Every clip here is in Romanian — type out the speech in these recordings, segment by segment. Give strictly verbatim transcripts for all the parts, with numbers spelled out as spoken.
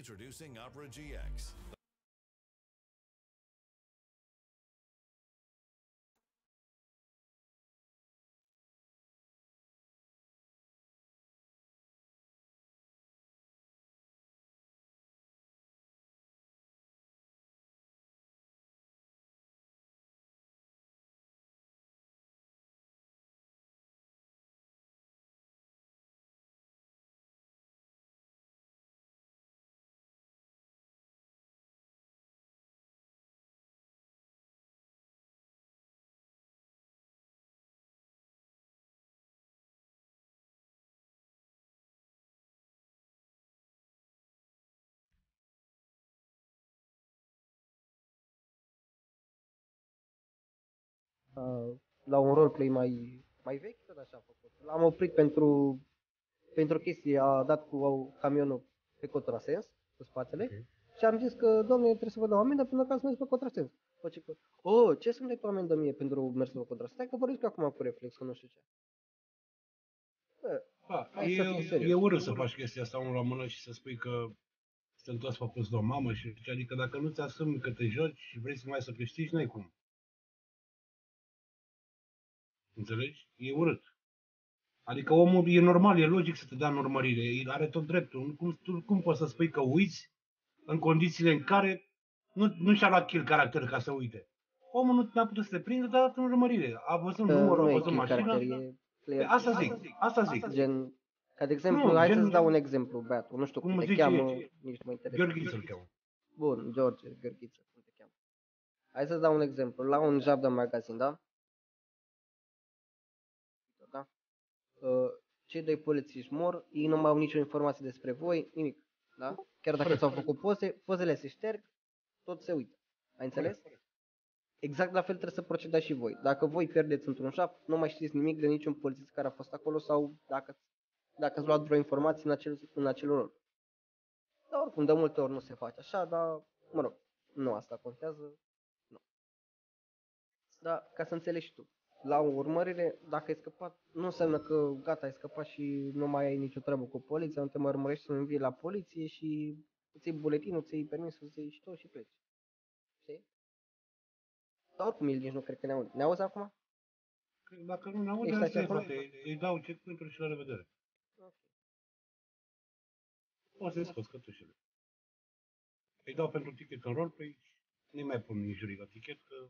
Introducing Opera G X. La un roleplay mai, mai vechi, tot așa a făcut. L-am oprit pentru, pentru chestii, a dat cu camionul pe contrasens, cu spatele, okay. Și am zis că, domne, trebuie să vă dau amendă pentru că ați mers pe contrasens. Face că, oh, ce să-mi dai tu amendă mie pentru mersul pe contrasens? Stai că vorbesc acum cu reflex, că nu știu ce. Bă, ha, hai e, să e, e urât să faci chestia asta unul la mână și să spui că să-l toți făcuți de o mamă și adică dacă nu ți asumi că te joci și vrei să mai să câștigi, n-ai cum. Înțelegi? E urât. Adică omul e normal, e logic să te dea în urmărire, el are tot dreptul. Cum, tu, cum poți să spui că uiți în condițiile în care nu, nu și-a luat kill caracter ca să uite? Omul nu n-a putut să te prindă, dar a dat în urmărire. A văzut numărul, a văzut mașina. Asta zic, asta zic. Gen, ca de exemplu, nu, hai gen... să-ți dau un exemplu, beatul. Nu știu cum, cum te cheamă, nici mă interesează. Gheorghiță îl cheamă. Bun, George, Gheorghiță, cum te cheamă. Hai să-ți dau un exemplu. La un jab de magazin, da? Uh, cei doi polițiști mor, ei nu mai au nicio informație despre voi, nimic, da? Chiar dacă s-au făcut poze, pozele se șterg, tot se uită. Ai înțeles? Exact la fel trebuie să procedați și voi. Dacă voi pierdeți într-un șaf, nu mai știți nimic de niciun polițist care a fost acolo sau dacă, dacă ați luat vreo informație în acel, în acel rol. Dar oricum, de multe ori nu se face așa, dar, mă rog, nu asta contează, nu. Dar ca să înțelegi și tu. La o urmărire, dacă ai scăpat, nu înseamnă că gata, ai scăpat și nu mai ai nicio treabă cu poliția, nu te mai urmărești să învii la poliție și îți iei buletinul, îți iei permisul, îți iei și tot și pleci. Știi? Dar oricum el nici nu cred că ne aude. Ne auzi acum? Dacă nu ne aude, asta e poate. Îi dau check pentru și la revedere. Ok. O să-i scoți cătușele. Îi dau pentru ticket în roleplay, nu mai pun nici juric la ticket, că...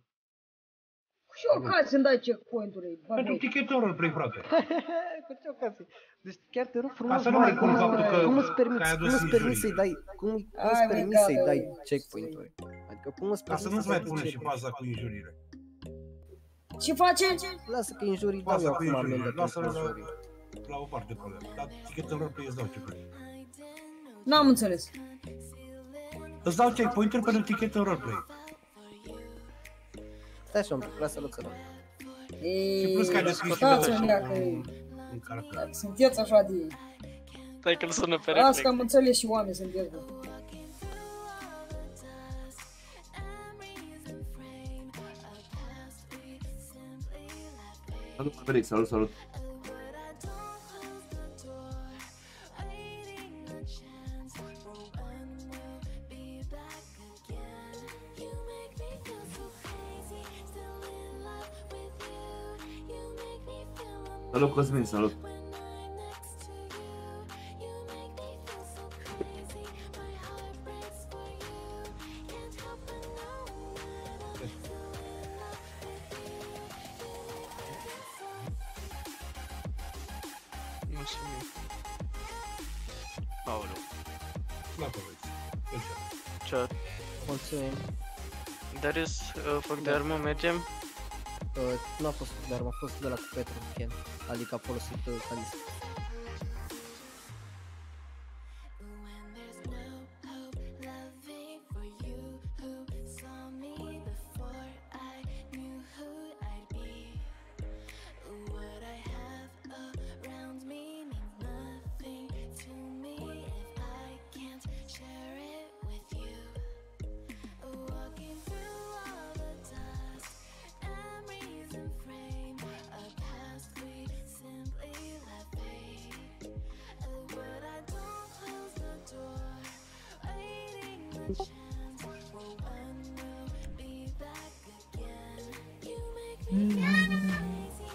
Cu ce ocazie îmi dai checkpoint-ului? Pentru tichetorul, plec, frate. Cu ce ocazie? Deci chiar te rog frumos, mare, cum, cum îți permiți să-i dai, cum îți permiți să-i dai checkpoint-uri? Adică cum îți permiți să-i dai checkpoint-uri? Ca să nu-ți mai pune și faza cu injuriile. Ce facem? Lasă că injurii dau eu acum amendă. Lasă la o parte problemă, dar tichetorul îți dau checkpoint-uri. N-am înțeles. Îți dau checkpoint-uri pentru tichetorul play. Stai și-o, lasă-l țără. Scotați-mi ea că sunteți așa de... Stai că-l sună pe reflex. Las că am înțeles și oameni sunteți, bă. Salut, Felic, salut, salut. Salut, Cosmin, salut! Mulțumim! Paolo! N-a povestit! Ceau! Mulțumim! Darius, foc de armă, mergem? Nu a fost foc de armă, a fost de la cu Petru în weekend. Adică a folosit caliză. Hey.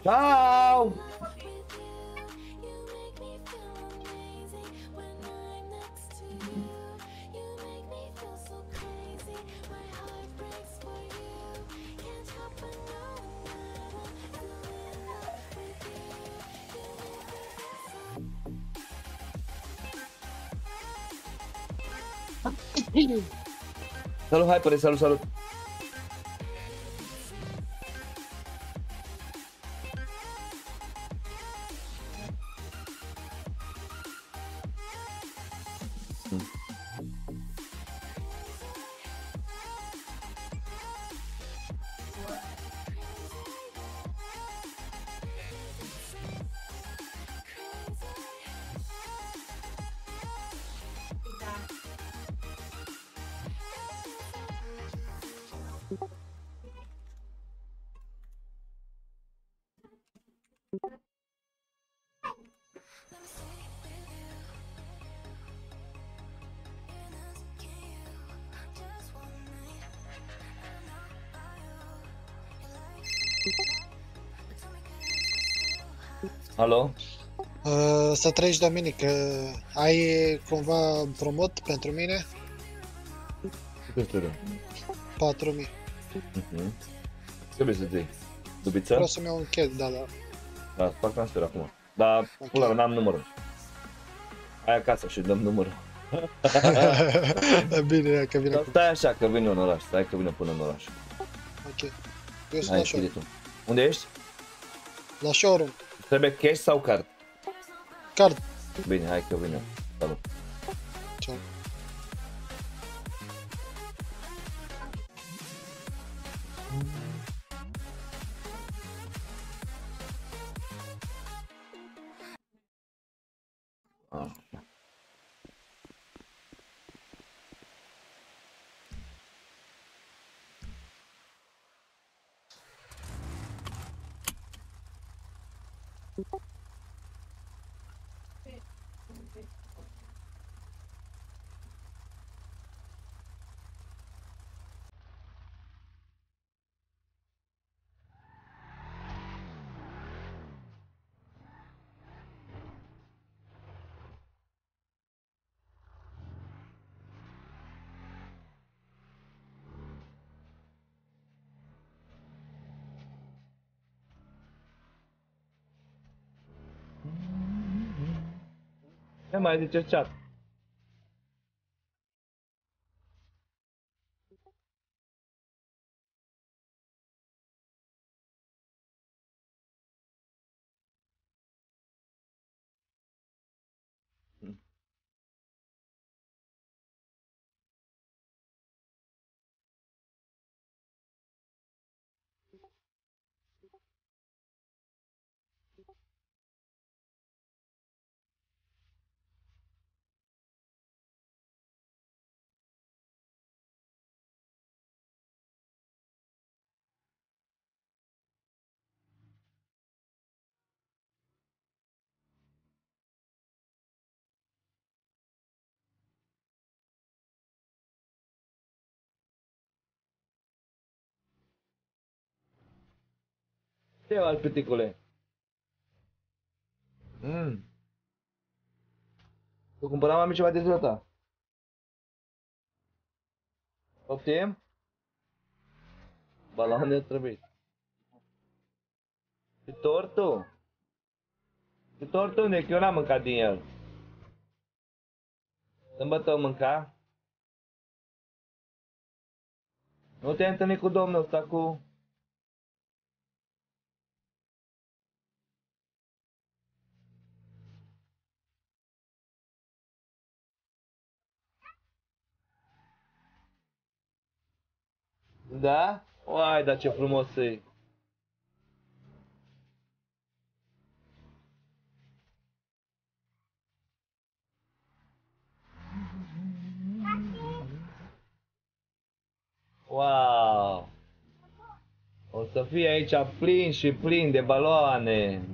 Ciao! Salud, Hyper, salud, salud. Alo? Uh, să treci, Dominic, uh, ai cumva promot pentru mine? Cât te dă? patru mii. Uh-huh. Ce vrei să-ți iei? Dubiță? Vreau să-mi iau un chet, da, da. Da, fac transfer acum. Dar, okay. Pula, n-am numărul. Hai acasă și dăm numărul. Bine, că vine. Stai așa, că vine în oraș, stai că vine până în oraș. Ok. Eu sunt. Hai, la șorum. Unde ești? La showroom. Trebuie cash sau card? Card. Bine, hai că vine. Salut. Ciao. Mai zice chat. Ce alt piticule? Mmm. Tu cumpăram mami ceva de ziua ta. Poftim? Baloane trebuie. Și tortul? Și tortul unde? Că eu n-am mâncat din el. Sâmbătă o mânca? Nu te-ai întâlnit cu domnul ăsta cu... Da? Uai, dar ce frumos e! Wow! O să fie aici plin și plin de baloane!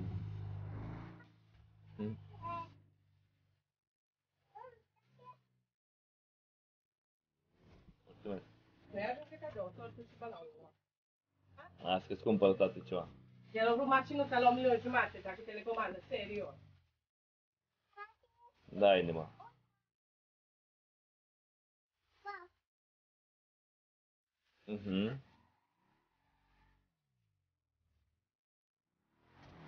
Mulțumesc. Mai ajunge cadou, totul și balaurul. Azi că-ți cumpără toate ceva. El a vrut mașină să-l luăm milion jumate, dacă te le comandă, serios. Da, inima. Mhm.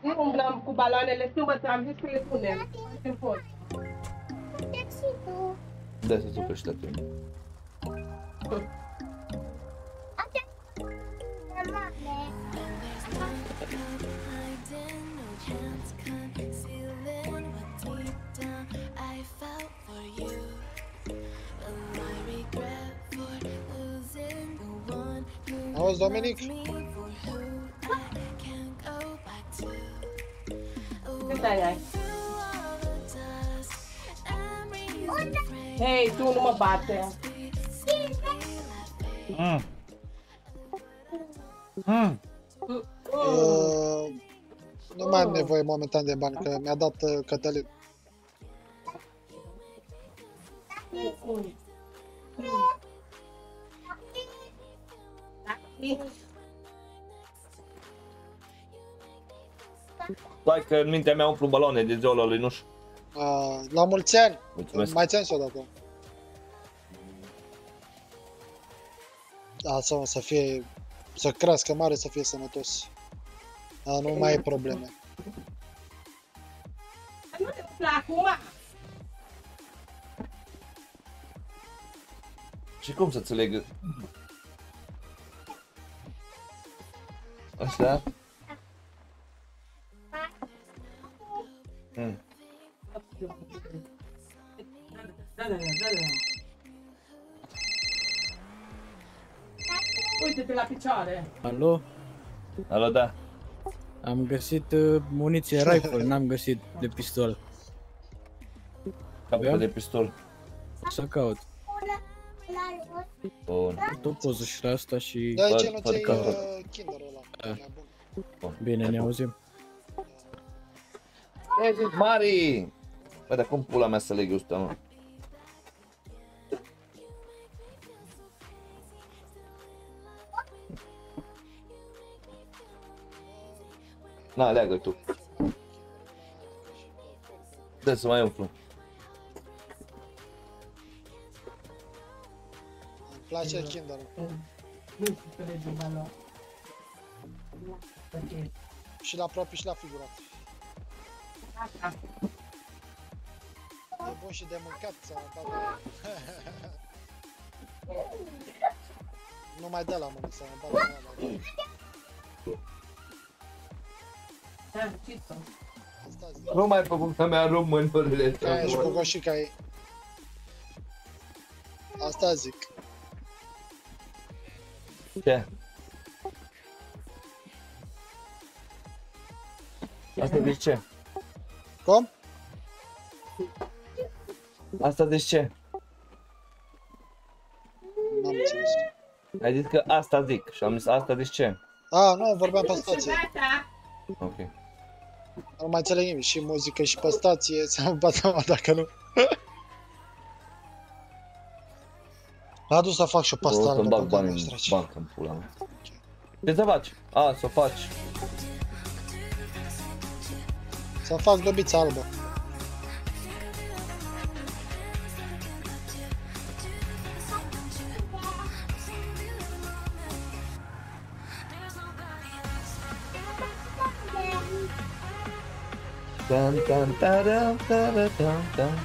Nu umblăm cu baloanele sâmbătă, am zis că le punem în fost. Uite-ți și tu. Da, să-ți oprești la tine. Auzi, Dominic? Cât ani ai? Hei, tu nu mă bate! Mm. Mm. Uh, nu mai am nevoie momentan de bani, că mi-a dat uh, Cătălin. Mm. Doar că în mintea mea umplu balone de ziua lui Nuș. Uh, la mulți ani! Mulțumesc. Mai țin și odată. Da, să, să fie, să crească mare, să fie sănătos. Da, nu mai e probleme. Nu te umplă acum! Și cum să înțeleg? Așa? Hmm. Uite-te la picioare! Alo? Alo, da. Am găsit uh, muniție rifle, n-am găsit de pistol. Capul de pistol. Să caut. Bun. Tot poză și la asta și... Da, aici nu ți-ai kinderul ăla. Bun. Bine, ne auzim. Ei, sunt mari! Bă, dar cum pula mea să leg eu ăsta, mă? Na, leagă-l tu. Dă să mai umplu. Îmi place Kinder-ul. Nu se lege balon. Și la propriu și la figurat. Asta. E bun și de mâncat, sănătate. Nu mai dă la mână, sănătate. Nu mai făcut că mi-a rupt mânurile. Aia și cocoșica e. Asta zic. Ce? Asta de ce? Cum? Asta de ce? N-am înțeles. Ai zis că asta zic și am zis asta de ce? A, nu, vorbeam pe stație. Ok. Nu mai înțeleg nimic, și muzică și pe stație, să-mi bat seama dacă nu. L-a dus să fac și o pastă altă. O să-mi bag bani în bancă, în pula mea. Ce să faci? A, să o faci. Să fac dobița albă. Tan tan taram taram tan tan.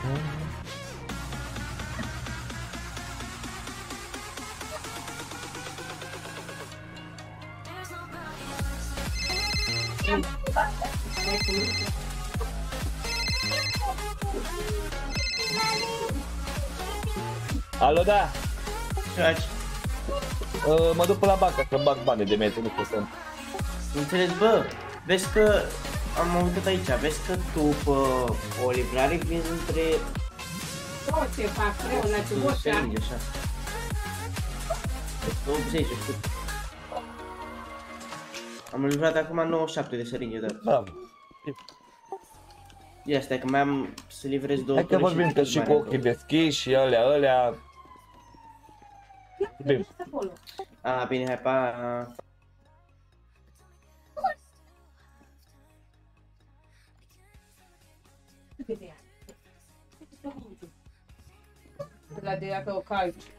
Alo, da! Ce faci? Uh, mă duc până la bancă, că bag bani de metri, nu pot să... Înțelegi, bă, vezi că... Am auzit aici, vezi că tu, pe o livrare, vinzi între... Toți eu fac rău, la ce moșa! optzeci, știu. Am livrat acum nouăzeci și șapte de săringe, dar... Bravo! Ia stai, că mai am să livrez două. Hai că vorbim că și cu ochii deschiși și alea, alea... Bim. Ah, bine, hai pa... La de ea pe o calci.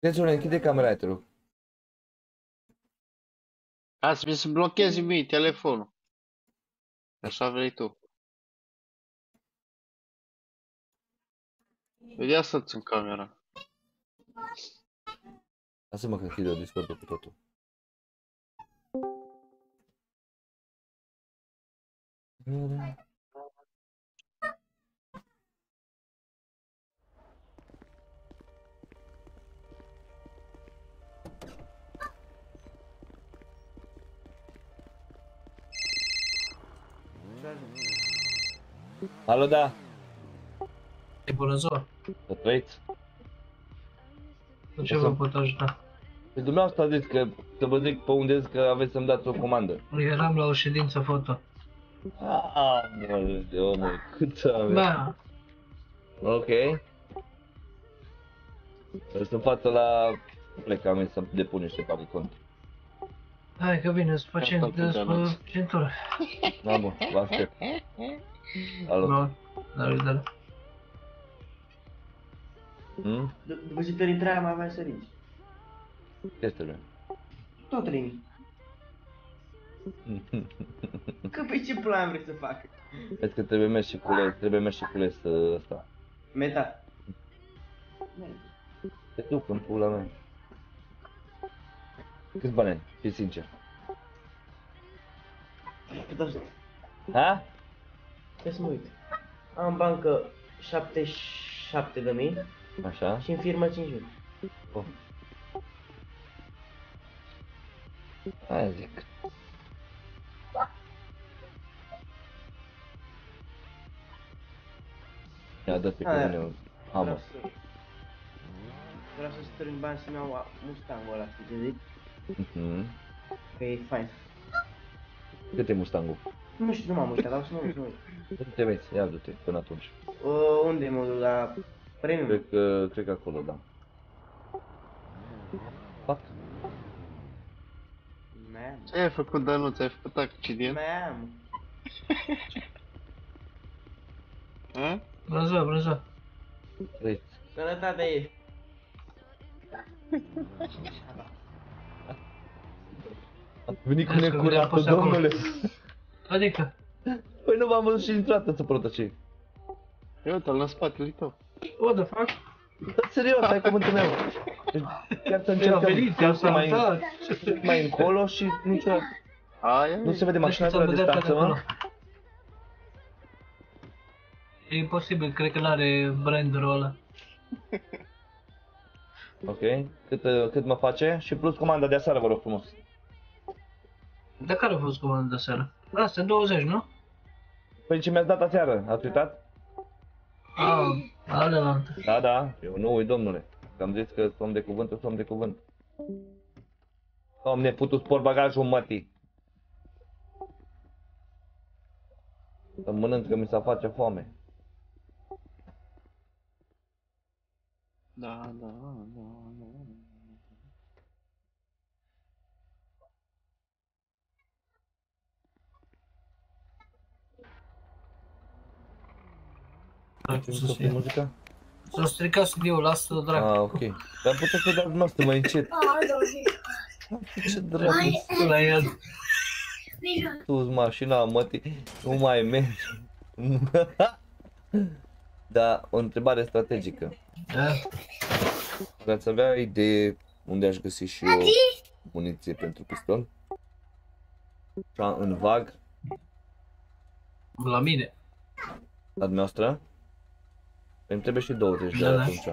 Deci, închide cameratul. Azi trebuie să-mi blochezi mie telefonul. Așa vrei tu. Vedea să-ți în camera. Lasă-mă că închide Discord-ul cu totul. Alo, da. Bună ziua. Să trăiți. Cu ce vă pot ajuta? Pe dumneavoastră a zis că, să vă zic pe unde zic că aveți să-mi dați o comandă. Eram la o ședință foto. Aaaa, de omă, cât să avem. Da. Ok. Sunt față la... Plec, am venit să-mi depun niște bani cont. Hai că vine, să facem despre centură. Da, bun, vă aștept. Alo. Bun, la revedere. Hmm? După ce te ritreai, mai aveai sărinci. Ce trebuie? Tot rini. Că pe ce plan vrei să fac? Vezi că trebuie mers și cules, trebuie mers și cules ăsta. Meta. Te duc în pula mea. Câți bani ai? Fii sincer. Cât aș da? Ha? Trebuie să mă uit. Am bancă șaptezeci și șapte de mii. Așa. Și în firmă cinci mii. Bun. Aia zic. Ia dă pe câte un hammer. Vreau să strâng bani să-mi iau Mustangul ăla, știi ce zic? Mhm. Că e fain. Cât e Mustangul? Nu știu, nu m-am uitat, dar o să mă uit, nu uit. Nu te vezi, ia du-te, până atunci. Unde mă duc, la premium? Cred că, cred că acolo, da. Fac? Ce-ai făcut, Danuț? Ai făcut accident? Ma'am. Hă? Bună ziua, bună ziua. Vreți. Sănătate e. Ați venit cu necurată, domnule. Adică? Păi nu v-am văzut și niciodată să protăcei. Eu te-l las spatele tău. What the fuck? Da, serios, ai cuvântul meu. Chiar să încercăm să mai, mai încolo și niciodată. Aia? Nu se vede mașina de la distanță, mă? E imposibil, cred că n-are brand-ul ăla. Ok, cât, cât mă face? Și plus comanda de aseară, vă rog frumos. Dar care a fost comanda de aseară? Asta, douăzeci, nu? Păi ce mi-ați dat aseară, ați uitat? Ah, adelante. Da, da, eu nu uit, domnule. Că am zis că sunt de cuvânt, eu sunt de cuvânt. Am neputul spor bagajul mătii. Să-mi mănânc, că mi se face foame. Da, da, da, da. S-a stricat studio-ul, lasă-l, dragă. Ah, ok. Dar puteți să dați noastră mai încet. Ce dragă, stă la el. Tu-ți mașina, mătii, nu mai mergi. Dar o întrebare strategică. Da? Ați avea idee unde aș găsi și eu muniție pentru pistol? Așa, în vag. La mine. La dumneavoastră? Îmi trebuie și douăzeci de atunci.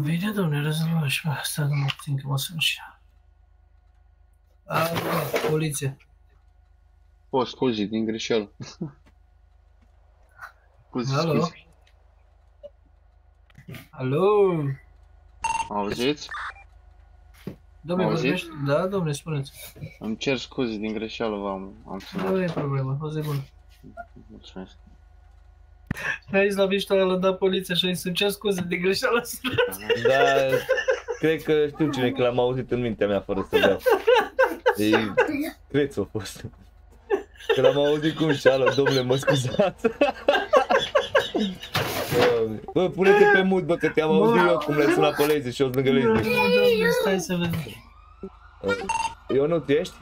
Bine, domnule, rezolvă și asta, nu obțin că mă sun și... A, poliție. O, scuzi, din greșeală. Scuzi, scuzi. Alo? Auziți? Dom'le, vorbești? Da, dom'le, spuneți. Îmi cer scuze, din greșeală v-am sunat. Nu e problemă, o zi bună. Mulțumesc. Ai zis la miștoarea l-a dat poliția și ai zis, îmi cer scuze, din greșeală sunat. Da, cred că știu cine, că l-am auzit în mintea mea fără să vreau. Ei, cred că s-a fost. Că l-am auzit cum șeală, dom'le, mă scuzați. Bă, pune-te pe mut, bă, că te-am auzit eu cum le-ai sunat pe Lazy și eu lângă Lazy. Stai să vedem. Eu nu, tu ești?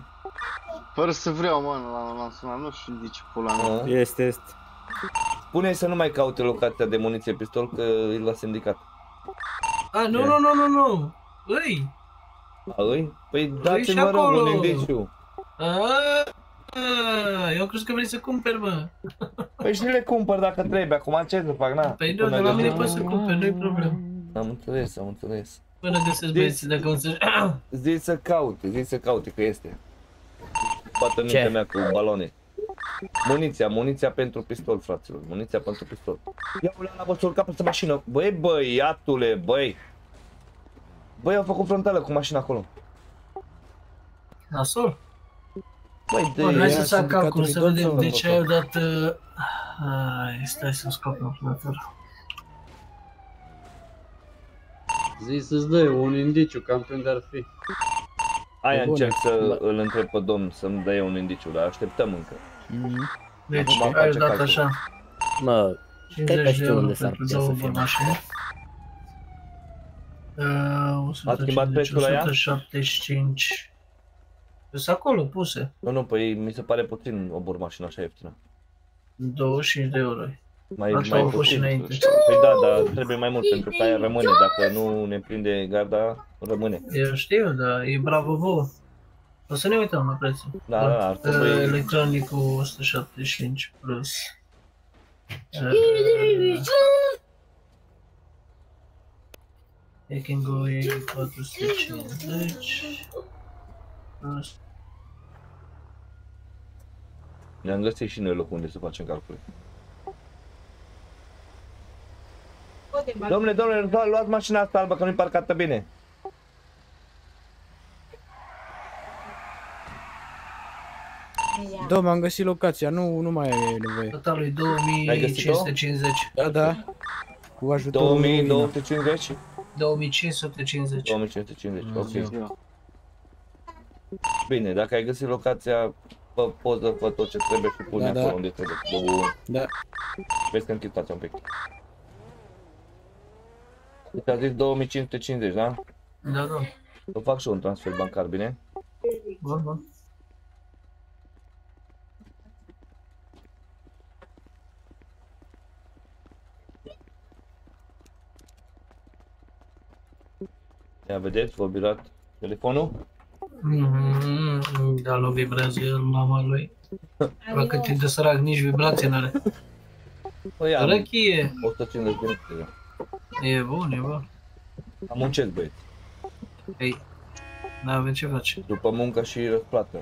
Fără să vreau, mă, l-am sunat, nu știu de ce pula mea. Este, este. Spune-i să nu mai caute locația de muniție pistol, că îl va sindicat. A, nu, nu, nu, nu, nu. Îi. A, îi? Păi dați-mi, mă rog, un indiciu. Aaaa, eu crezi că vrei să cumperi, mă. Păi și le cumpăr dacă trebuie, acum ce nu fac, na. Păi nu, de la mine poți să cumperi, nu-i problemă. Am înțeles, am înțeles. Până găsesc băieții, dacă o înțelegi. Zici să caute, zici să caute, că este. Bată mintea mea cu balone. Muniția, muniția pentru pistol, fraților, muniția pentru pistol. Ia ulea la băsul capul să mașină. Băi, băiatule, băi. Băi, au făcut frontală cu mașina acolo. Nasol? Băi, de hai să fac calcul, să vedem de ce ai dat... Hai, stai să-mi scop calculatorul. Zici să-ți dai un indiciu, cam pe unde ar fi. Aia încerc să îl întreb pe domn, să-mi dai un indiciu, dar așteptăm încă. Deci, ai dat așa. Mă, cred că știu unde s-ar putea să fie mașină. Ați schimbat prețul la ea? o sută șaptezeci și cinci. Sunt acolo, puse. Nu, nu, păi mi se pare puțin o burmașină așa ieftină. douăzeci și cinci de euro. Mai, așa mai puțin. Păi da, dar trebuie mai mult, pentru că aia rămâne. Dacă nu ne prinde garda, rămâne. Eu știu, dar e bravo vouă. O să ne uităm la prețul. Da, da, ar trebui... Electronicul o sută șaptezeci și cinci plus. Hacking-ul e patru sute cincizeci. Ne-am găsit și noi locul unde să facem calcul. Dom'le, dom'le, luați mașina asta albă, că nu-i parcată bine. Dom'le, am găsit locația, nu, nu mai e nevoie. Totalul e două mii cinci sute cincizeci. Da, da. Cu ajutorul două mii două sute cincizeci? două mii cinci sute cincizeci. două mii cinci sute cincizeci, ok. Bine, dacă ai găsit locația, fă poză, fă tot ce trebuie și pune acolo unde trebuie. Da. Vezi că închiptați un pic. Ți-a zis două mii cinci sute cincizeci, da? Da, da. Eu fac și un transfer bancar, bine? Bun, bun. Ia vedeți, v-a birat telefonul? Da, l-o vibrează el, mama lui. Bă, cât e de sărac, nici vibrație n-are. Păi am o sută cincizeci de metri. E bun, e bun. Am muncit, băieți. Ei, n-avem ce face. După muncă și răsplată.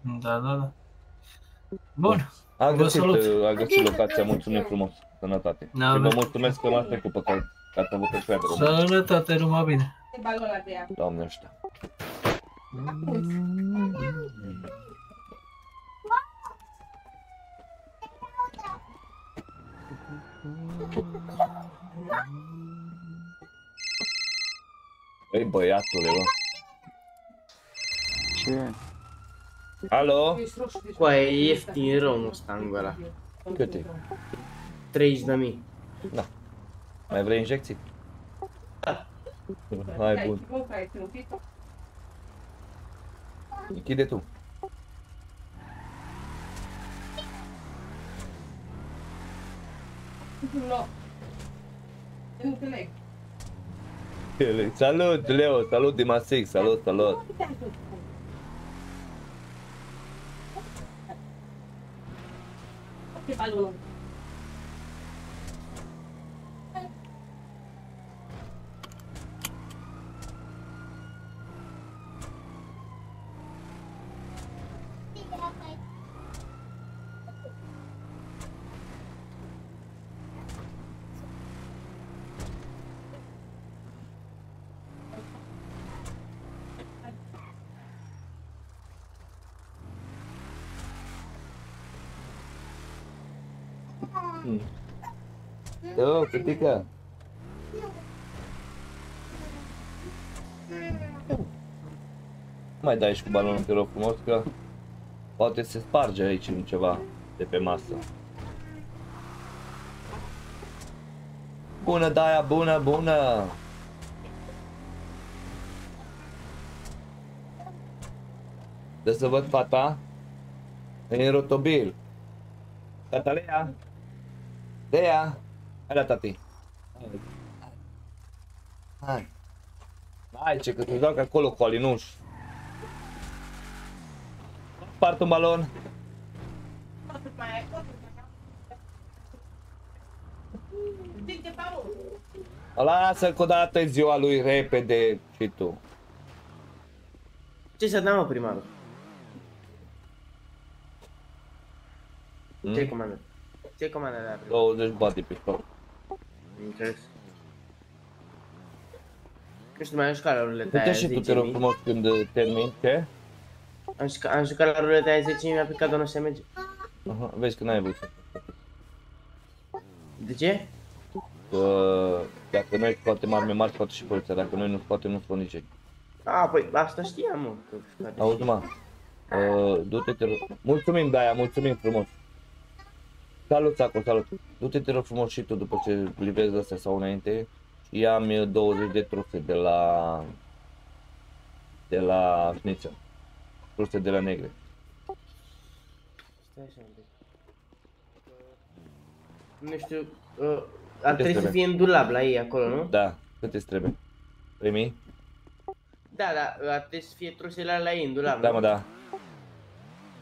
Da, da, da. Bun, vă salut. A găsit locația, mulțumim frumos. Sănătate. Și vă mulțumesc că m-ați trecut pe care ați avut pe fiecare. Sănătate, numai bine. Doamne ăștia. Ei, băiatule, bă. Ce? Alo? Coaie, e ieftin rău ăsta în gura. Cât e? treizeci de mii. Da. Mai vrei injecții? Da. Hai, bun. Închide tu. Nu. Nu te leg. Salut, Leo, salut din Masic, salut, salut. Tuh, ketiga. Mai dai și cu balonul, te rog frumos, că poate se sparge aici ceva de pe masă. Bună, Daia, bună, bună! Dă să văd fata. E în rotobil. Catalea! Dea! Hai la tati! Hai! Hai ce, că te joacă acolo cu alinuș! Spart un balon! Lasă-l că odată e ziua lui, repede și tu! Ce se dă, mă, primarul? Ce-i comandă? Ce-i comandă de aia primarul? douăzeci body pe stop. Interes. Nu știu, mai am jucat la ruleta aia zece mii. Uite și tu, te rog frumos, când termin, ce? Am jucat la ruleta aia zece mii, mi-a picat doar un S M G. Aha, vezi că n-ai avut. De ce? Că dacă noi scoatem arme mari, scoate și poliția. Dacă noi nu scoatem, nu scoate nici ei. A, păi asta știam, mă. Auzi, mă, du-te, te rog. Mulțumim, Daia, mulțumim frumos. Salut, Saco, salut. Du-te, te rog frumos și tu, după ce livrezi astea sau înainte. Și am douăzeci de truse de la... de la Șniță. Truse de la negre. Stai așa, nu știu... ar trebui să fie în dulap la ei acolo, nu? Da, cât îți trebuie? trei mii? Da, da, ar trebui să fie trusele alea la ei în dulap. Da, mă, da.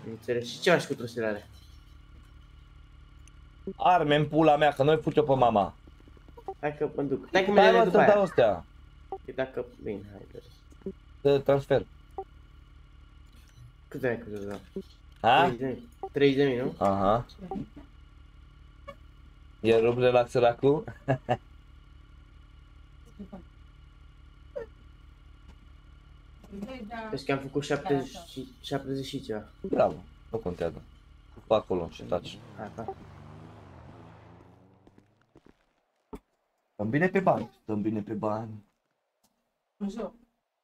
Înțeles. Și ce faci cu trusele alea? Arme în pula mea, că nu-i puteau pe mama. Hai că mă duc. Hai că mă le duc aia. Dau astea. Că dacă... bine, hai că... să transfer. Cât ai cât o dau? Ha? treizeci de mii, nu? Aha. Iar rup de la săracul. Vezi că am făcut șaptezeci și ceva. Bravo, nu contează. Fă acolo și taci. Hai, fac. Stăm bine pe bani, stăm bine pe bani. Un joc.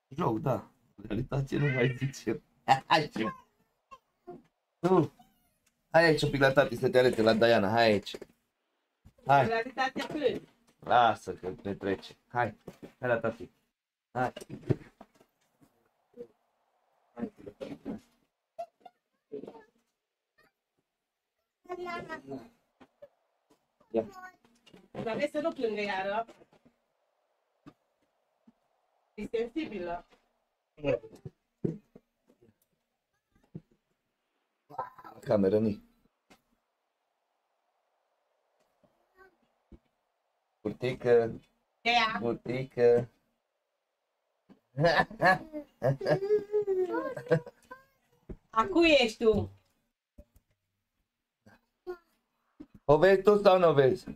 Joc, da. Realitate nu mai zice. Hai ce. Tu. Hai aici un pic la tati să te arete la Diana, hai aici. Hai. Realitatea plânge. Lasă că ne trece. Hai. Hai la tati. Hai. Ia. Dar vrei să nu plângă iară. E sensibilă. Camera nu-i. Burtică, burtică. A cui ești tu? O vezi tu sau nu o vezi?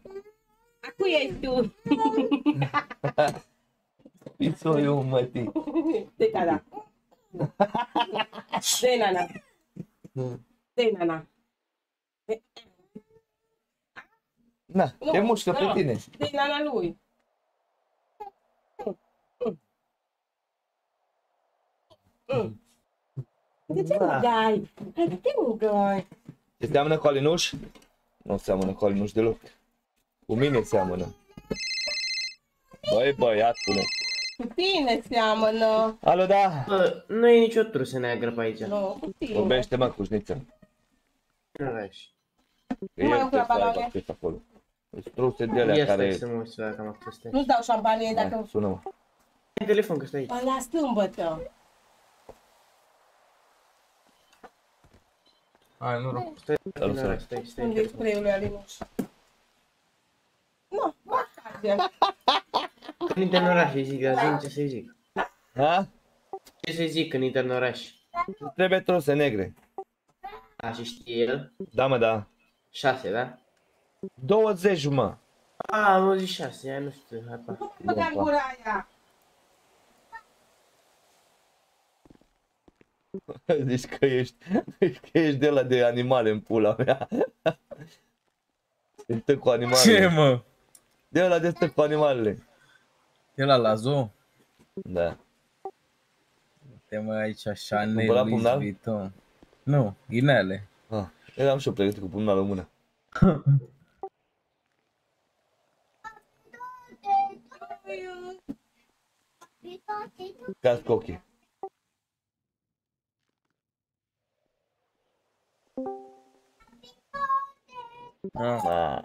A cui ești tu? Pisoiul, mătii. De nana. De nana. De nana. Na, nu, te mușcă pe tine. De nana lui. De ce nu dai? De ce nu dai? Te seamănă cu alinuș? Nu seamănă cu alinuș deloc. Cu mine seamănă. Băi, băiatule. Cu tine seamănă. Alo, da? Bă, nu e nicio trusă neagră pe aici. Nu, cu tine. Vorbește-mă cu șniță. Nu lași. Nu mai umplu la baloane. Truse de alea care... ia stai să mă uiți dacă am fost aici. Nu-ți dau șampanie dacă... sună-mă. Ai telefon că stai aici. Ala stâmbătă. Hai, nu rog. Stai, stai, stai, stai. Unde-i spray-ul lui Alinuș? Nu, mă stai. Când intră în oraș, îi zic, dar zic ce să-i zic. Ha? Ce să-i zic când intră în oraș? Trebuie truse negre. A, și știe el? Da, mă, da. șase, da? douăzeci, mă. A, am zis șase, aia nu știu, hai pa. Nu mă dea-n gura aia. Zici că ești, zici că ești de ăla de animale în pula mea. Sunt cu animale. Ce, mă? De ăla de stăpă animalele. De ăla la zoo? Da. Uite-mă aici așa, neluizvitor. Nu, ghineale. Ah, eram și eu pregătit cu pumnalul în mână. Casc ochii. Ah. Da.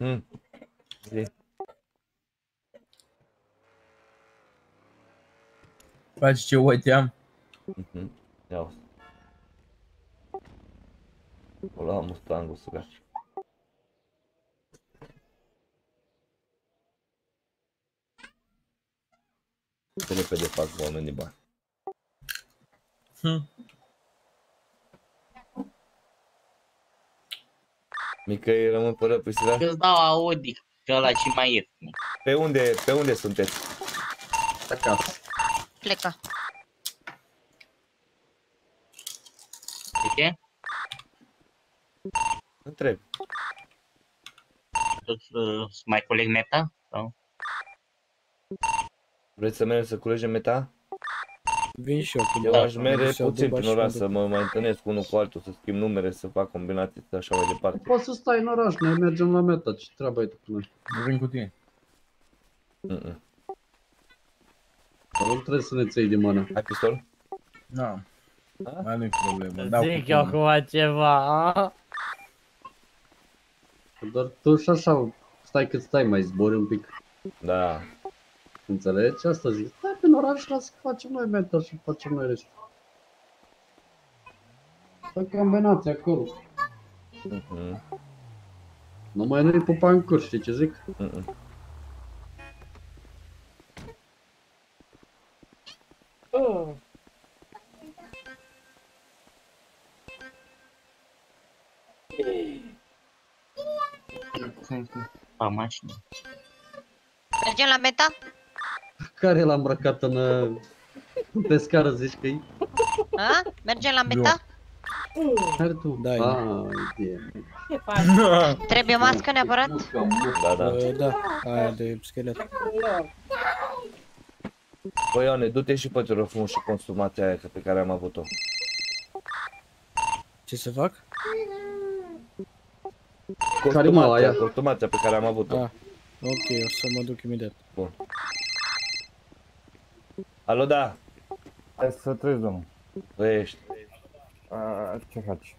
Mm. Okay. Faci ce uiteam. Mhm. Ia-o. Acolo am Mustangul sugat. Să le pede fac cu oamenii bani. Hm. Mică, îi rămân fără Priscila? Îți dau Audi, că ăla ce mai ieftin. Pe unde, pe unde sunteți? Acasă. Pleca. De ce? Întreb. Să mai culeg meta? Sau? Vreți să mergem să culegem meta? Vin și eu cu eu aș mere puțin prin oraș, să mă mai întâlnesc unul cu altul, să schimb numere, să fac combinații, să așa mai departe. Poți să stai în oraș, noi mergem la meta, ce treabă ai tu cu noi? Nu vin cu tine. Mm-mm. Nu trebuie să ne ții de mână. Ai pistol? Da. Mai nu-i problemă. Zic eu acum ceva. Dar tu și așa stai cât stai, mai zbori un pic. Da. Înțelegi? Asta zic. Stai prin oraș, lasă că facem noi meta și facem noi restul. Stai combinația acolo. Uh-huh. Nu mai nu-i pupa în curs, știi ce zic? Uh-uh. Oh. Pa mașină. Mergem la meta? Care l-a îmbrăcat în pe scară, zici că e? A? Mergem la meta? Care tu? Da, ce faci? Trebuie mască neapărat? Da, da. Da, aia de schelet. Băi, Ione, du-te și pe telefon și consumația aia pe care am avut-o. Ce să fac? Consumația, consumația pe care am avut-o. Ah, ok, o să mă duc imediat. Bun. Alo, da? Hai să treci, domnul. Băi, ești. Aaaa, ce faci?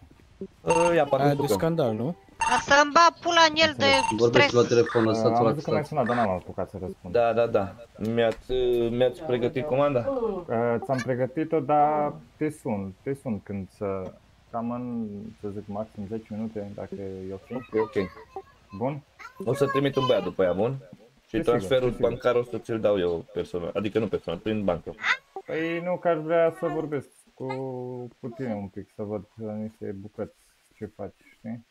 Ia, parcă aia de scandal, nu? Asta îmi ba pula în el de stres. Vorbești la telefon, lăsați-o la căsătă. Am văzut că dar n-am apucat să răspund. Da, da, da. Mi-ați pregătit comanda? Ți-am pregătit-o, dar te sun. Te sun când să... Cam în, să zic, maxim zece minute, dacă e ok. Ok, ok. Bun? O să trimit un băiat după aia, bun? Și transferul bancar o să ți-l dau eu personal. Adică nu personal, prin bancă. Păi nu, că aș vrea să vorbesc cu tine un pic, să văd niște bucăți ce faci, știi?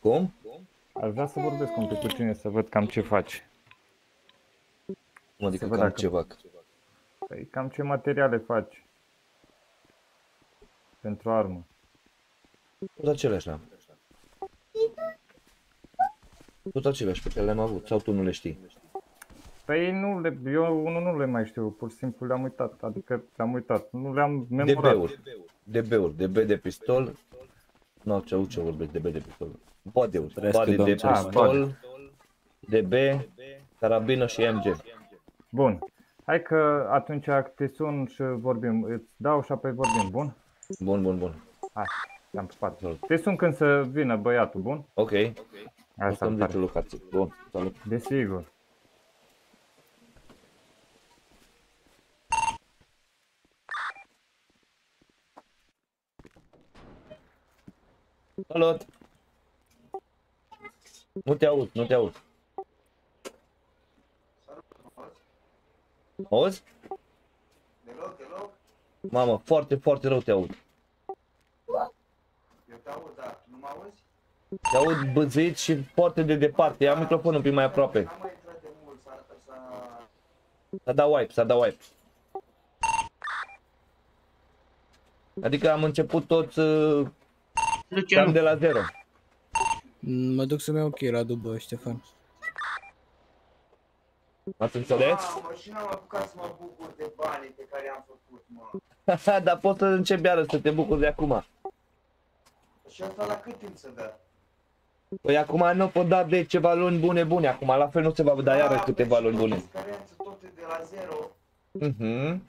Cum? Aș vrea să vorbesc un pic cu tine, să văd cam ce faci. Cum adică cam dacă... ce fac? Păi cam ce materiale faci. Pentru armă. Tot aceleași n-am. Tot aceleași pe care le-am avut, sau tu nu le știi? Păi nu le, eu unul nu le mai știu, pur și simplu le-am uitat, adică le-am uitat, nu le-am memorat. D B-uri, D B-uri, D B de pistol. Nu, ce ce vorbesc, D B de pistol. Body-uri, body de pistol, D B, carabină și M G. Bun, hai că atunci te sun și vorbim, îți dau și apoi vorbim, bun? Bun, bun, bun. Hai, am pupat. Te sun când să vină băiatul, bun? Ok. Asta îmi pare. Bun, salut. Desigur. Salut! Nu te aud, nu te aud. Auzi? Deloc, deloc. Mamă, foarte, foarte rău te aud. Eu te aud, dar nu mă auzi? Te aud băzit și foarte de departe. Ia microfonul pe mai aproape. N-am mai intrat de mult, s-a... S-a dat wipe, s-a dat wipe. Adică am început tot uh, cam de la zero. Mă duc să-mi iau cheia la dubă, Ștefan. M-ați înțeles? Mamă, și n-am apucat să mă bucur de banii pe care i-am făcut, mă. Dar poți să începi iară să te bucuri de acum. Și asta la cât timp se dă? Păi acum nu pot da de ceva luni bune bune, acum la fel nu se va da iară câteva luni bune. Experiență tot de la zero. Mhm.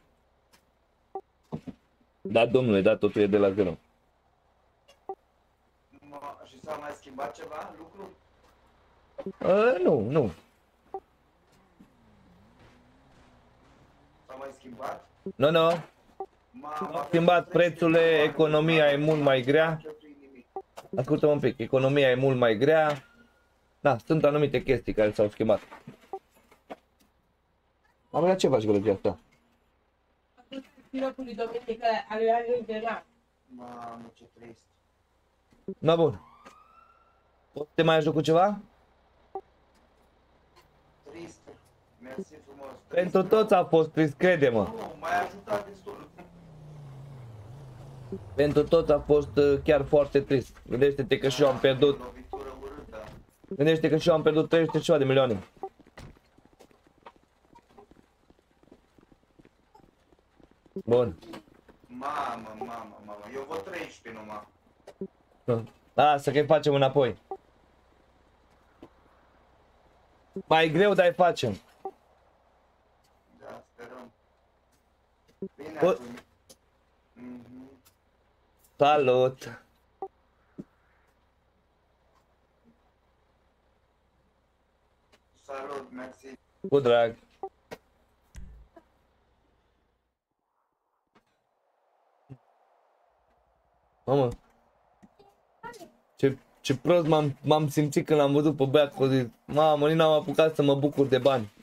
Da, domnule, da, totul e de la zero. Și s-a mai schimbat ceva, lucru? A, nu, nu. S-a mai schimbat? Nu, nu. S-a schimbat prețurile, economia e mult mai grea. Ascultă-mă un pic, economia e mult mai grea. Da, sunt anumite chestii care s-au schimbat. Am la ce faci gălăgia asta? Pirocul lui Dominic al lui de la. Mamă, ce trist. Na bun. Poți să te mai ajut cu ceva? Trist. Mersi frumos. Pentru toți a fost trist, crede-mă. Nu, m-ai ajutat destul. Pentru toți a fost chiar foarte trist. Gândește-te că și eu am pierdut. Gândește-te că și eu am pierdut treizeci de milioane. Bun. Mamă, mamă, mamă, eu vă treisprezece numai. Lasă că-i facem înapoi. Mai greu, dar-i facem. Da, sperăm. Bine atunci. Salut. Salut, mersi. Cu drag. Mamă, ce, ce prost m-am simțit când l-am văzut pe băiat că a zis, mamă, nici n-am apucat să mă bucur de bani.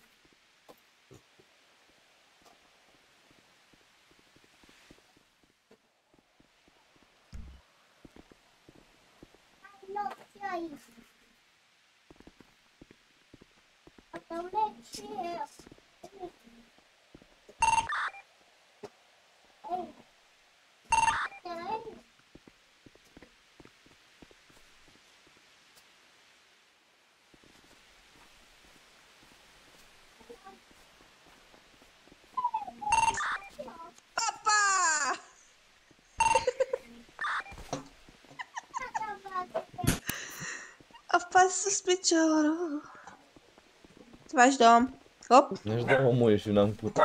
Piciorul. Ce faci, domn? Hop! Nu-și dă o muie și n-am putut.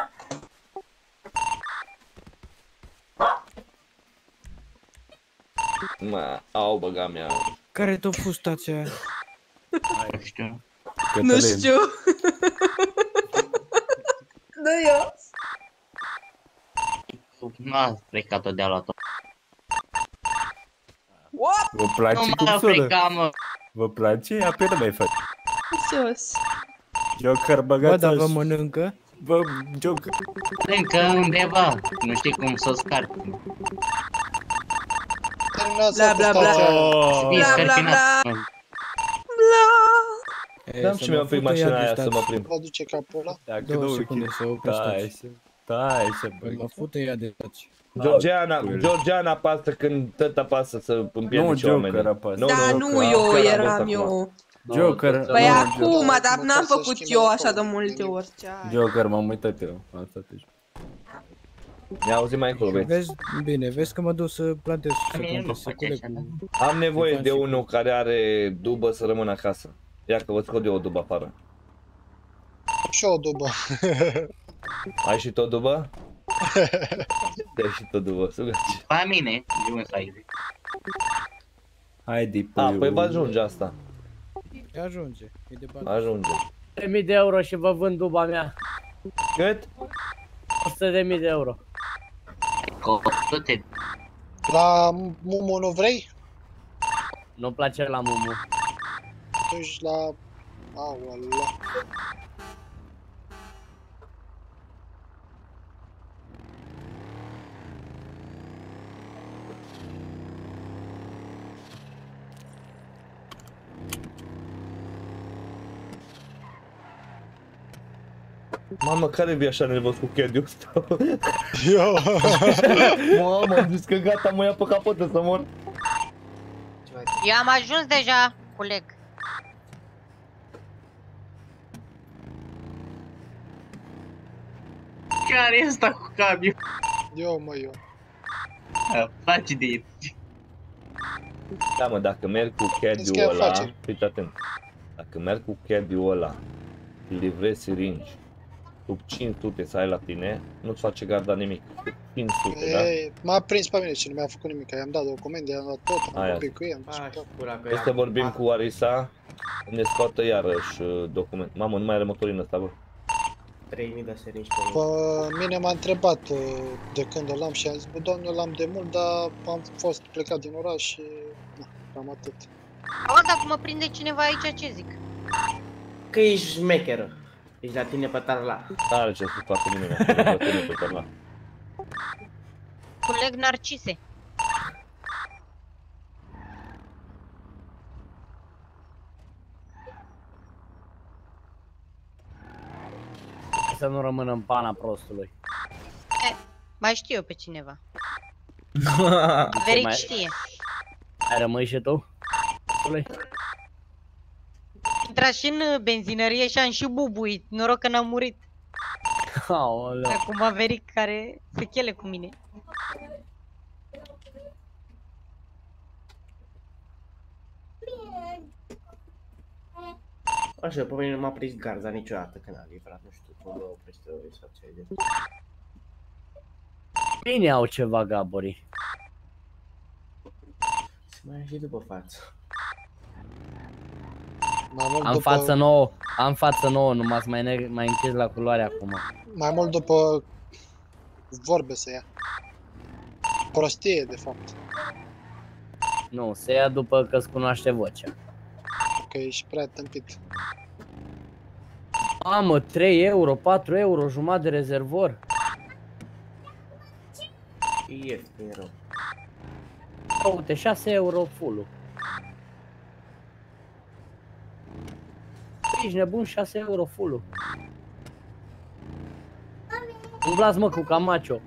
Mă, au băga mea. Care tot fustația? Nu știu. Nu știu. Nu eu. N-a frecat-o de-a luat-o. What? Vă place cum sună? Vă place? Apoi nu mai faci. Serios. Joker, băgați-o. Bă, dar vă mănâncă? Bă, Joker. Mănâncă undeva. Nu știi cum să o scarpi. Bla, bla, bla. Bla, bla, bla. Bla. Dă-mi și mi-am prim mașina aia să mă prim. Vă duce capul ăla? Dacă două secunde să o prestați. Stai să băi. Mă fute ea de taci. Georgiana, Georgiana apasă când tata pasă să împiedice oamenii. Nu, Joker apasă. Da, nu eu eram eu. Joker. Păi acum, dar n-am făcut eu așa de multe ori. Joker, m-am uitat eu. Ne auzim mai încolo, băieți. Bine, vezi că mă duc să plantez. Am nevoie de unul care are dubă să rămână acasă. Ia că vă scot eu o dubă afară. Și o dubă. Ai și tot dubă? Te-ai și tot dubă, sugați. Pe mine, eu însă ai. Haide, păi... A, păi vă ajunge asta. Ajunge, e de bani. Ajunge. trei mii de euro și vă vând duba mea. Cât? o sută de mii de euro. La Mumu nu vrei? Nu-mi place la Mumu. Atunci la... Aoala. Mamă, care vii așa nervos cu Candy-ul ăsta? Yo! Mamă, am zis că gata, mă ia pe capotă să mor. Eu am ajuns deja, coleg. Care e ăsta cu camion? Eu, mă, eu. A, face de ei. Da, mă, dacă merg cu Candy-ul ăla, fiți atent. Dacă merg cu Candy-ul ăla, livrezi siringi, sub cinci sute să ai la tine, nu-ți face garda nimic. cinci sute, da? M-a prins pe mine și nu mi-a făcut nimic, i-am dat documente, i-am dat tot, am vorbit cu ei. Hai să vorbim cu Arisa, ne scoată iarăși documente. Mamă, nu mai are motorină asta, bă. trei mii de seringi pe mine. Pă, mine m-a întrebat de când îl am și am zis, bă, doamne, îl am de mult, dar am fost plecat din oraș și... na, cam atât. O, dacă mă prinde cineva aici, ce zic? Că ești șmecheră. Ești la tine pe tarla. N-are ce să facă nimeni la tine pe tarla. Coleg Narcise. Să nu rămână în pana prostului. E, mai știu eu pe cineva. Veric știe. Mai rămâi și tu? Intrați și în benzinărie și am și bubuit, noroc că n-am murit. Aoleu. Acum Veric care se chele cu mine. Așa, pe mine nu m-a prins garza niciodată când a livrat, nu știu, cum o oprește ori sau ce de... Bine au ceva, Gabori. Se mai ia și după față. Am după... față nouă, am față nouă, nu m-ați mai, mai închis la culoare acum. Mai mult după vorbe se ia. Prostie, de fapt. Nu, se ia după că-ți cunoaște vocea. Că ești prea tâmpit. Mamă, trei euro, patru euro, jumătate de rezervor. Este rău. Uite, șase euro full-ul. Ești nebun, șase euro full-ul. Umblați, mă, cu Camacho.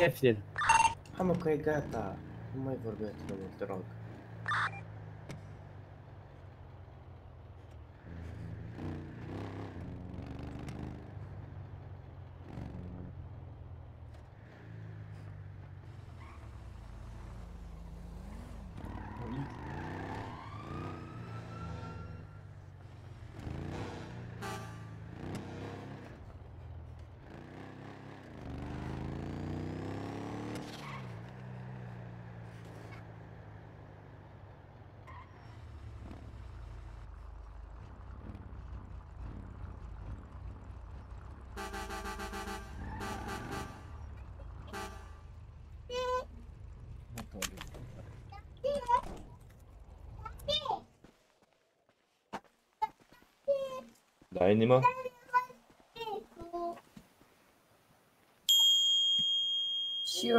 Eftin. Hai, mă, că e gata. Nu mai vorbeați de mult, te rog. Da, inima?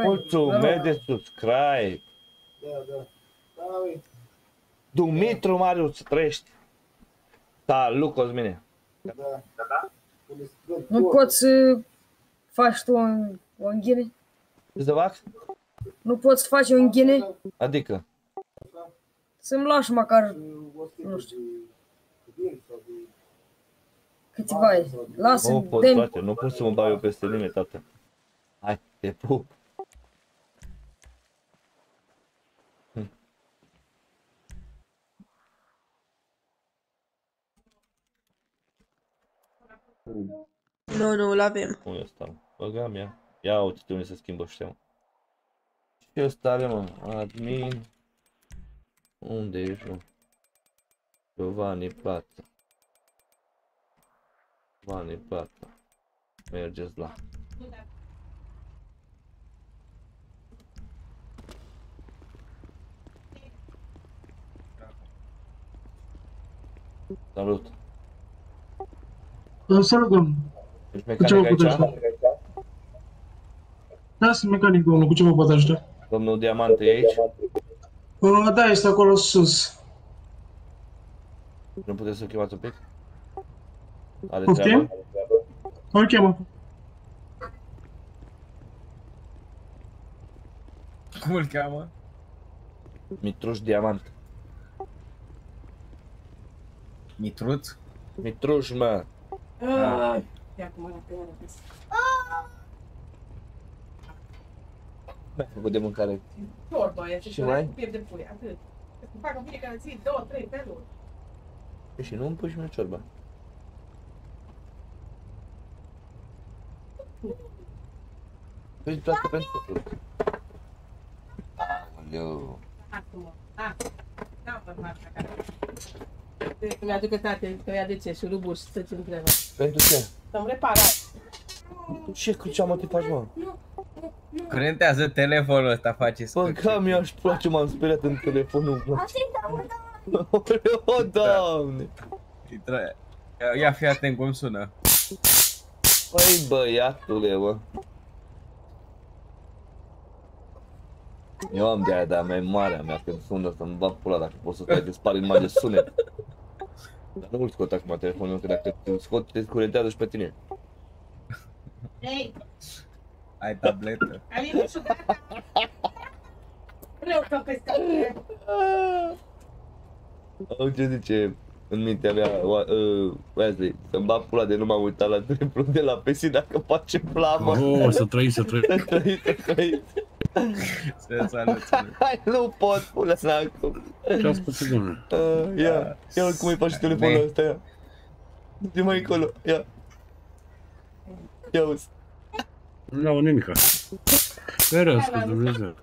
Mulțumesc de subscribe! Da, da. Da, uite. Dumitru Marius, trăiești! Salut, Cosmine! Da, da. Nu poți să faci tu o înghine? Ce să fac? Nu poți să faci o înghine? Adică? Să-mi lași măcar, nu știu. Câteva, lasă-mi, nu pot, frate, nu pot să mă bag eu peste nimeni, tată. Hai, te pup. Hm. Nu, nu, l-avem. Unde ăsta? Băgam ea. Ia uite-te unde se schimbă ăștia. Ce ăsta are, mă? Admin. Unde ești, mă? Giovanni Plata. Banii, plata. Mergeți la. Salut. Salut, domnul. Ești mecanic aici? Da, sunt mecanic, domnul. Cu ce vă pot ajuta? Domnul Diamante e aici? Da, este acolo sus. Nu puteți să-l chemați un pic? Are treabă? Come chiamo? Cum îl cheamă? Mitruș Diamant. Mitruț? Mitruș, mă. Aaaa. Ia cum arată iară pe asta. Mi-a făcut de mâncare. Ciorba aia, ce pierd de pui, atât. Îmi fac în fiecare zi, două, trei feluri. Și nu îmi pui și mie ciorba. Păi toată pentru totul. Aoleu. Acum, a, n-am văzut așa. Îmi aducă tate, că îi aduce șuruburi și să-ți întreba. Pentru ce? Să-mi reparat. Ce? Cu ce-am te faci, mă? Crentează telefonul ăsta, faceți. Bă, cam mi-aș place, m-am speriat în telefonul ăsta. O, Doamne! Ia fii atent cum sună. Păi, băiatule, mă. Eu am de-aia, dar memoarea mea când sună să-mi bag pula, dacă pot să stai, dispar în mai de sunet. Dar nu îl scot acum telefonul, că dacă te scot, te curentează și pe tine. Ei! Ai tabletă. Ai nu știu gata. Rău că pe scăpire. Au ce zice în mintea mea, Wesley, să-mi bag pula de nu m-am uitat la triplu de la P S I dacă face plamă. O, să trăiți, să trăiți. Să trăiți, să trăiți. Să salut. Nu pot, pula să acum. Ce-am spus pe domnule? Ia, ia cum îi faci telefonul ăsta, ia. Du-te mai încolo, ia. Ia uzi. Nu au nimica. Pe răscă, Dumnezeu.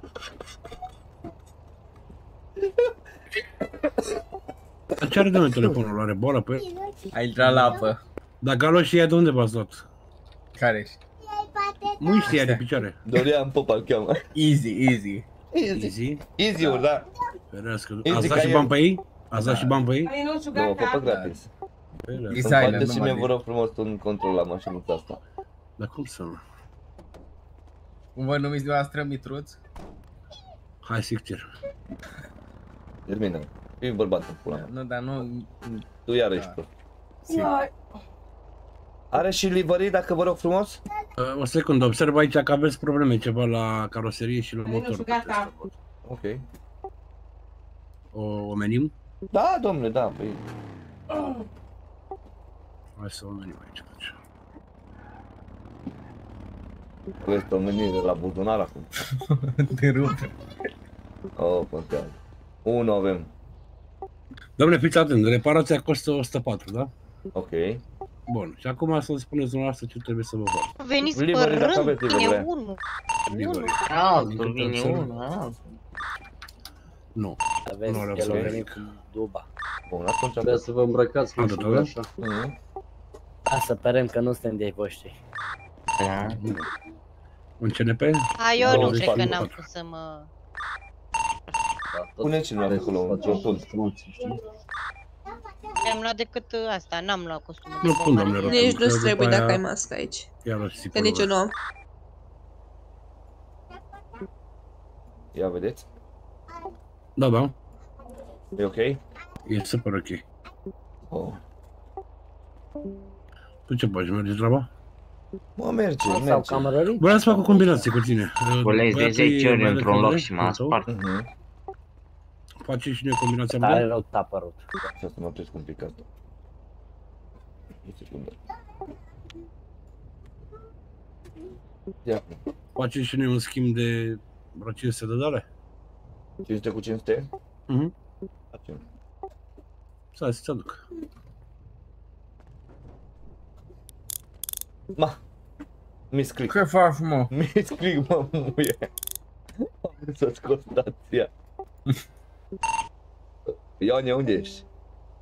Ce are de noi telefonul? Are boală pe el? A intrat la apă. Dar galoșii ea de unde v-ați dat? Care-și? Muiștii ea de picioare. Dorian Popa îl cheamă. Easy, easy. Easy? Easy-uri, da. Pe răscă. Ați dat și bani pe ei? Ați dat și bani pe ei? Două, Popa gratis. Îmi poate și mie, vă rog frumos, un control la mașinuța asta. Dar cum să mă? Cum vă numiți dumneavoastră, Mitruț? Hai, sincer. Termină. Fii bărbat în pula mea. Nu, dar nu... Tu iară ești prost. Are și livării, dacă vă rog frumos? O secundă, observ aici că aveți probleme ceva la caroserie și la motor. Ok. O menim? Da, domnule, da. Hai să o menim aici. Vreți o menire la buzunar acum? Te rupe. O, contează. Unu avem. Dom'le, fiți atent, reparația costă o sută patru, da? Ok. Bun, și acum să-mi spuneți dumneavoastră ce trebuie să vă fac. Veniți pe rând, e unu. Altul vine unu, altul. Nu, nu are absolut nimic. Bun, atunci trebuie să vă îmbrăcați. A, să părem că nu suntem de-ai voștri. Un C N P? A, eu nu cred că n-am pus să mă... Pune cineva acolo, un rotund. Am luat decât asta, n-am luat costumul. Nu pun, domnule rotund. Nici nu-ți trebuie dacă ai mască aici. Că nici eu nu am. Ia, vedeți? Da, da. E ok? E super ok. Tu ce faci, mergi treaba? Mă, merge, merge. Vreau să fac o combinație cu tine. Colegi de zece ori într-un loc și m-a spart. Face și noi combinația bună? Are rău tapărut. Să mă opresc un pic asta. O secundă. Face și noi un schimb de vreo cinci sute de dolari? cinci sute cu cinci sute? Mhm. Stai să-ți aduc. Ma, misclic. Ce faci, mă? Misclic, mă, muie. Am vrut să-ți constația. Ioane, unde ești?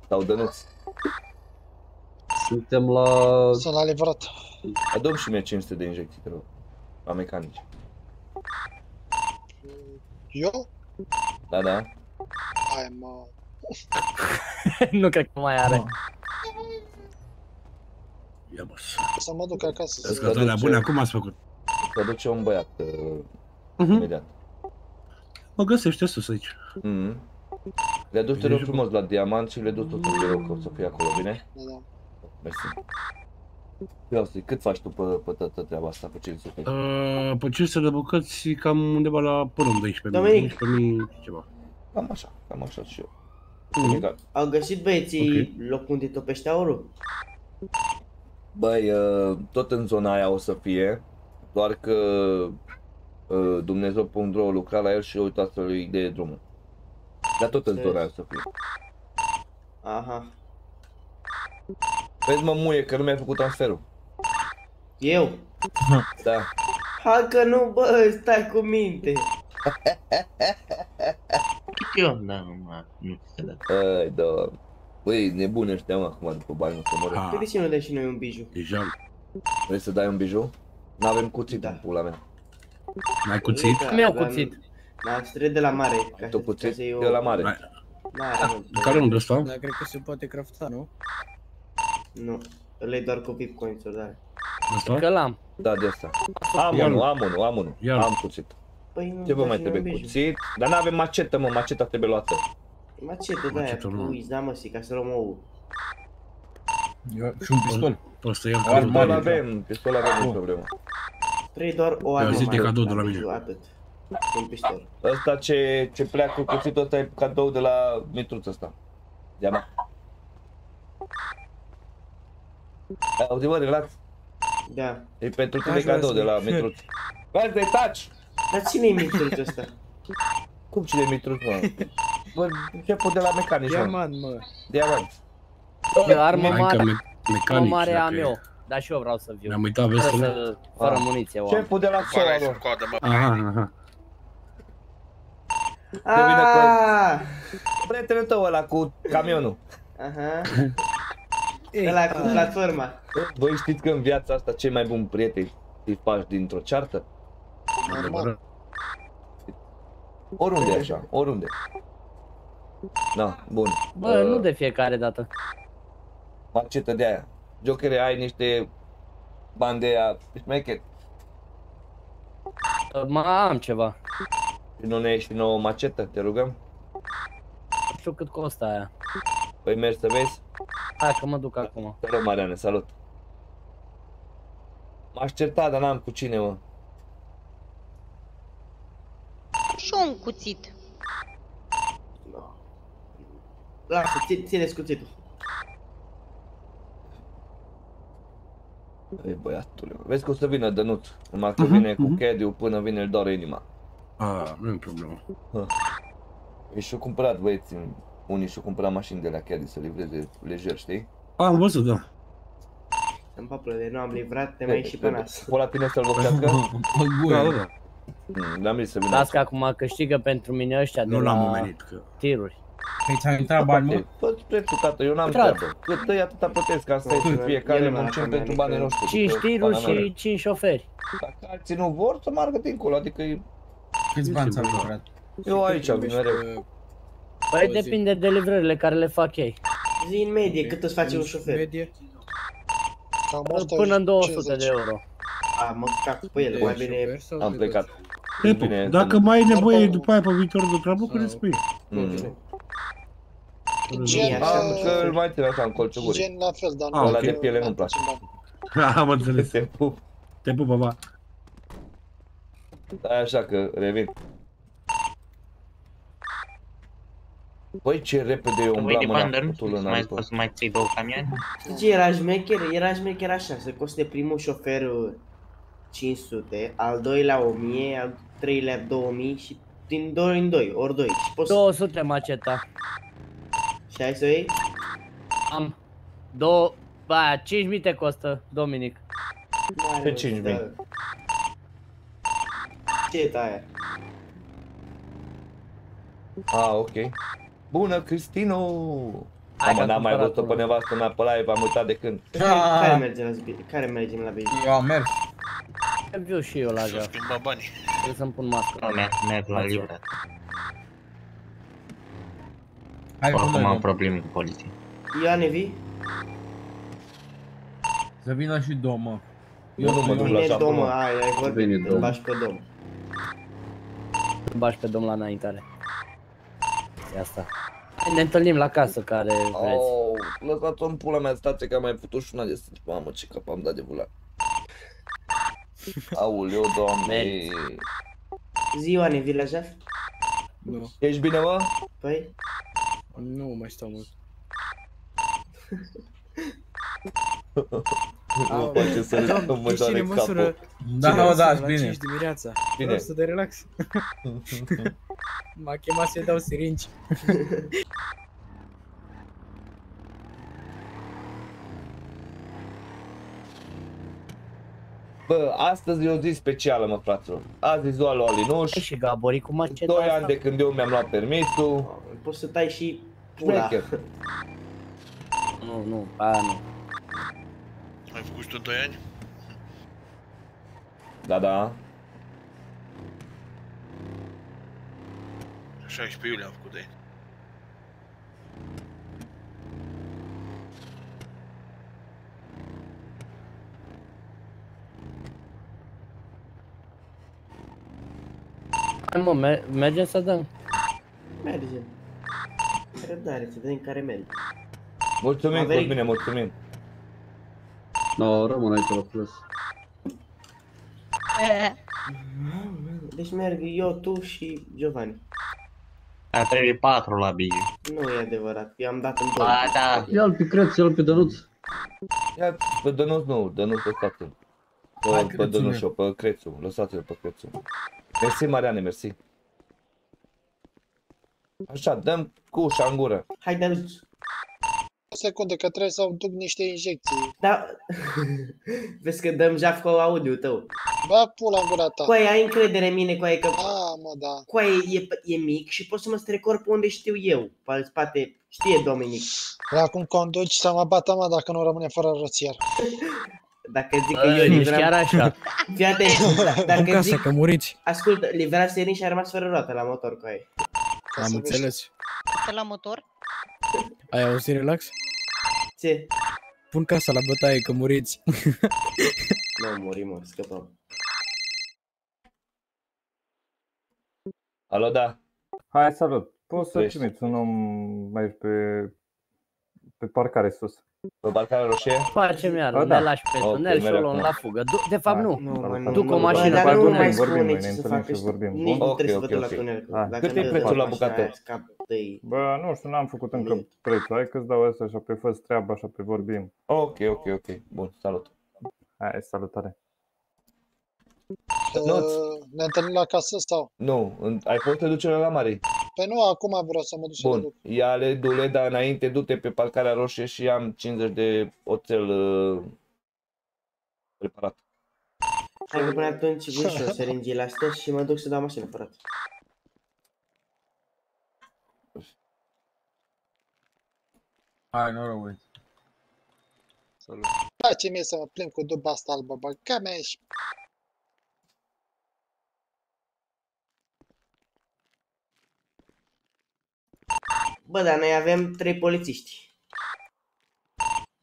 Sau Dănuț? Suntem la... Sunt la livrat. Adă-mi și mie cinci sute de injecții, te rog. La mecanici. Eu? Da, da. Hai, mă... Nu cred că mai are. Ia, bă, să mă duc acasă. Răzgătoarea bună, cum ați făcut? Te duce un băiat, imediat. Mă găsește sus aici. Le duci, te rog frumos, la diamant și le duci totul, te rog, să fie acolo, bine? Da, da. Mersi. Iausă, cât faci tu pe, pe toată treaba asta, pe cinci sute? Uh, pe cinci sute de bucăți, cam undeva la până doisprezece mii ceva. Cam așa, cam așa și eu. Mm-hmm. Au găsit băieții okay. locul unde topește aurul? Băi, uh, tot în zona aia o să fie, doar că uh, Dumnezeu punct ro lucra la el și uita să-i dea drumul. Dar tot în zona aia o să fie. Aha. Vezi mă muie că nu mi-ai făcut transferul. Eu? Da. Hai că nu bă, stai cu minte. Eu n-am, nu se dă. Ai, da. Băi, nebune ăștia mă acum după bani, nu se mără. Păi de ce nu dai și noi un biju? Deja. Vrei să dai un biju? N-avem cuțit în pula mea. N-ai cuțit? Nu mi-au cuțit. N-am strâns de la mare. Tu cuțit de la mare. Care nu de ăsta? Dar cred că se poate crafta, nu? Nu, le-ai doar cu bitcoin-uri, dar... Asta? Că l-am. Da, de asta. Am unul, am unul, am unul, am cuțit. Păi ce vă mai trebuie? Cuțit? Dar n-avem macetă, mă, maceta trebuie luată. Macetă, da, aia, uiți, da, mă, si, ca să luăm ouul. Și un pistol. Asta iau cu urmări. Avem, pistol avem nicio problemă. Trebuie doar o armă mai, atât. Un pistol. Ăsta ce pleacă cu cuțitul ăsta e cadou de la mitruța asta. Ia-mă. Auzi, mă, relax. Da. E pentru tine cadou de la Mitruț. Bă, de taci! Dar cine-i Mitruț ăsta? Cum cine-i Mitruț, mă? Bă, șeful de la mecanici, mă. Diamant, mă. Diamant. Eu armă mare. Armă mare am eu. Dar și eu vreau să viu. Ne-am uitat vestul? Fără muniție, oameni. Șeful de la soară. Aha, aha. Aaaa! Prietenul tău ăla cu camionul. Aha. Ăla cu platforma. Voi știți că în viața asta cei mai buni prieteni îi faci dintr-o ceartă? Normal. Oriunde așa, oriunde. Da, bun. Bă, uh, nu de fiecare dată. Macetă de aia. Jokere, ai niște bani de aia, șmechet. Mă, am ceva. Și nu ne ieși nouă macetă, te rugăm? Nu știu cât costă aia. Păi mergi să vezi? Hai că mă duc acum. Salut, Mariane, salut. M-aș certa, dar n-am cu cine, mă. Și un cuțit. Lasă, ține-ți cuțitul. Ei, băiatule, vezi că o să vină Dănuț. Numai că vine cu Cadiu, până vine îl doare inima. Ah, nu e problemă. Și-o cumpărat, băieți. Unii și-o cumpăra mașini de la Cadiz să livreze lejer, știi? Am văzut, da. În papulă de nu am livrat, te mai ieși pe nas. Pola tine să-l locească? Da, da. Las că acum câștigă pentru mine ăștia de la tiruri. Păi ți-am intrat bani, mă? Tot prețul, tată, eu n-am treabă. Cât tăi atâta plătesc, că asta este fiecare muncim pentru banii noștri. cinci tiruri și cinci șoferi. Dacă alții nu vor, să margă dincolo, adică... Câți bani ți-am livrat? Eu aici vin mereu. Păi depinde de livrările care le fac ei. Zi în medie, cât îți face un șofer? Până în două sute de euro. A, mă cac pe ele, mai bine am plecat. Dacă mai ai nevoie după aia pe viitorul de treabă, că ne spui. Am că îl mai trebuie așa în colțuguri. Gen la fel, dar nu. Ăla de piele nu-mi place. Am înțeles. Te pup. Te pup, baba. Stai așa că revin. Băi, ce repede eu umblam în acutul în altă. Poți să mai ții două camioane? Ce era șmecher? Era șmecher așa, să coste primul șofer cinci sute, al doilea o mie, al treilea două mii și din doi în doi, ori doi. două sute maceta. Și hai să o iei? Am. Două... Ba, cinci mii te costă, Dominic. Pe cinci mii. Ce e aia? Ah, ok. Bună, Cristino! Mamă, n-am mai văzut-o pe nevastă mea pe live, am uitat de când. Care mergem la zbire? Care mergem la zbire? Eu am mers. Merg și eu la gea. Să-mi schimba banii. Trebuie să-mi pun masca. Merg la livrat. Oricum am probleme cu poliții. Ioane, vii? Să vină și două, mă. Eu nu mă duc la șapă, mă. Ai vorbit, îl bași pe domn. Îl bași pe domn la înaintare. Asta. Ne întâlnim la casă, care vreți. lăsați-o în pula mea, stați că am mai putut și una de sânge. Mamă, ce cap am dat de bulan. Aoleu, doamne. Ziua, Nevila, șef? Da. Ești bine, mă? Păi? Nu mai stau mult. Nu face să mă doare capul. Da, da, da, bine. Bine. Vreau să te relax. M-a chemat să-i dau sirinci. Bă, astăzi e o zi specială, mă, fraților. Azi e ziua lui Alinuș. Și Gabori cu maceta asta. doi ani de când eu mi-am luat permisul. Poți să tai și pula. Nu, nu, aia nu. Ai făcut și tu doi ani? Da, da. șaisprezece iulie am făcut doi ani. Hai mă, mergem să dăm. Mergem. Răbdare, să vedem care merge. Mulțumim, Cosmine, mulțumim. No, rămân aici la plus. Deci merg eu, tu și Giovanni. Ar trebui patru la bine. Nu e adevărat, i-am dat în două. Da. Ia-l pe Creț, ia-l pe Dănuț. Ia pe Dănuț nu, Dănuț lăsați-l. Pe Dănuț și-o, pe Crețu, lăsați-l pe Crețu. Mersi, Mariane, mersi. Așa, dăm cu ușa în gură. Hai, Dănuț. Secundă, că trebuie să duc niște injecții. Da. Vezi că dăm jaf cu audio-ul tău. Ba, pula în gura ta. Coaie, ai încredere în mine, coaie, că... Da, mă, da. Coaie e, e mic și pot să mă strecor pe unde știu eu. Pe spate știe Dominic. Acum conduci să mă bată, mă, dacă nu rămâne fără roțier. Dacă zic că eu livram... chiar așa. Fii atent, dacă zic... că muriți. Ascultă, livra serin și a rămas fără roată la motor, coaie. Am înțeles. La motor? Ai auzit relax? Ce? Pun casa la bătaie că muriți. Nu murim, mă, scăpăm. Alo, da. Hai, salut. Poți să trimiți un om mai pe pe parcare sus. Pe parcare roșie? Facem iară, ne lași pe tunel și o luăm la fugă. De fapt nu, duc o mașină pe tunel. Vorbim, noi ne întâlnim și vorbim. Ok, ok, ok. Cât e prețul la bucată? Bă, nu știu, n-am făcut încă prețul. Hai că-ți dau asta așa pe fă-ți treaba, așa pe vorbim. Ok, ok, ok. Bun, salut. Hai, salutare. Ne întâlnim la casă sau? Nu, ai fost reducerea la mare. Păi nu, acum vreau să mă duc să mă duc. Bun, ia-le, du-le, dar înainte du-te pe parcarea roșie și am cincizeci de oțel uh, preparat. Hai că până atunci vin și eu seringile astea și mă duc să dau mașină fără. Hai, noroc, băi. Salut. Face mie să mă plimb cu duba asta albă, bă, ca mea și... Bă, dar noi avem trei polițiști.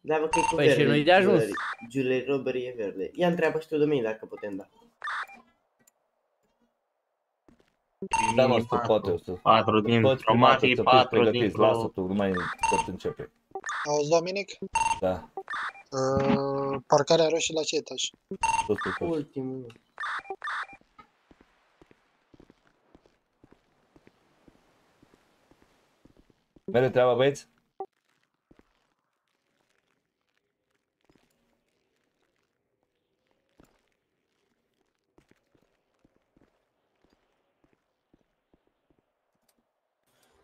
Da, bă, că e cu păi verde. Și nu-i de ajuns. Julie Robbery e verde. Ia întreabă și tu de mine dacă putem da. Da, mă, se poate, o să... patru din cromatii, patru din cromatii. Lasă tu, nu mai pot începe. Auzi, Dominic? Da. Parcarea roșie la ce etaj? Ultimul. Mere treaba, băieți?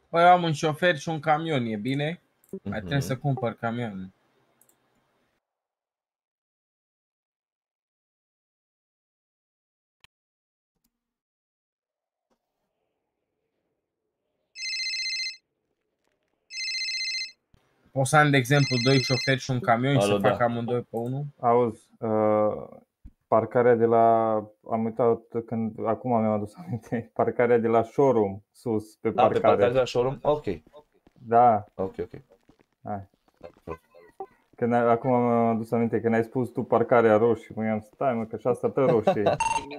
Băi, eu am un șofer și un camion, e bine? Mm-hmm. Mai trebuie să cumpăr camionul. O să am, de exemplu, doi șoferi și un camion. Alo, și să da. Fac amândoi pe unul? Auzi, uh, parcarea de la... Am uitat când... Acum mi-am adus aminte. Parcarea de la showroom, sus, pe da, parcare. Da, pe parcarea de la showroom? Ok. Da. Ok, ok. Hai. Când, acum mi-am adus aminte, când ai spus tu parcarea roșie, mă, i-am stai, mă, că și asta tă roșie.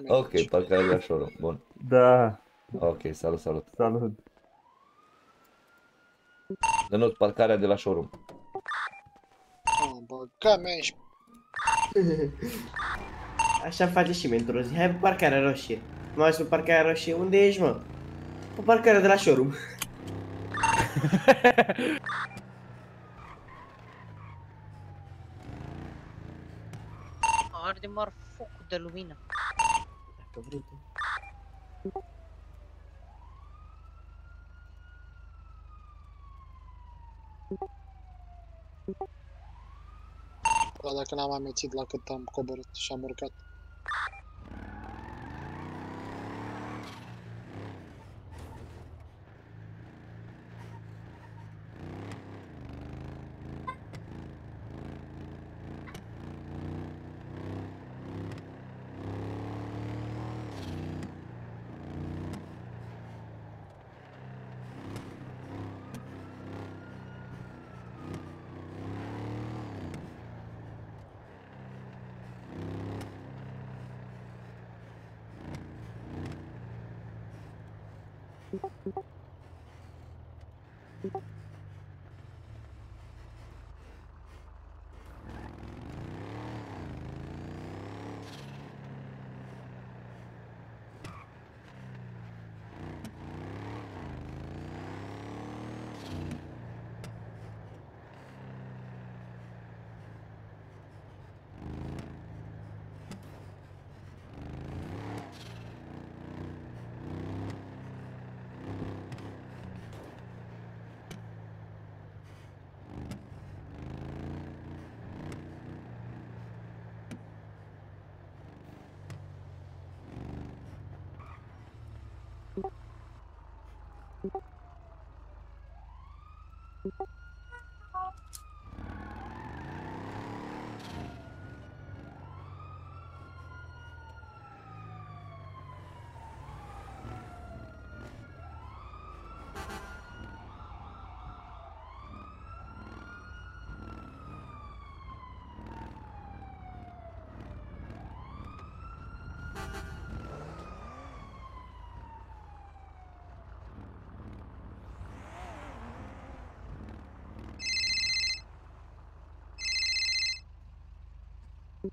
Ok, parcarea de la showroom, bun. Da. Ok, salut, salut. Salut. Dănuț, parcarea de la showroom. băga mea și... Așa face și mentorul, zi, hai pe parcarea roșie. Mă ajuns pe parcarea roșie, unde ești, mă? Pe parcarea de la showroom. Arde mar focul de lumină. Dacă vrei tu. Bă, dacă n-am amețit la cât am coborât și am urcat.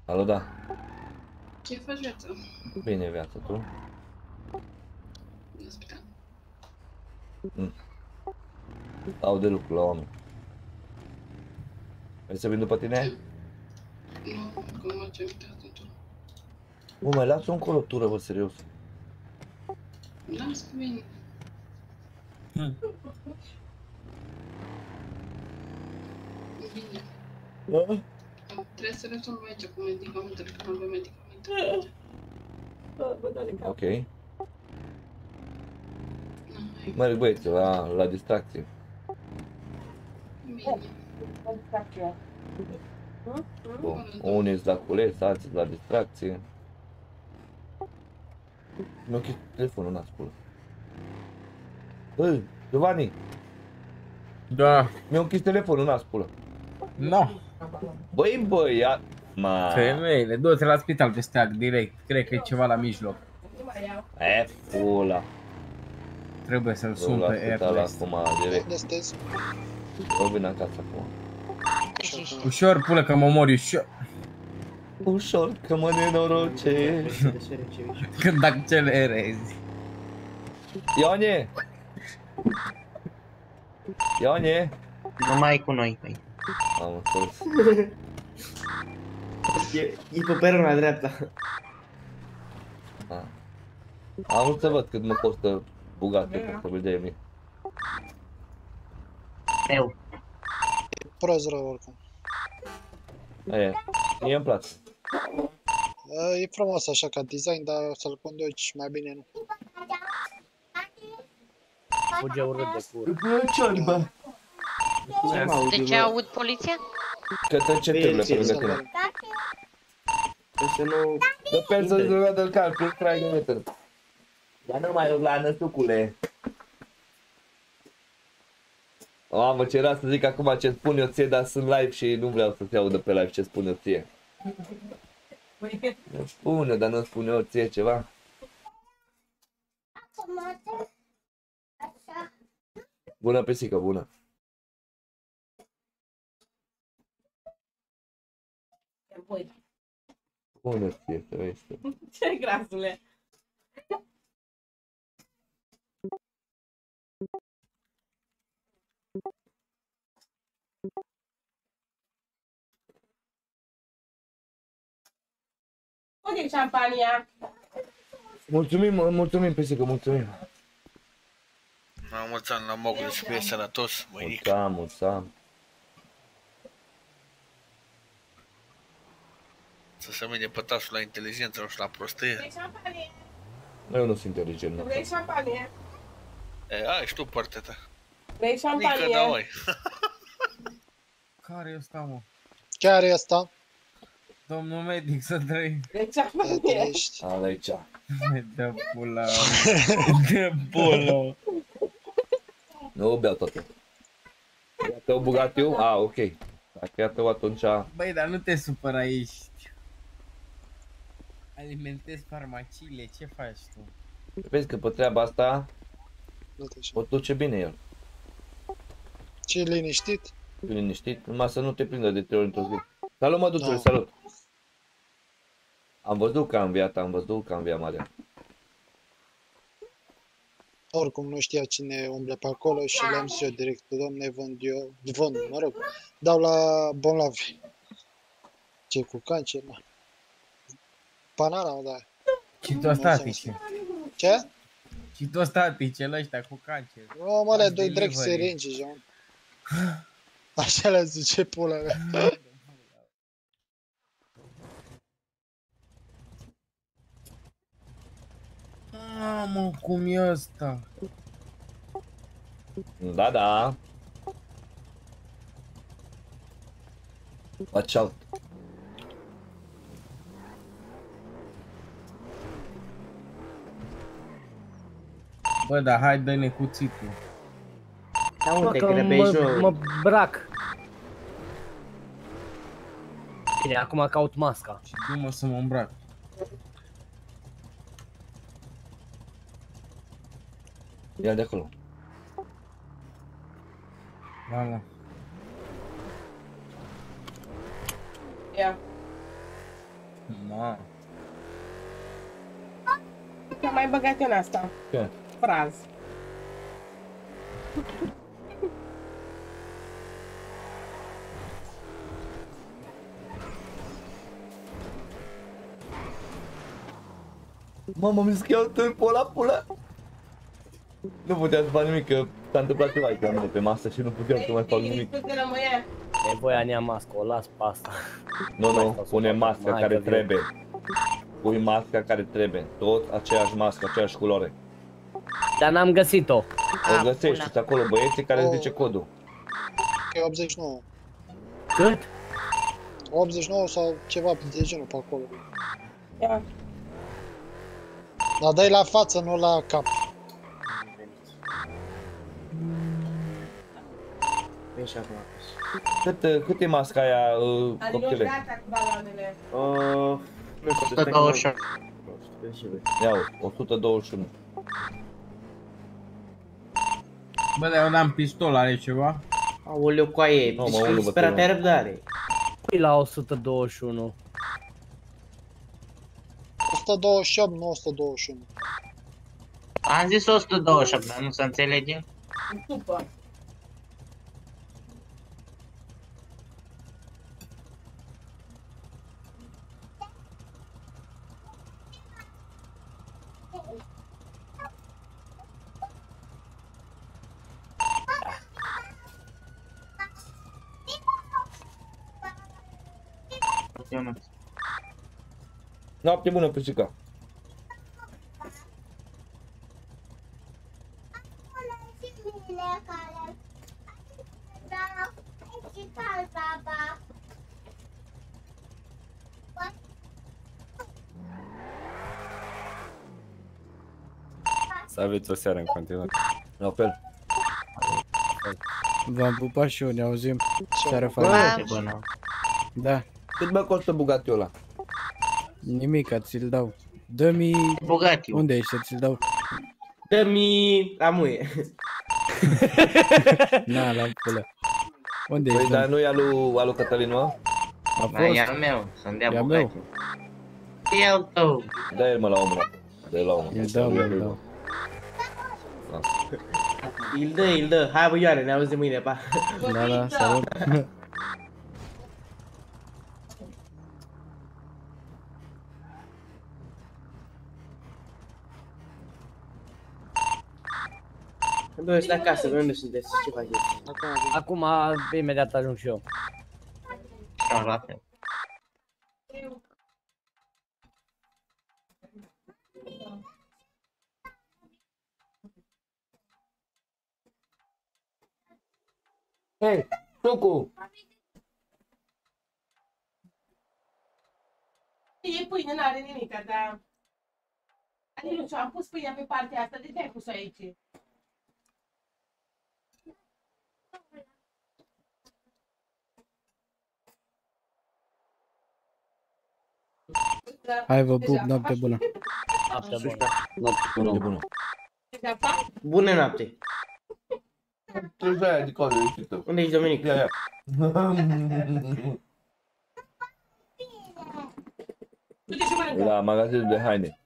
Alo, da. Ce faci, viață? Bine, viață, tu? În spital? Mm. Au de lucru la oameni. Vrei să vin după tine? Nu, că nu ce uitat atunci. Mă, mai las-o încă o rotură, bă, serios. Las cu mine. Bine. Da? Trebuie să rezolv aici cu medicamentele, că nu avem medicamente. Bă, da de cap. Ok. Merg, băieți, la, la distracție. Bine. La distracție. Bun, unii-s la cules, alții la distracție. Mi-a închis telefonul, n-a spus. Bă, Giovanni! Da. Mi-a închis telefonul, n-a spus. No. Băi, băi, ia... Ma... Femeile, du-te la spital pe steag, direct. Cred că e ceva la mijloc. E, pula. Trebuie să-l sun pe Airless. Bă, vin acasă acum. Ușor, pula, că mă mori, ușor. Ușor, că mă nenorocești. Când dacă cel erezi. Ione! Ione! Nu mai e cu noi, băi. Am înțeles. E pe perna dreapta. Am să văd cât mă costă bugatul, probabil de mie. Eu. E prost rău oricum. E, mie îmi place. E frumos așa ca design, dar să-l conduci mai bine nu. Fuge urât de cură. Bă, ce-ori, bă? De ce aud poliția? Că trece târlă pe lângă tine. Dă persoanele lumea de-l calcul, trai de metru. Dar nu mai urlană, sucule. Mamă, ce era să zic acum ce spun eu ție, dar sunt live și nu vreau să se audă pe live ce spun eu ție. Nu spune, dar nu spun eu ție ceva. Bună, pisică, bună. înapoi. Bună ție, ferește. Ce grasule! Pune-mi șampania! Mulțumim, mulțumim, pisică, mulțumim! La mulți ani, la Mogul, să fie sănătos, băinic! Mulțumim, mulțumim! Să se mine pătasul la inteligență, nu știu, la prostie. Vrei șampanie? Eu nu sunt inteligent. Vrei șampanie? E, ai și tu partea ta. Vrei șampanie? Nică, da, oi. Care e ăsta, mă? Care e ăsta? Domnul medic, să trăi. Vrei șampanie? A, de aici. De pula. De pula. Nu beau toate. Te-au bugat eu? A, ok. Dacă te-au atunci... Băi, dar nu te supăra aici. Alimentezi farmaciile, ce faci tu? Vezi că pe treaba asta o duce bine el. Ce liniștit? Liniștit, numai să nu te prindă de trei ori într-o zi. Salut, mă, duțule, salut! Am văzut că am înviat, am văzut că am înviat Maria. Oricum nu știa cine umble pe acolo și le-am zis eu direct, domne, vând eu, vând, mă rog, dau la bolnavi. Ce cu cancer, mă? Panara, da. Citostatice. Ce? Citostatice, la ăștia cu cancer. O, mă, alea doi direct seringi, Jean. Așa le zice pula mea. A, mă, cum e ăsta? Da, da. Watch out. Bă, dar hai, dă-ne cuțitul. Da, unde grăbești, mă, mă brac. Bine, acum caut masca. Și nu mă să mă îmbrac. Ia de acolo. Da, da. Ia. Ma. Te-am mai băgat eu în asta. Ce? Fraz. Mamă, mi-s că iau timpul ăla, pula. Nu puteam să fac nimic, că s-a întâmplat ceva aici la mine pe masă și nu puteam să mai fac nimic. E voia nea mască, o las pe asta. Nu, nu, pune masca care trebuie. Pui masca care trebuie, tot aceeași mască, aceeași culoare. Dar n-am găsit-o. O găsești acolo, băieții care îți zice codul. E optzeci și nouă. Cât? optzeci și nouă sau ceva de genul pe acolo. Da. Dar dai la față, nu la cap. Vezi acum. Cât, cât e masca aia, coptele? Uh, nu știu, o sută douăzeci și unu. Ia, o sută douăzeci și unu. Bă, dar eu n-am pistol, are ceva? Aoleu, coaie, no, deci că-mi spera te-ai răbdare. Pui la o sută douăzeci și unu. o sută douăzeci și opt, nu o sută douăzeci și unu. Am zis o sută douăzeci și opt, dar nu se înțelege? Supă. Noapte bună, pisica. Să aveți o seară în continuare. La fel. V-am pupat și eu, ne auzim. Seară faină. Da. Cât mă costă bugatiul ăla? Nimica, ți-l dau. Dă-mi... Bugatiu. Unde ești să ți-l dau? Dă-mi... la muie. Na, la pula. Unde ești? Păi, dar nu e alu Cătălin, mă? Dar e al meu, să-mi dea bucății. E al tău. Dă el mă la omul. Dă-i la omul. Îl dau, îl dau. Îl dă, îl dă. Hai bă Ioane, ne auzi de mâine, pa. Da, da, salut. Bă, ești la casă, bă, unde sunteți? Ce faci? Acum, imediat ajung și eu. Da, la fel. Hei, Tucu! E pâine, n-are nimica, dar... Adică, nu știu, am pus pâinea pe partea asta, de ce ai pus-o aici? Hai vă pup, noapte bună. Noapte bună. Noapte bună. Bună noapte. Trebuie aia de coadă, ești tău. Unde ești, Dominic? Ia, ia. La magazinul de haine.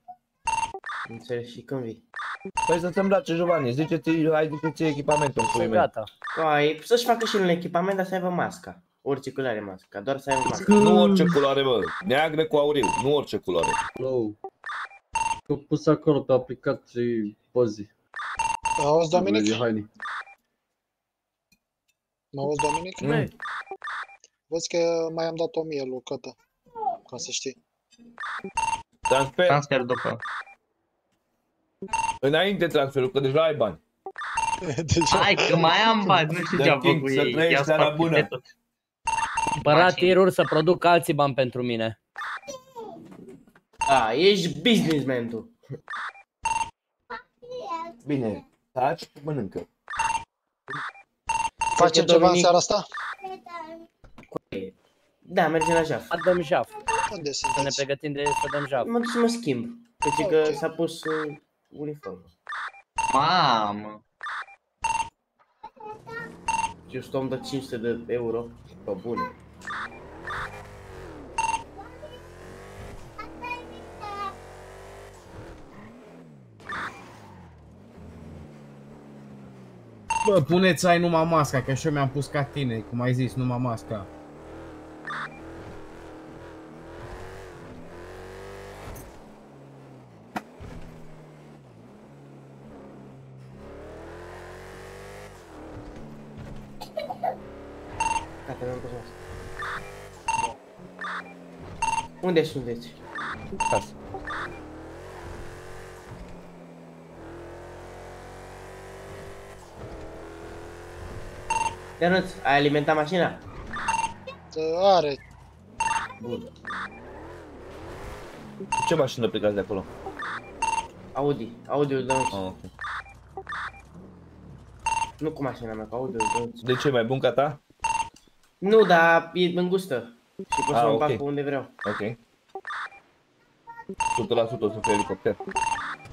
Înțeles, și când vii? Păi să-ți-mi place, Giovanni, zice-ți, hai zice-ți echipamentul. Păi gata. Să-și facă și un echipament, dar să aibă masca. Orice culoare masca, doar să ai o mască. Nu orice culoare, bă. Neagră cu auriu, nu orice culoare. Nu. Că pus acolo pe aplicații poze. Auzi, Dominic? N-auzi, Dominic? Nu. Vezi că mai am dat o mie lui Cătă. Ca să știi. Transfer. Transfer după. Înainte transferul, că deja ai bani. Hai că mai am bani, nu știu ce-am făcut ei. Să trăiești seara bună. Cumpăra tiruri să produc alții bani pentru mine. Da, ești businessman tu. Bine, taci, mănâncă. Facem ceva în seara asta? Da, mergem la jaf. Dăm jaf. Să ne pregătim de să dăm jaf. Mă duc să mă schimb. Deci că s-a pus uniformă. Mamă! Eu stau, îmi dă cinci sute de euro. Bă, bune. Bă, puneți ai numai masca, că și eu mi-am pus ca tine, cum ai zis, numai masca. Unde sunteți? Casă. Ionuț, ai alimentat mașina? Are. Bun. Ce mașină plecați de acolo? Audi, Audi-ul de Ionuț. Ah, okay. Nu cu mașina mea, cu Audi-ul de Ionuț. De ce, mai bun ca ta? Nu, dar e îngustă. Și pot să mă împac pe unde vreau. Ok. o sută la sută o să fie elicopter.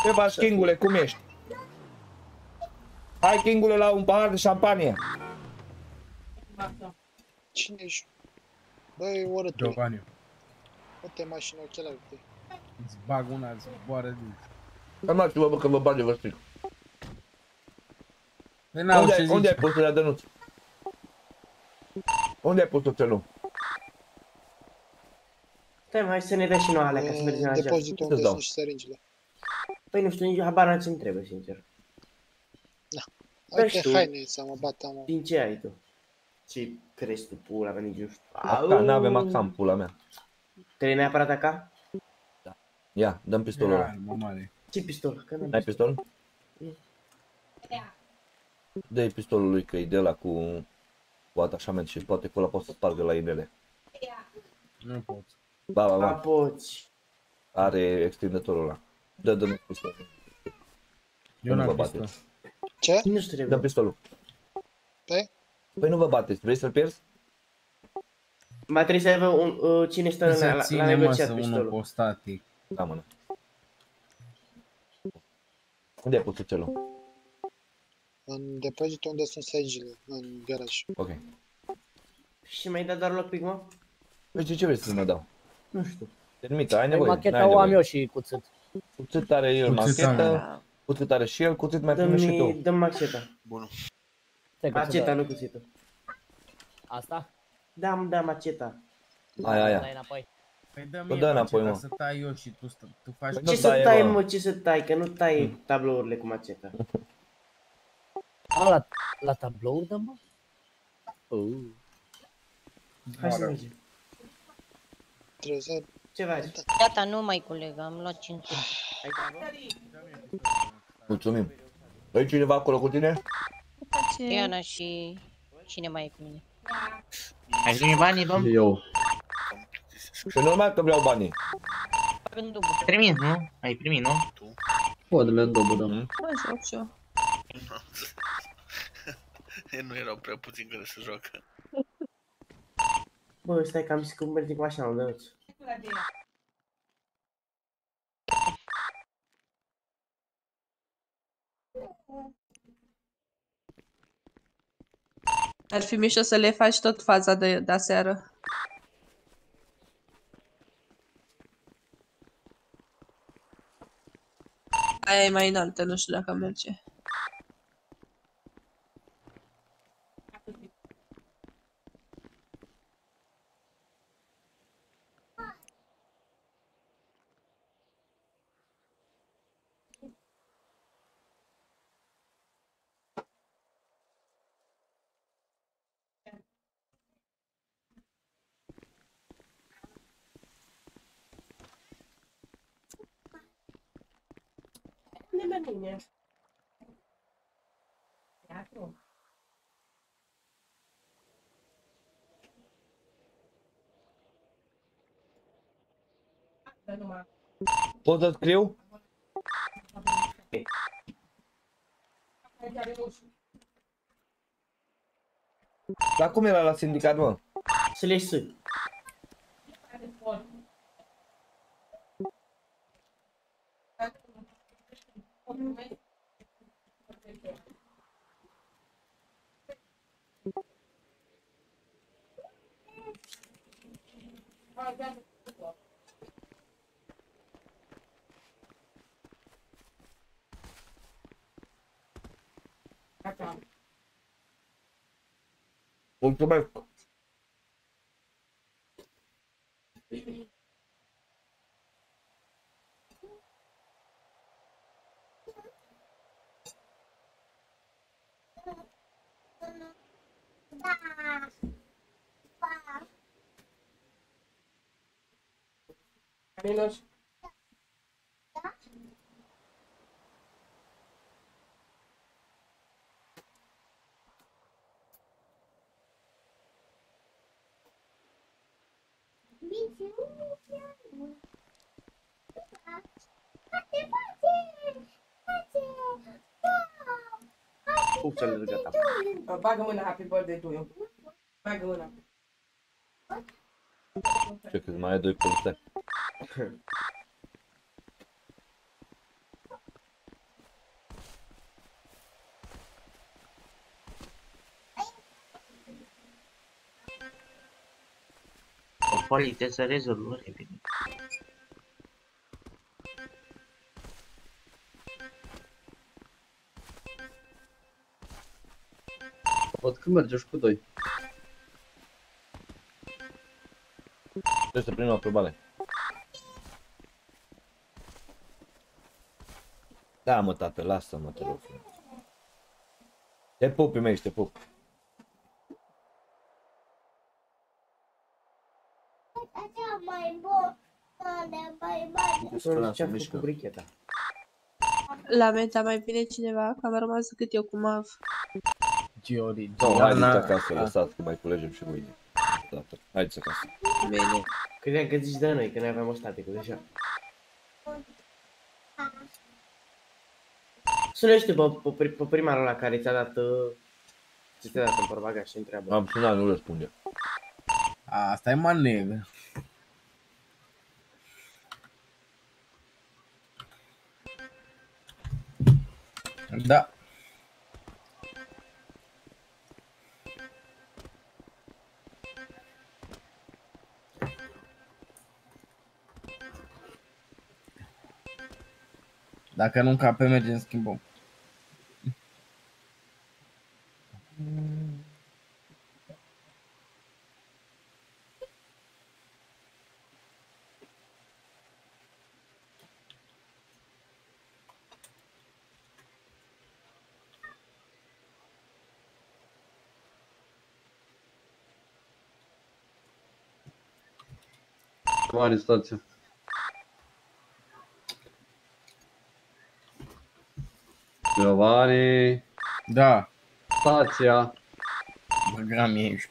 Ce faci, Kingule? Cum ești? Hai, Kingule, la un pahar de șampanie. Cine ești? Băi, orături. Giovanni. Pute mașină, ochelari. Îți bag una, îți boară din... Calmați-vă, bă, că vă bage, vă stric. Unde ai pus-o la Dănuț? Unde ai pus-o celul? Stai mă, hai să ne dea și nouă alea, ca să mergem la geapă. Depozitul unde sunt și săringile. Păi nu știu, nici habar n-am ce-mi trebuie, sincer. Da. Hai pe haine să mă bat amă. Din ce ai tu? Ce crezi tu, pula mea, nici nu știu. Aca, n-avem aca în pula mea. Trebuie neapărat aca? Da. Ia, dă-mi pistolul ăla. Ce pistol? N-ai pistol? Dă-i pistolul lui, că e de ăla cu atașament și poate că ăla poți să spargă la inele. Nu poți. Ba, ba, ba. Poți. Are extindătorul ăla. Dă, dă-mi pistolul. Eu nu vă bateți. Ce? Nu știu. Dă-mi pistolul. Păi? Păi nu vă bateți, vrei să-l pierzi? Ba trebuie să aibă un, uh, cine stă la, la, la negociat pistolul. Postatic. Da, mână. Unde ai putut celul? În depozit unde sunt săgile, în garaj. Ok. Și mi-ai dat doar loc, Pigma? Deci ce vrei să mă dau? Nu știu. Termite, ai nevoie. Macheta o am eu și cuțit. Cuțit are el macheta, cuțit are și el, cuțit mai primi și tu. Dă-mi macheta. Bună. Macheta, nu cuțită. Asta? Da, îmi dă macheta. Aia, aia. Păi dă înapoi, mă. Să tai eu și tu faci... Ce să tai, mă, ce să tai, că nu tai tablourile cu macheta. A, la tablouri dă, mă? Hai să mergem. Ce faci? Gata, nu mai coleg, am luat cinci. Mulțumim. E cineva acolo cu tine? Iana și... cine mai e cu mine? Ai primit banii, domn? Eu. Și normal că vreau banii. Ai primit, nu? Ai primit, nu? Bă, de mi-am dobă, domn. Mai joc și eu. Nu erau prea puțin care se joacă. Bă, stai că am zis că merg cu mașina, nu dă-ți. Ar fi mișto să le faci tot faza de, de aseară. Aia e mai înaltă, nu știu dacă merge. Pot să scriu? Dar cum era la sindicat, mă? Să le ieși. Mulțumesc! Caminos. Bagă mâna, happy birthday to you. Bagă mâna. Ce, cât mai ai doi poliței? O poliție să rezolvă repede. Văd că mergești cu doi. Trebuie să primim aprobare. Da, mă, tată, lasă-mă, te rog. Te pupi, mei, te pup. La meta mai vine cineva, că am rămas cât eu cu M A V. Giori, Giori, hai să acasă, lăsați că mai culegem și mâine. Hai să acasă. Bine. Credeam că zici de noi, că noi aveam o statică, deja. Sunește, bă, pe primarul ăla care ți-a dat... ce ți-a dat în portbagaj și întreabă. Am sunat, nu răspunde. Asta e manevă. Da. Dacă nu încape, mergem, schimbăm. Mare stație. Giovanni. Da. Stația. Băgam ești.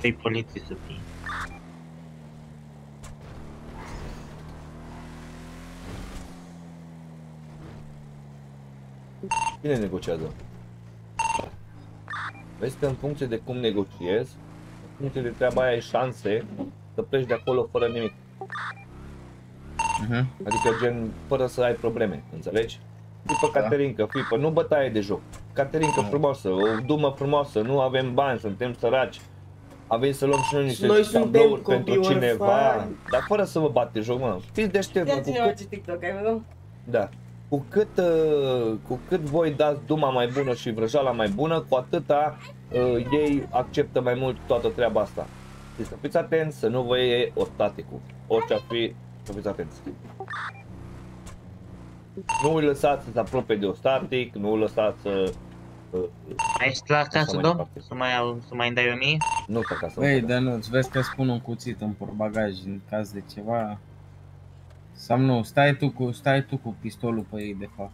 Dă-i poliție să fie. Cine negociază? Vezi că în funcție de cum negociezi, în funcție de treaba aia ai șanse să pleci de acolo fără nimic. Uh-huh. Adică gen, fără să ai probleme, înțelegi? Fii pe Caterinca, fii pe, nu bătaie de joc. Caterinca frumoasă, o dumă frumoasă, nu avem bani, suntem săraci. Aveți să luăm și noi niște tablouri pentru cineva, orfani. Dar fără să vă bate joc, mă. Fiți deștept, mă, cu cât... TikTok, ai văzut? Da. Cu cât, uh, cu cât voi dați duma mai bună și vrăjala mai bună, cu atâta uh, ei acceptă mai mult toată treaba asta. Deci să fiți atenți, să nu vă iei ostaticul. Orice ar fi, să fiți atenți. Nu îi lăsați să se apropie de ostatic, nu îi lăsați să... Ai la acasă, domn? Să mai, să mai dai eu mie? Nu pe acasă. Ei, dar nu, îți vezi că îți pun un cuțit în portbagaj în caz de ceva. Sau nu, stai tu cu, stai tu cu pistolul pe ei, de fapt.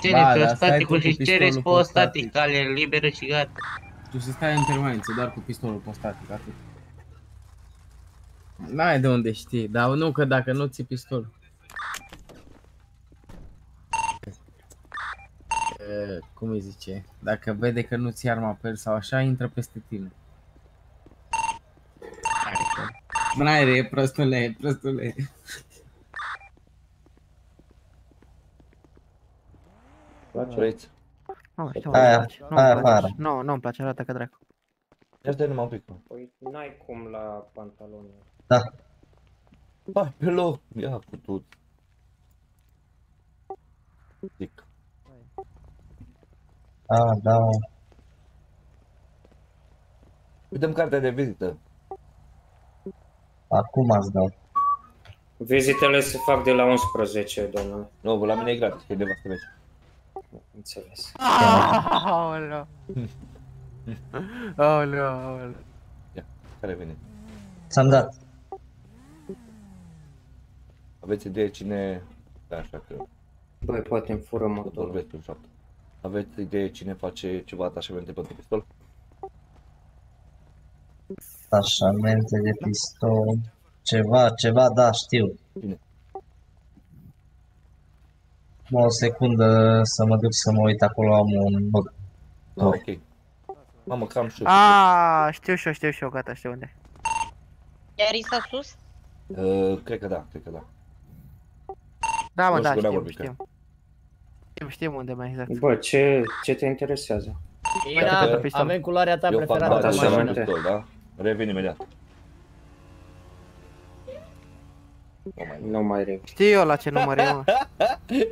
Cereți da, ostaticul și cereți pe ostatic, ale liberă și gata. Tu să stai în permanență, doar cu pistolul pe ostatic, atât. N-ai de unde știi, dar nu că dacă nu ții pistolul. Cum îi zice, dacă vede că nu ți arma pe el sau așa, intră peste tine. Braire, prostule, prostule. Place? Aia, aia afară. Nu, nu-mi place, arată ca dracu. Ia stai numai un pic. Păi n-ai cum la pantaloni. Da. Ba, pe loc, ia putut. Zic. Ah, da. Uităm cartea de vizită. Acum ați dau. Vizitele se fac de la unsprezece, doamna. Nu, la mine e gratis, că e de v-ați treci. Înțeles. Aoleu. Aoleu, aoleu. Ia, care vine? S-am dat. Aveți idee cine... Da, așa că... Băi, poate îmi fură motorul. Aveți idee cine face ceva atașamente pentru pistol? Atașamente de pistol... Ceva, ceva, da, știu. Bine. O secundă să mă duc să mă uit, acolo am un bug. Da, ok. Mamă, cam știu. Aaaa, știu și eu, știu și eu, gata, știu unde. E Arisa sus? Uh, cred că da, cred că da. Da, mă, da, știu, știu. Știm unde mai exact. Bă, ce, ce te interesează? Era, avem culoarea ta preferată la mașină. Da? Revin imediat. Nu mai, nu mai revin. Știu eu la ce număr e, mă.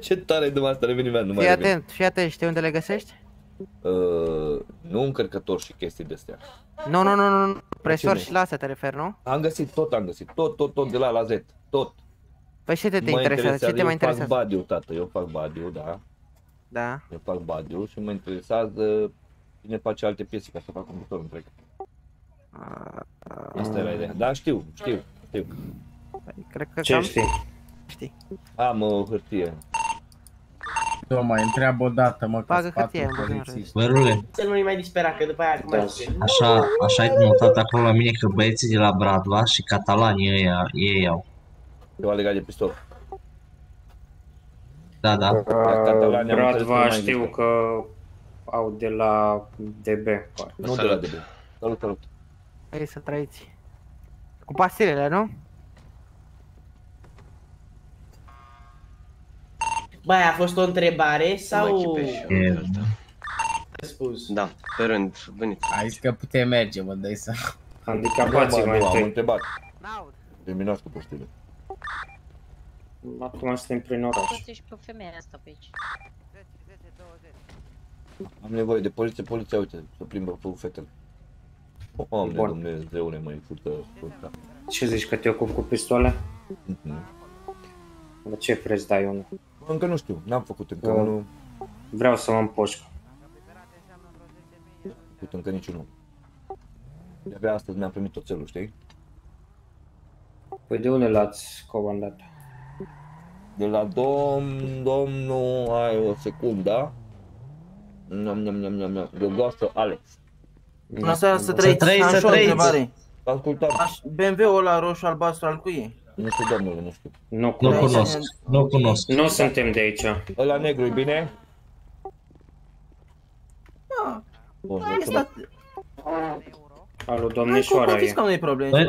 Ce tare e dumneavoastră, revin imediat, nu mai revin. Fii atent, fii atent, știi unde le găsești? Uh, nu încărcător și chestii de-astea. Nu, nu, nu, nu, presor și la astea te referi, nu? Am găsit tot, am găsit, tot, tot, tot, de la la Z, tot. Păi ce te te interesează, ce te mai interesează? Eu fac badiu, tată, eu fac badiu, da. Da. Eu fac badiu și mă interesează cine face alte piese ca să fac computerul întreg. Asta era ideea. Da, știu, știu, știu. Cred că ce știi? Știi. Am o hârtie. Tu mai întreabă o dată, mă, că îți fac un polițist. Bărule. Să nu-i mai dispera, că după aia acum ai zis. Așa, așa ai notat acolo la mine că băieții de la Bradla și catalanii ei iau. Ceva legat de pistol. Da, da. Uh, Bradva știu că au de la D B. Par. Nu salut. De la D B. Salut, salut. Hai să trăiți. Cu pastilele, nu? Băi, a fost o întrebare sau... Ce spus? Da, pe rând, veniți. Ai zis că putem merge, mă dai să... Handicapații mai întâi. Am întrebat. Terminați cu postile. Acum suntem prin oraș. Pe femeia asta pe aici. Am nevoie de poliție, poliția, uite, să plimbă cu fetele. Oameni, Dumnezeule, măi, furtă, furtă. Ce zici, că te ocupi cu pistoale? La ce preț dai unul? Încă nu știu, n-am făcut încă unul. Vreau să mă împoșc. N-am făcut încă niciunul. De-abia astăzi mi-am primit oțelul, știi? Păi de unde l-ați comandat? De la domn, domnul, ai o secundă. Nom, nom, nom, nom, nom, de doastră Alex. Bună seara, să trăiți, să trăiți. Ascultați. B M W-ul ăla roșu-albastru al cui? Nu știu, domnule, nu știu. Nu cunosc, nu cunosc. Nu suntem de aici. Ăla negru, e bine? Da. Alu, domnișoara e.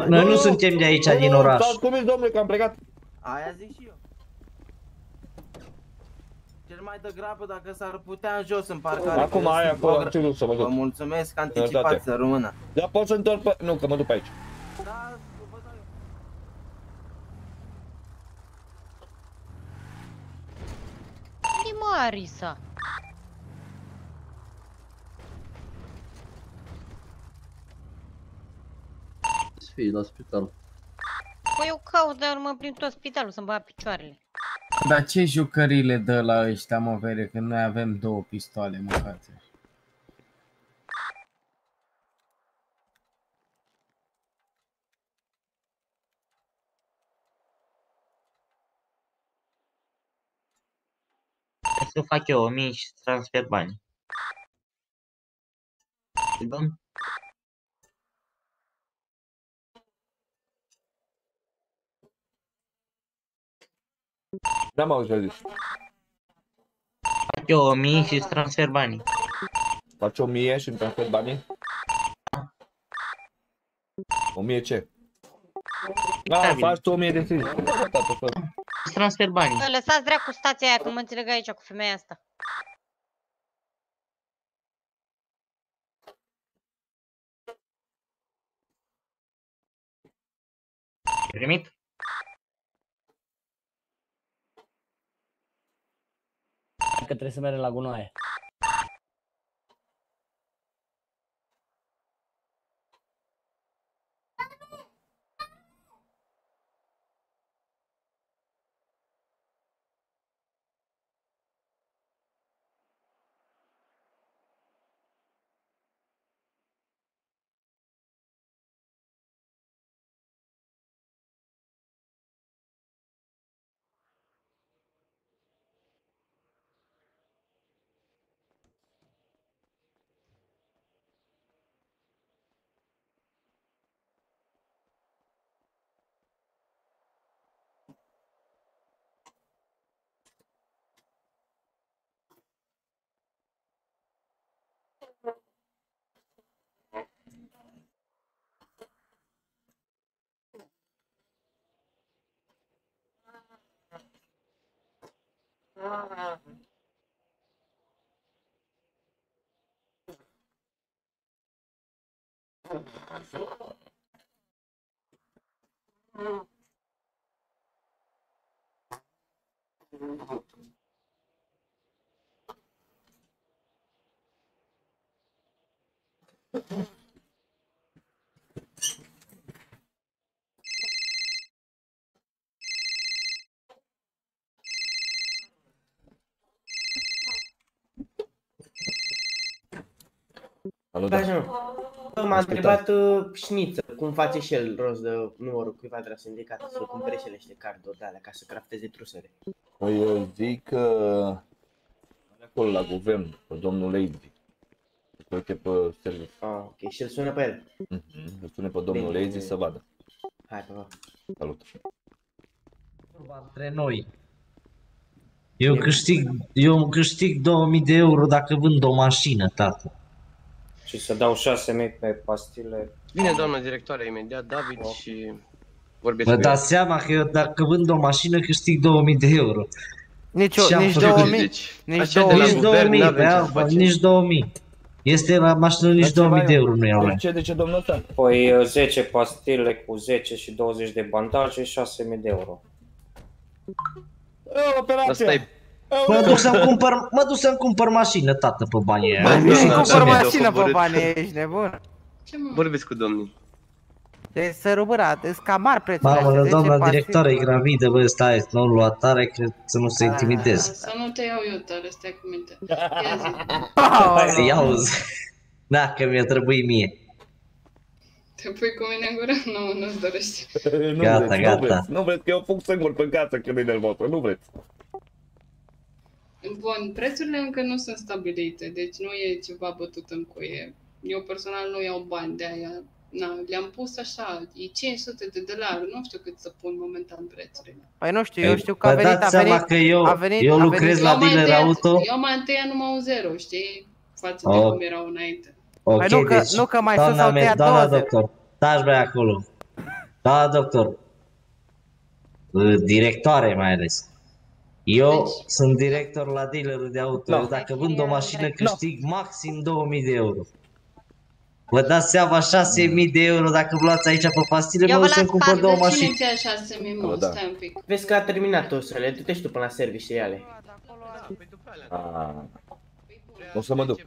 Noi nu suntem de aici, din oraș. Stați cu mine, domnule, că am plecat. Aia zic și eu. Cel mai degrabă dacă s-ar putea în jos în parcare. Acum aia acolo, ce nu să vă duc. Vă mulțumesc că anticipați, să rămână. Dar pot să întorc pe... Nu, că mă duc pe aici. Da, după doi. Unde-i mă, Arisa? Să fii la spital. Păi eu caut, dar mă prin tot spitalul să-mi bag picioarele. Dar ce jucările dă la ăștia, mă, vere, când noi avem două pistoale, mâncați. Să fac eu o mie și transfer bani. Îi dăm? N-am auzit ce-a zis. Fac eu o mie și-ți transfer banii. Faci o mie și-mi transfer banii? O mie ce? Da, faci tu o mie de tine. Îți transfer banii. Lăsați dracu stația aia, că mă înțeleg aici cu femeia asta. Ai primit? Că trebuie să merg la gunoaie. Mm-hmm. M-a întrebat Șniță cum face și el rost de numărul cuiva de la sindicat să cumpere și el niște carduri de alea ca să crafteze trusele. Păi eu zic că are acolo la guvern, pe domnul Leizi. Să uite pe serviciu. Ah, ok, și îl sună pe el? Mhm, îl sună pe domnul Leizi să vadă. Hai, pe va. Salut. Vorba între noi. Eu câștig, eu câștig două mii de euro dacă vând o mașină, tată. Și să dau șase mii pe pastile. Bine, doamna directoare, imediat, David, oh. și vorbeți. Vă dați seama că eu dacă vând o mașină câștig două mii de euro. Nici eu, nici două mii, nici două mii, nici două mii. Este la mașină nici două mii de euro, nu iau. Ce zice domnul ăsta? Păi zece pastile cu zece și douăzeci de bandaje, șase mii de euro. E o operație. Mă duc să-mi cumpăr, mă duc să-mi cumpăr mașină, tată, pe banii aia. Nu îmi cumpăr mașină pe banii aia, ești nebun? Vorbiți cu domnii. Te-ai sărubărat, îți cam mari prețurile astea. Mamă, doamna directoare e gravidă, bă, stai, nu-l lua tare, cred să nu se intimidez. Să nu te iau eu tare, stai cu minte. Ia zi. Ia-uzi. Da, că mi-a trebuit mie. Te pui cu mine în gură? Nu, nu-ți dorești. Gata, gata. Nu vreți, că eu fug singur pe casă când e nervoasă, nu vreți. Bun, prețurile încă nu sunt stabilite, deci nu e ceva bătut în cuie. Eu personal nu iau bani de aia. Na, le-am pus așa, e cinci sute de dolari, nu știu cât să pun momentan prețurile. Păi nu știu, eu știu că a venit, a venit, că eu, a venit, eu lucrez a venit. la dealer auto. Eu mai întâia numai un zero, știi? Față oh. de cum erau înainte. Okay, păi nu că, deci, nu că mai sus au tăiat douăzeci. Taci băi acolo. Da, doctor. Directoare mai ales. Eu deci... sunt director la dealerul de auto. No. Eu dacă vând o mașină câștig no. maxim două mii de euro. Vă dați seama, șase mii de euro dacă vă luați aici pe pastile, mă duc să-mi cumpăr două mașini. Eu vă stai un pic. Vezi că a terminat osele, du-te și tu până la servicii ale. O să mă duc.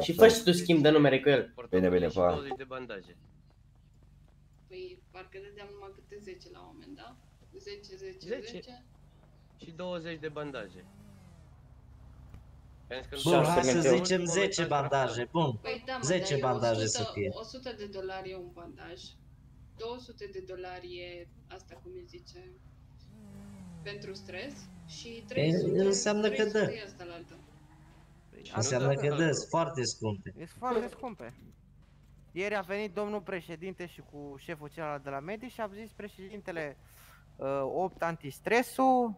Și fă și tu schimb de numere cu el. Bine, bine, pa. Păi, parcă dădeam numai câte zece la oameni, da? zece, zece, zece. Și douăzeci de bandaje. Bun, hai să zicem zece bandaje, bun, păi, da, zece bandaje să fie. o sută de dolari e un bandaj, două sute de dolari e asta cum îi zice, pentru stres și trei sute, înseamnă că dă. Înseamnă că dă, sunt foarte scumpe. Sunt foarte scumpe. Ieri a venit domnul președinte și cu șeful celălalt de la medic și a zis președintele opt antistresul,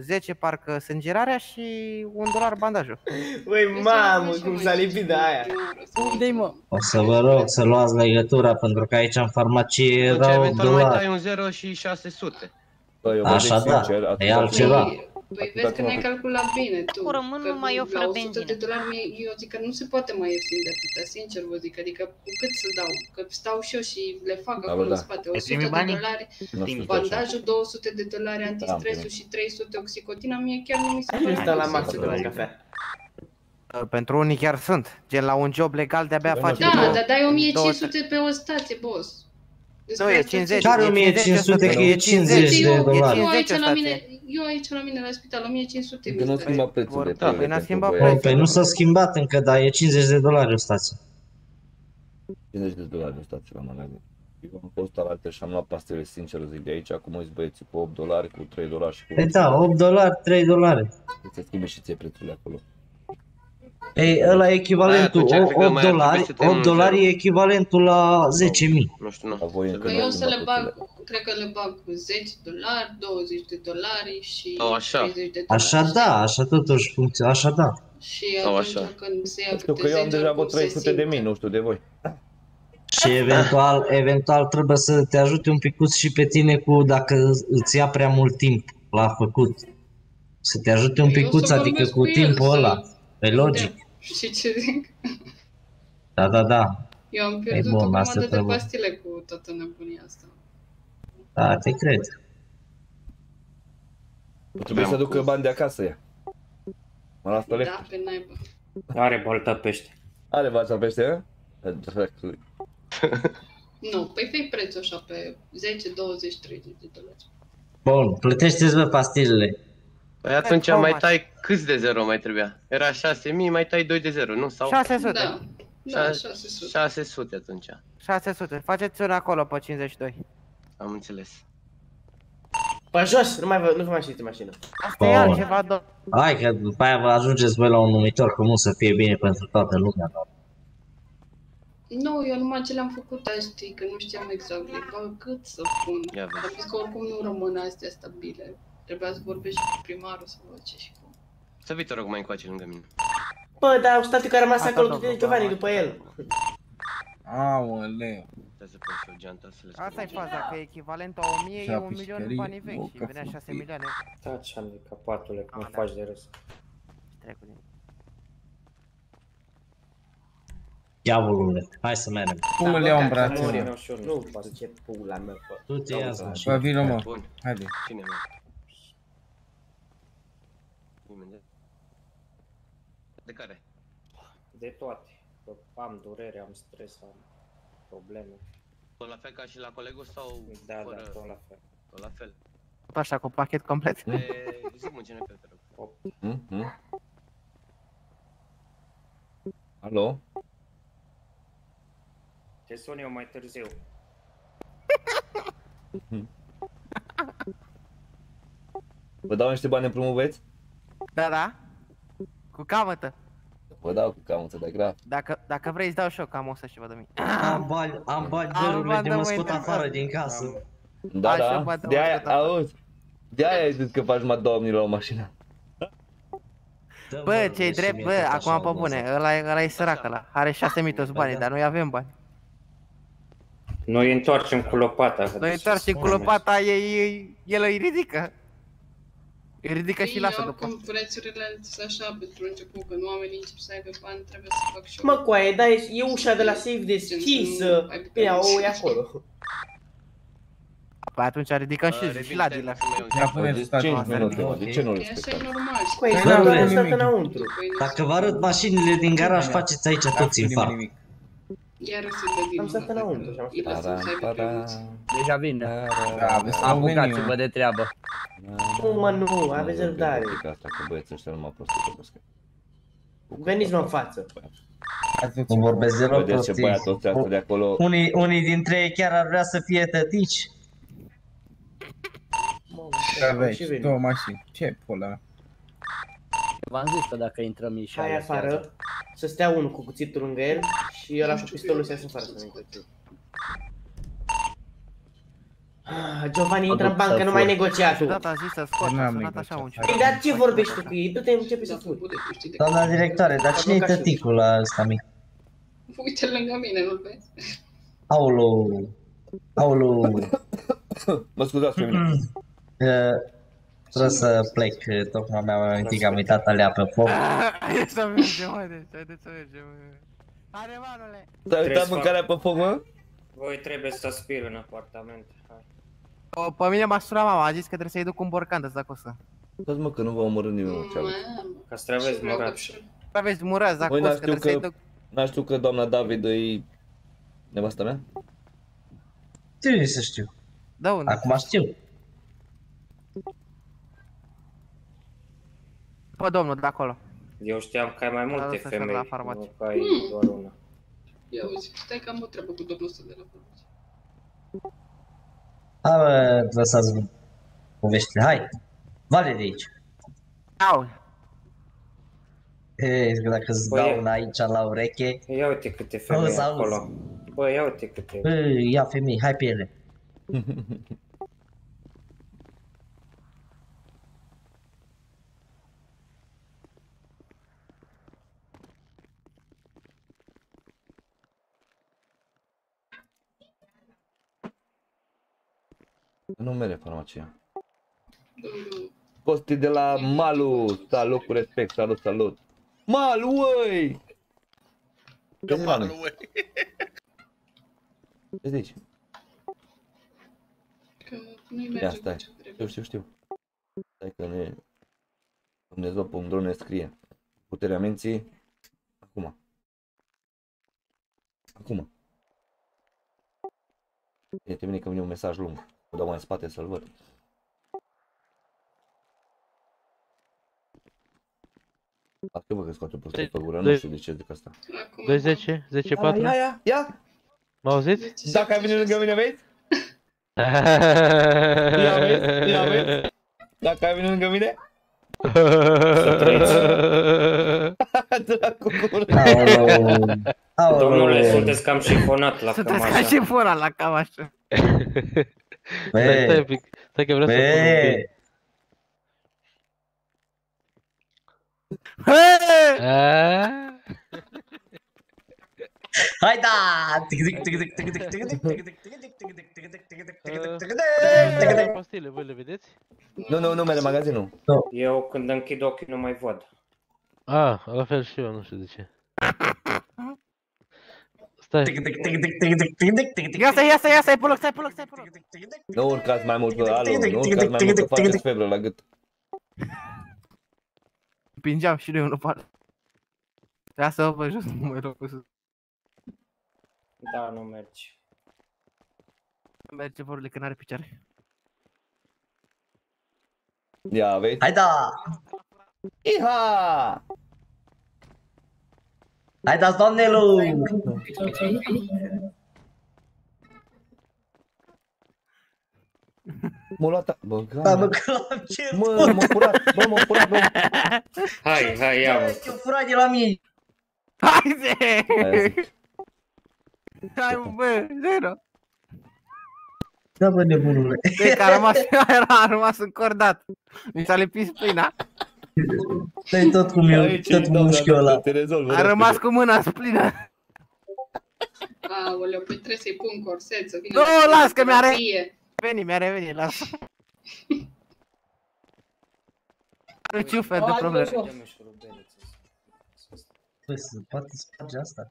zece parcă sângerarea și un dolar bandajul. Băi, mamă, cum s-a lipit de aia. Unde-i, mă? O să vă rog să luați legătura, pentru că aici în farmacie erau un dolar. Mai dai un zero și șase sute. Așa da, e altceva. Păi vezi că n-ai calculat bine tu. Rămân numai eu fără benzină. Eu zic că nu se poate mai ieftin de atâta, sincer vă zic, adică cu cât să dau, că stau și eu și le fac acolo în spate, o sută de dolari, bandajul, două sute de dolari, antistresul și trei sute oxicotina, mie chiar nu mi se pare. Asta la maxim de la cafea. Pentru unii chiar sunt, gen la un job legal de-abia faci. Da, dar dai o mie cinci sute pe o stație, boss. Care o mie cinci sute, că e cincizeci de dolari. Eu aici la mine la spital, o mie cinci sute. Că n-a schimbat prețul. Păi nu s-a schimbat încă, dar e cincizeci de dolari o stație. cincizeci de dolari o stație la magazin. Eu am fost alaltă și am luat pastile, sincer zic, de aici, acum îți băieții cu opt dolari, cu trei dolari și cu... Păi da, opt dolari, trei dolari. Să schimbi și ție prețurile acolo. Ei, ăla e echivalentul, opt dolari e echivalentul la zece mii. Nu știu, nu. Păi eu să le bag, cred că le bag cu zece dolari, douăzeci de dolari și treizeci de dolari. Așa da, așa totuși funcționează, așa da. Și atunci când se ia câte zece, eu am deja vreo trei sute de mii, nu știu de voi. Și eventual, eventual trebuie să te ajute un picuț și pe tine cu, dacă îți ia prea mult timp la făcut. Să te ajute un picuț, adică cu timpul ăla. E logic. Știi ce zic? Da, da, da. Eu am pierdut o comandă de pastile cu toată nebunia asta. Da, te cred. Trebuie să ducă bani de acasă ea. Mă las pe lept. Da, pe naibă. Are balta pește. Are balta pește, ea? Nu, păi fii prețul așa pe zece, douăzeci, treizeci de dolari. Bun, plătește-ți bă pastilele. Păi atunci mai tai câți de zero mai trebuia? Era șase mii, mai tai doi de zero, nu? Sau... șase sute. Da. Da, șase sute. șase sute atunci. șase sute. Faceți una acolo pe cincizeci și doi. Am înțeles. Pe jos, nu mai vă, nu vă mai știți mașină. Asta e altceva, doar. Hai că după aia vă ajungeți voi la un numitor comun să fie bine pentru toată lumea. Nu, eu numai ce le-am făcut azi, știi, că nu știam exact cât să pun. Am zis că oricum nu rămân astea stabile. Trebuia să vorbești cu primarul să văd ce și cum. Să vii, te rog, mai încoace lângă mine. Bă, dar statul care a rămas acolo de Giovanni după el. Aoleu. Asta-i faza, că echivalentul a o mie e un milion în banii vechi și venea șase milioane. Taci, am de capatule, cum faci de râs. Ia volumele, hai să mergem. Cum îl iau în brațe? Nu, bă, ce pula mea, bă. Du-te ia să așa. Bă, vino, mă. Haide. Cine, mă? De care? De toate. Că am durere, am stres, am probleme. Tot la fel ca și la colegul sau? Da, fără... da, tot la fel. Tot la fel. Tot așa, cu pachet complet. De... Zi-mă, G N P, te rog. Mm-hmm. Alo? Te sun eu mai târziu. Vă dau niște bani împrumut, băieți? Da, da. Cu camătă. Vă dau cu camătă, de grav. Dacă, dacă vrei îți dau și eu cam o sută ceva de mii. Am bani, am bani, dă-l-mi de mă scot afară din casă. Da, da, de-aia, auzi. De-aia ai zis că faci numai două mii la o mașină. Bă, ce-i drept, bă, acum pe bune, ăla e sărac ăla. Are șase mii toți banii, dar noi avem bani. Noi întoarcem cu lopata. Noi întoarcem cu lopata, el îi ridică. Ridică și lasă după. Oricum prețurile sunt așa pentru început, că nu oamenii încep să aibă bani, trebuie să fac și eu. Mă, coaie, dar e ușa de la safe deschisă, pe ouă e acolo. Păi atunci ridicăm și la din la filmul. De ce nu respectăm? Coaie, dar nu am stat înăuntru. Dacă vă arăt mașinile din garaj, faceți aici toți infarct. Iar o să vedem. Am stat înăuntru și am stat. Deja vine. Am bucat-vă de treabă. Nu, mă, nu, aveți răbdare. Asta că băieții ăștia nu m-au prostit. Veniți mă în față. Nu vorbesc de rău prostii. Unii dintre ei chiar ar vrea să fie tătici. Ce aveți? Două mașini. Ce pula? V-am zis că dacă intrăm ei și aia afară, să stea unul cu cuțitul lângă el și ăla cu pistolul să iasă afară să ne încălțim. Giovanni, intră în bancă, nu mai negocia tu. Tata a zis să scoate, a sunat așa un ceva. Păi, dar ce vorbești tu cu ei? Du-te, începe să furi. Doamna directoare, dar cine-i tăticul ăsta mic? Uite-l lângă mine, nu-l vezi? Aoleu, aoleu. Mă scuzați pe mine. Trebuie să plec, tocmai mi-am amintit că am uitat alea pe foc. Hai să mergem, haideți să mergem. Are manule! S-a uitat mâncarea pe foc, mă? Voi trebuie să aspir în apartament. Pe mine m-a sunat mama, a zis că trebuie să-i duc un borcantă să-ți acostă. Stați mă că nu v-a omorât nimeni, cealaltă. Că straveți murați. Straveți murați, dacă poți, că trebuie să-i duc... N-a știu că doamna David e... nevasta mea? Trebuie să știu. Da unde? Acum știu. Bă, domnul, de acolo. Eu știam că ai mai multe femei, nu că ai doar una. Ia uzi, stai că am o treabă cu domnul ăsta de la farmacie. Hai, bă, lăsați-vă poveștile, hai! Vale de aici! Au! E, dacă îți dau una aici la ureche... Ia uite câte femei acolo. Bă, ia uite câte... Ia femei, hai pe ele! Nu mere farmacia. Costi de la Malu, salut cu respect, salut, salut. Malu, uai! De Malu, uai! Ce zici? Că nu-i merge cu ce trebuie. Știu, știu, știu. Stai că ne... Dumnezeu pe un dron ne scrie. Puterea minții... Acum. Acum. E, te vine că vine un mesaj lung. Mă dau mai în spate să-l văd. Asta bă că scoate prostul pe gură, nu știu de ce zic asta. doi zece, zece patru. Ia, ia, ia! M-auziți? Dacă ai venit lângă mine, vezi? Ia vezi, ia vezi? Dacă ai venit lângă mine? Să trăiți! Dracu gură! Domnule, sunteți cam șifonat la cam așa. Sunteți cam șifonat la cam așa. Băi, stai că vreau să-l pun un pic. Hai da! Pastile, voi le vedeți? Nu, nu, numele magazinul. Eu când închid ochii nu mai văd. Ah, la fel și eu, nu știu de ce. Stai. Ia stai, ia stai, ia stai, poloc, stai, poloc, stai, poloc. Nu urcați mai mult, alo, nu urcați mai mult, că faceți febră la gât. Împingeam și eu în o parte. Trebuia să vă jos, nu mai rog cu sus. Da, nu merge. Merge vorule, că n-are picioare. Ia, vezi? Hai da! Iha! Hai da-ți doamne lui! M-a luat... Bă, gata! Mă, m-a furat! Bă, m-a furat, bă! Hai, hai, ia, bă! Ce-o furat de la mine! Hai, zi! Hai, bă, zero! Da, bă, nebunule! Băi, că a rămas încordat! Mi s-a lipit spina! Stai tot cum eu, tot cu mușchiul ăla! A rămas cu mâna splină! Aoleu, păi trebuie să-i pun corset, să vină... Nu, las că mi-a re... Veni, mi-a revenit, lasă. Are ce fel de probleme? Păi să poate sparge asta?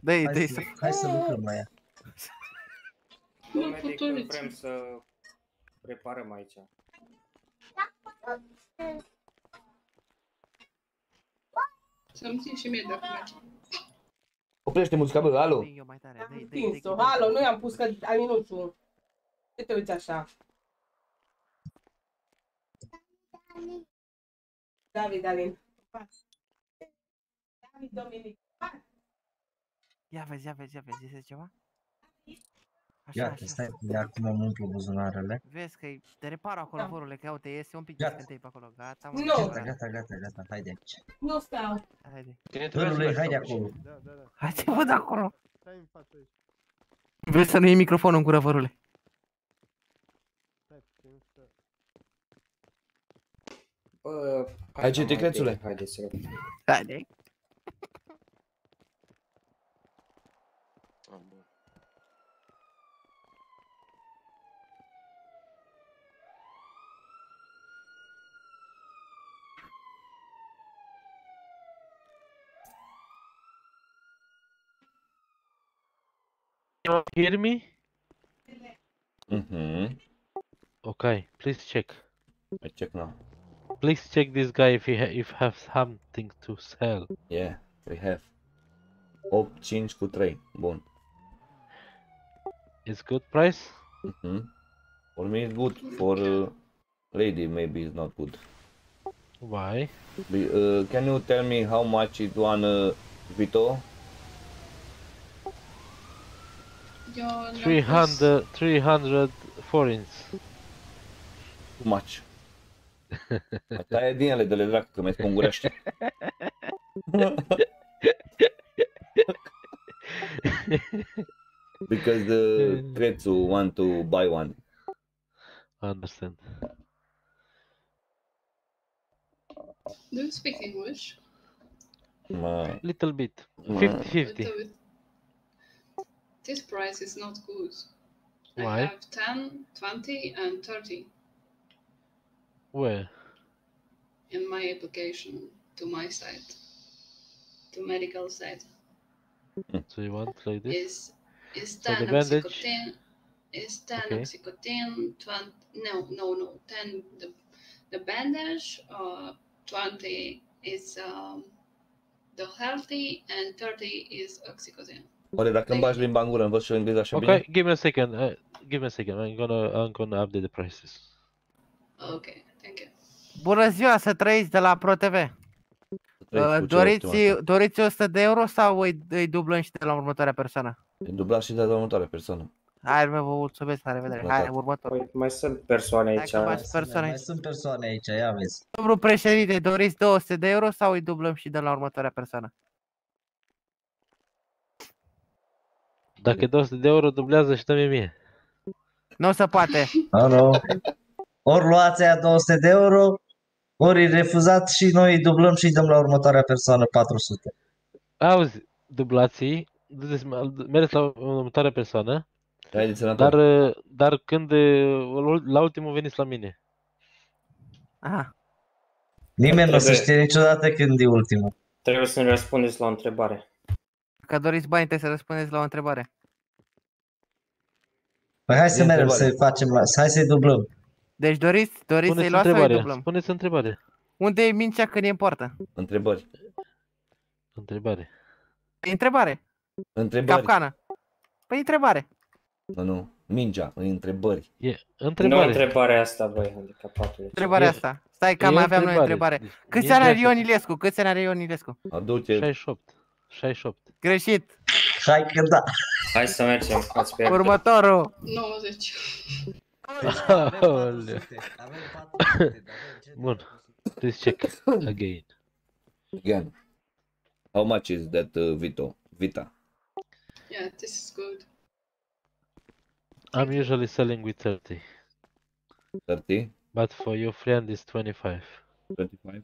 Dă-i, dă-i să... Hai să lucrăm la ea. Nu puteți. Vrem să preparăm aici. Să-mi țin și mie dacă merge. Oprește muzica, bă, alo! Am întins-o, alo, nu i-am pus că ai minuțul. Ce te uiți așa? David, Alin. David, Dominic. Ia vezi, ia vezi, ia vezi, zice ceva? Iată, stai, acum am umplut buzunarele. Vezi că-i, te repară acolo, vorule, că iau, te iese un pic de scântei pe acolo, gata, mă. Gata, gata, gata, gata, hai de aici. Nu stau. Vorule, hai de acolo. Hai de văd acolo. Vrei să nu iei microfonul în gură, vorule. Hai ce te crețule? Haide să rău. Haide. Can you hear me? Mm-hmm. Okay, please check. I check now. Please check this guy if he ha if have something to sell. Yeah, we have. opt cinci cu trei. Bun. It's good price? Mm-hmm. For me it's good. For uh, lady maybe it's not good. Why? Be uh, can you tell me how much it wanna Vito? three hundred, three hundred forints. Too much. Taie din ele de le dracu, că mi-ai scungurește. Because the prețul want to buy one. I understand. Do you speak English? Ma. Little bit. fifty fifty. This price is not good. Why? I have ten, twenty and thirty. Where? In my application to my site. To medical site. So you want like this? Is ten oxycodone, is ten oxycodone, twenty, no, no, no, ten, the, the bandage, uh, twenty is um, the healthy and thirty is oxycodone. Oare dacă îmi bagi limba în gură, învăț și eu engleză așa bine? Ok, give me a second, uh, give me a second, I'm gonna, I'm gonna update the prices. Ok, thank you. Bună ziua, să trăiți de la ProTV. Uh, doriți, doriți o sută de euro sau îi, îi dublăm și de la următoarea persoană? Îi dublăm și de la următoarea persoană. Hai, vă mulțumesc, la revedere, hai, următor. Păi, mai sunt persoane aici. Mai sunt persoane aici, ia vezi. Domnul președinte, doriți două sute de euro sau îi dublăm și de la următoarea persoană? Dacă două sute de euro dublează și dă-mi mie. Nu se poate. Ori luați aia două sute de euro, Ori refuzat și noi dublăm și dăm la următoarea persoană patru sute. Auzi, dublații, mergeți la următoarea persoană, dar, dar când la ultimul veniți la mine. Ah. Nimeni nu o să știe niciodată când e ultimul. Trebuie să-mi răspundeți la o întrebare. Că doriți bani, trebuie să răspundeți la o întrebare. Păi hai să mergem să-i facem, hai să-i dublăm. Deci doriți, doriți să-i luați sau-i dublăm? Spuneți întrebare. Unde e mingea când e în poartă? Întrebări. Întrebare. Întrebare. Întrebare. Capcană. Păi întrebare. Nu, nu. Mingea, întrebări. E întrebare. Nu întrebarea asta, băi, handicapatul. Întrebarea e... asta. Stai că am aveam întrebare. Noi întrebare. Câți ani are Ion Ilescu? Câți ani are Ion Ilescu? Adu-te. șaizeci și opt. șaizeci și opt. Greșit. Hai că da. Hai să mergem. Următorul. nouăzeci. Avem patru sute. Bun. Please check again. Again. How much is that uh, Vito? Vita. Yeah, this is good. I'm usually selling with thirty. thirty? But for your friend is twenty-five. twenty-five?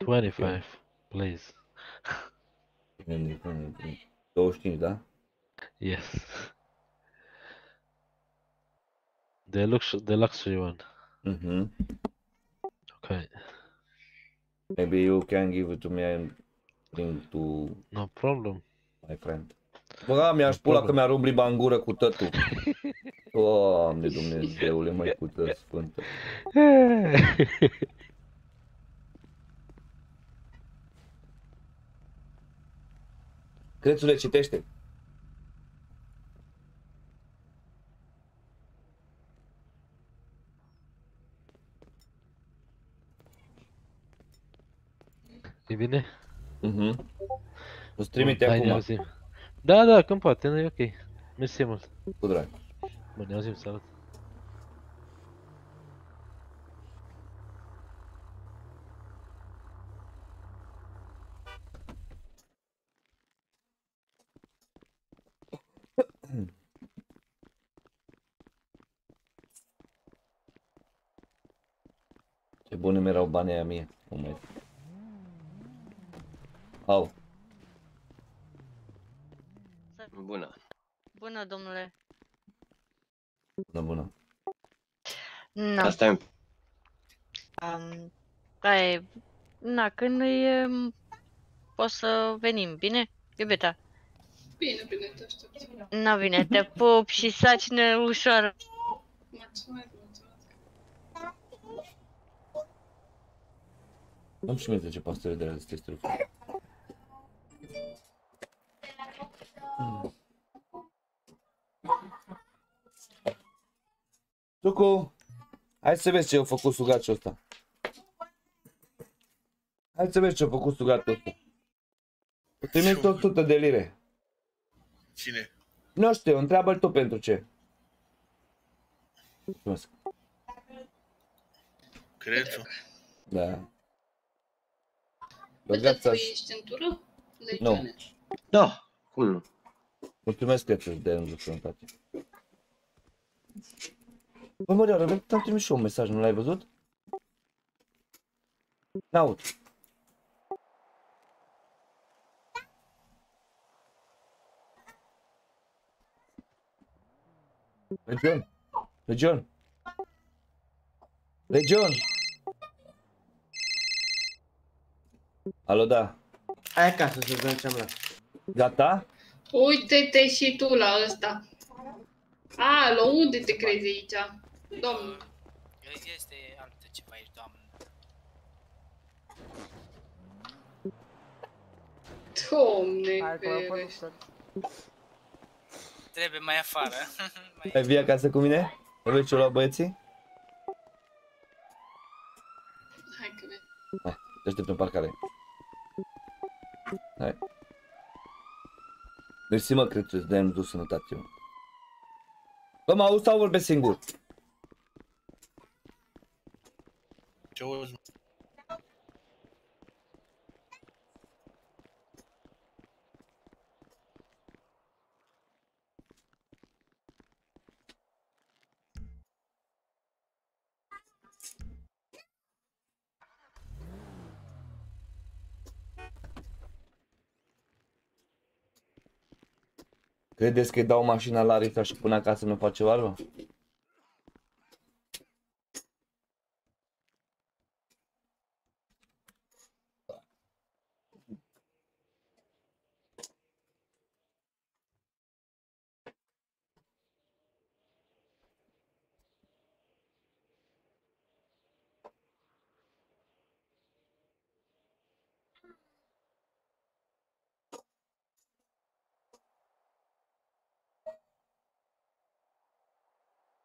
twenty-five, please. twenty-five, da? Yes. The lux the luxury one. Mm-hmm. Okay. Maybe you can give it to me and bring to no problem. My friend. Bă, mi-aș pula că mi-ar umbli în gură cu tătul. Doamne Dumnezeule, mai pută sfântă. Crețule, citește. E bine? Mhm. Îți trimite acum. Da, da, când poate, nu e ok. Mersi mult. Cu drag. Bă, ne auzim, salut. Ce bune mi-erau banii aia mie, cum mai... Au. Bună. Bună, domnule. Bună, bună. No. Asta e. Um, e. Na, când e, poți să venim, bine? Iubita. Bine, bine, te aștept. Na, bine, te pup și sacine ușoară. Mulțumesc, mulțumesc. Am și minte ce pastele de la testuri. Tucu, hai să vezi ce a făcut sugatul ăsta. Hai să vezi ce a făcut sugatul ăsta. O trimit o sută de lire. Cine? Nu știu, întreabă-l tu pentru ce. Mulțumesc. Crețu. Da. Băi, tu ești în tură? Nu. Da, cum nu? Mulțumesc, Crețu, de înjucurătate. Bă, măreară, te-am trimis și eu un mesaj, nu l-ai văzut? N-aud. Legion! Legion! Legion! Alo, da. Hai acasă să vedem ce-am luat. Gata? Uite-te și tu la ăsta. Alo, unde te crezi aici? Domnul. Este altă ceva aici, doamnă. Domne, ferește. Trebuie mai afară. Mai vii acasă cu mine? Trebuie ce-o lua băieții? Hai că vei. Hai, te aștept în parcare. Hai. Mersi mă, Crețu, îți dai-mi dus sănătate eu. Bă, mă auzi sau vorbesc singur? Ce auzi? Credeți că dau mașina la Rita și până acasă nu face varba?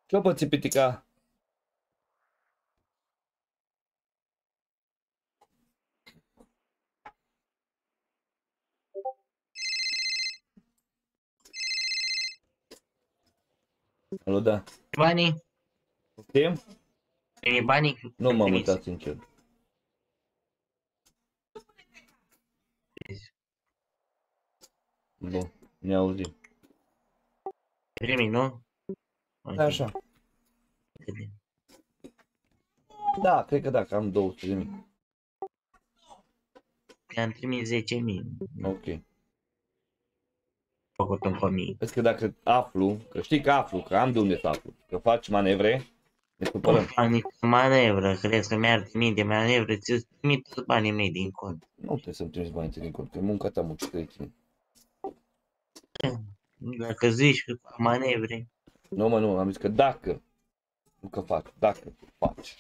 Ce-o păți, Pitica? Alo, da. Banii? Poftim? E banii? Nu m-am uitat, sincer. Bun, ne auzim. Primi, nu? Așa. Da, cred că da, că am două sute de mii. Am trimis zece mii. Ok. Făcut un familie. Vezi că dacă aflu, că știi că aflu, că am de unde să aflu, că faci manevre, ne supărăm. Nu fac nici manevră, crezi că mi-ar trimite manevră, ți-o trimit toți banii mei din cont. Nu trebuie să-mi trimiți banii din cont, că munca ta muncită de tine. Dacă zici că fac manevre. Nu mă, nu, am zis că dacă, nu că fac, dacă faci.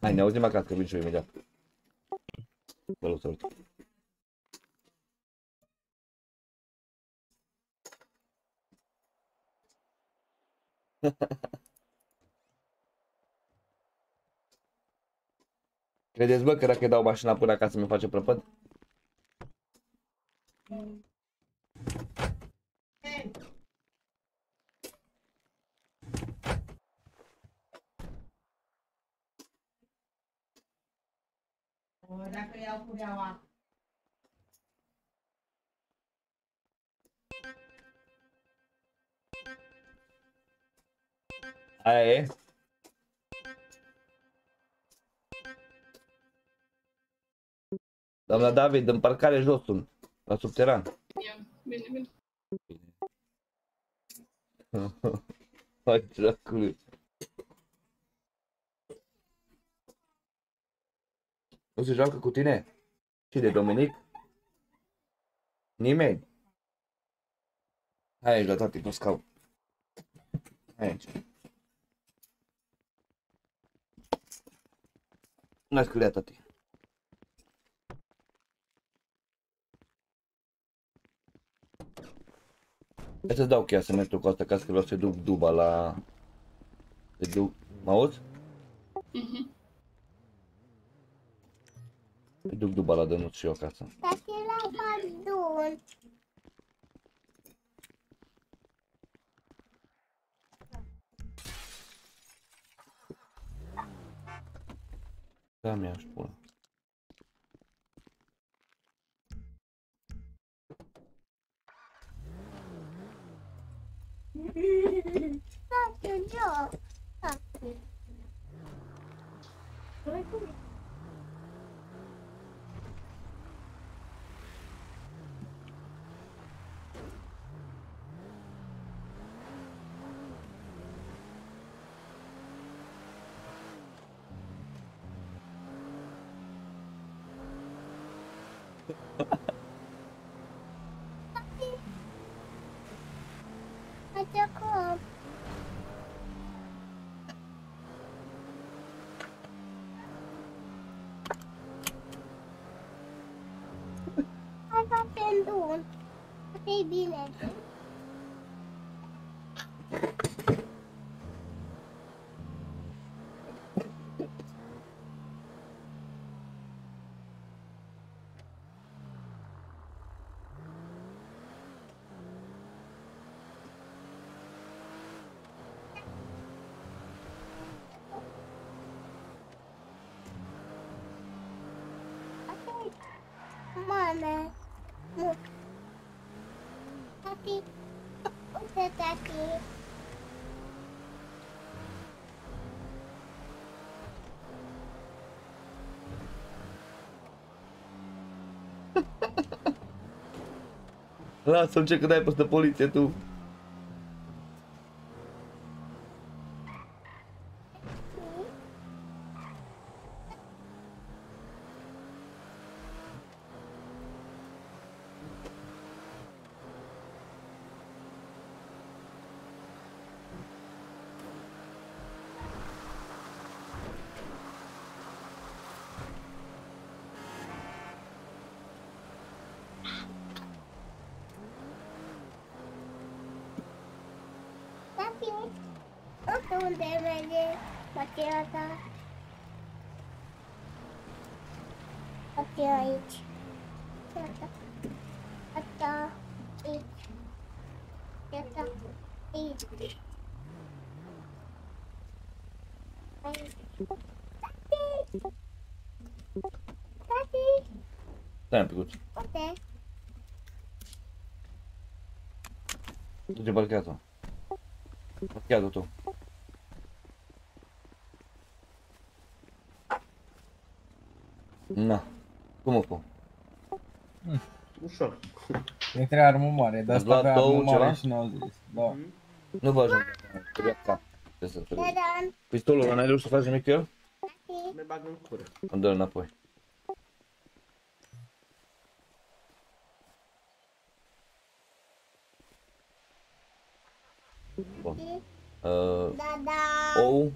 Hai, ne auzim acasă, că vin și eu imediat. Salut, salut. Credeți, bă, că dacă dau mașina până acasă mi-o face prăpăd? Dacă iau cureaua. Aia e? Doamna David, în parcare jos sunt, la subteran. Ia, bine, bine. Hai, dracului. Nu se joacă cu tine? Și de Dominic? Nimeni. Hai aici, la tati, nu scau. Hai aici. N-ai scurea, tati. Hai să-ți dau cheia să merg cu asta, ca să vreau să duc duba la... Să duc... Mă auzi? Mhm. Îi duc duba la Dănuț și eu acasă. Dar e la pădure. Da, mi-aș pune. Stați-o, Joe! Stați-o! E bine. Mame. Uite, tati. Lasă-l ce, că dai peste poliție tu. Unde merge mașina ta? Mașina aici. Mașina aici. Mașina aici. Tati! Tati! Stai un picuț. Unde? Du-te barcatul. Barcatul tu. Na, cum o pun? Mm. Ușor. E trei armă mare, dar asta avea armă mare și n-au zis. Da. Nu vă ajung. Trebuie ca. Trebuie să trebuie. Pistolul ăla, n-ai reușit să faci nimic cu el? Mi-l bag în cură. Îmi dă-l înapoi. Bun. Uh, ou.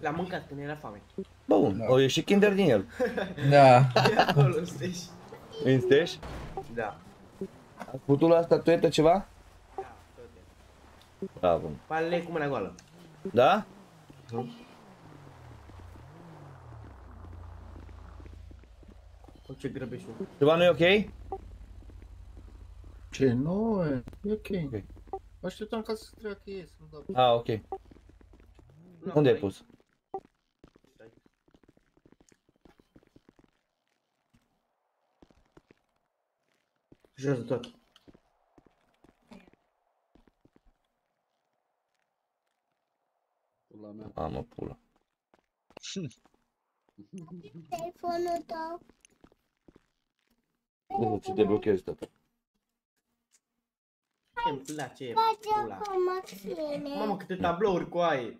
L-am mâncat când era foame. Bun, da. O ieși Kinder din el. Da. E acolo în steș. În steș? Da. Ați putut lua statuetă ceva? Da, tot. Bravo. Palele cu mâna goală. Da? Nu. O, ce grăbești-o. Ceva nu e ok? Ce nu e? E ok. Okay. Așteptam ca să treacă ei, să-mi dau. Ah, ok. No, unde ai pus? Jos de tot. Pula mea. A, mă, pula. Telefonul tău. Nu, ți deblochezi tot. Îmi place pula. Mamă, câte tablouri cu aie.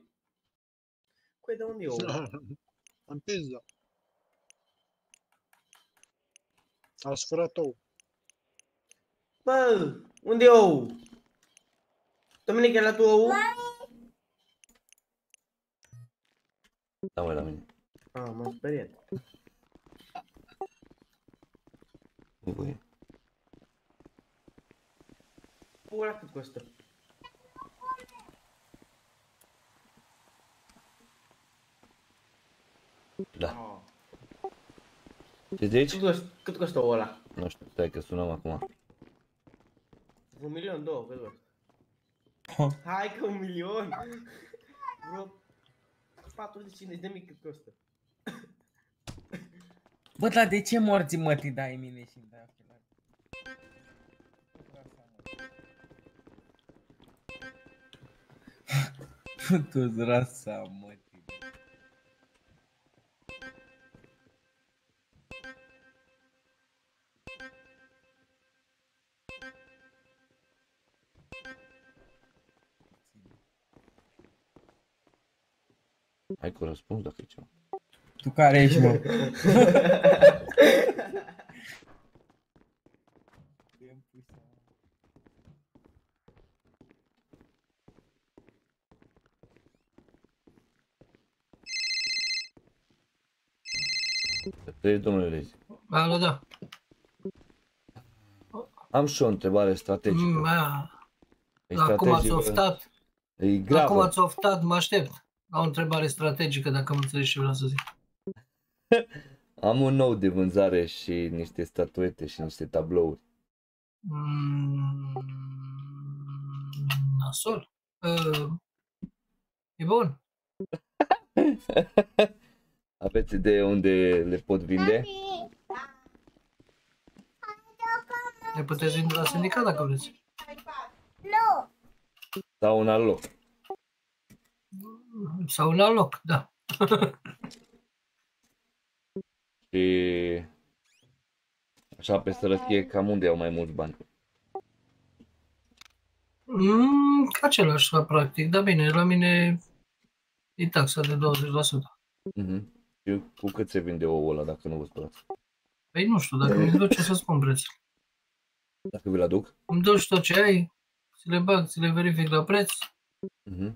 Cu aie de unde e ouă? Am pizda. Ați furat ouă. Bă, unde e ou? Dominic, ai luat tu ou? Da, mă, la mine. A, m-am speriat. Băi. Pula, cât costă? Da. Ce zici? Cât costă ouă ăla? Nu știu, stai că sunăm acum. Un milion, două, pe doar. Hai că un milion! Vreo patruzeci și cinci de mii cât costă. Bă, dar de ce morți mă te dai mine și-mi dai același? Tu-ți rasa mă te dai. Hai cu răspuns dacă e ceva. Tu care ești, mă? Trebuie, domnule Lezi. Alo, da. Am și o întrebare strategică. La cum ați oftat? E gravă. La cum ați oftat, mă aștept. Am o întrebare strategică, dacă am înțeles ce vreau să zic. Am un nou de vânzare și niște statuete și niște tablouri. Mm, nasol. Uh, e bun. Aveți idee unde le pot vinde? Le puteți vinde la sindicat dacă vreți. Nu. Sau un alt loc. Sau la loc, da. Și Așa pe sărăție, cam unde au mai mulți bani? Mm, același, practic, dar bine, la mine e taxa de douăzeci la sută. Mm-hmm. Și cu cât se vinde ouă ăla dacă nu vă spălați? Păi nu știu, dacă mi-l duc, ce să-ți spun prețul. Dacă vi-l aduc? Îmi duci tot ce ai, ți le bag, ți le verific la preț. Mm-hmm.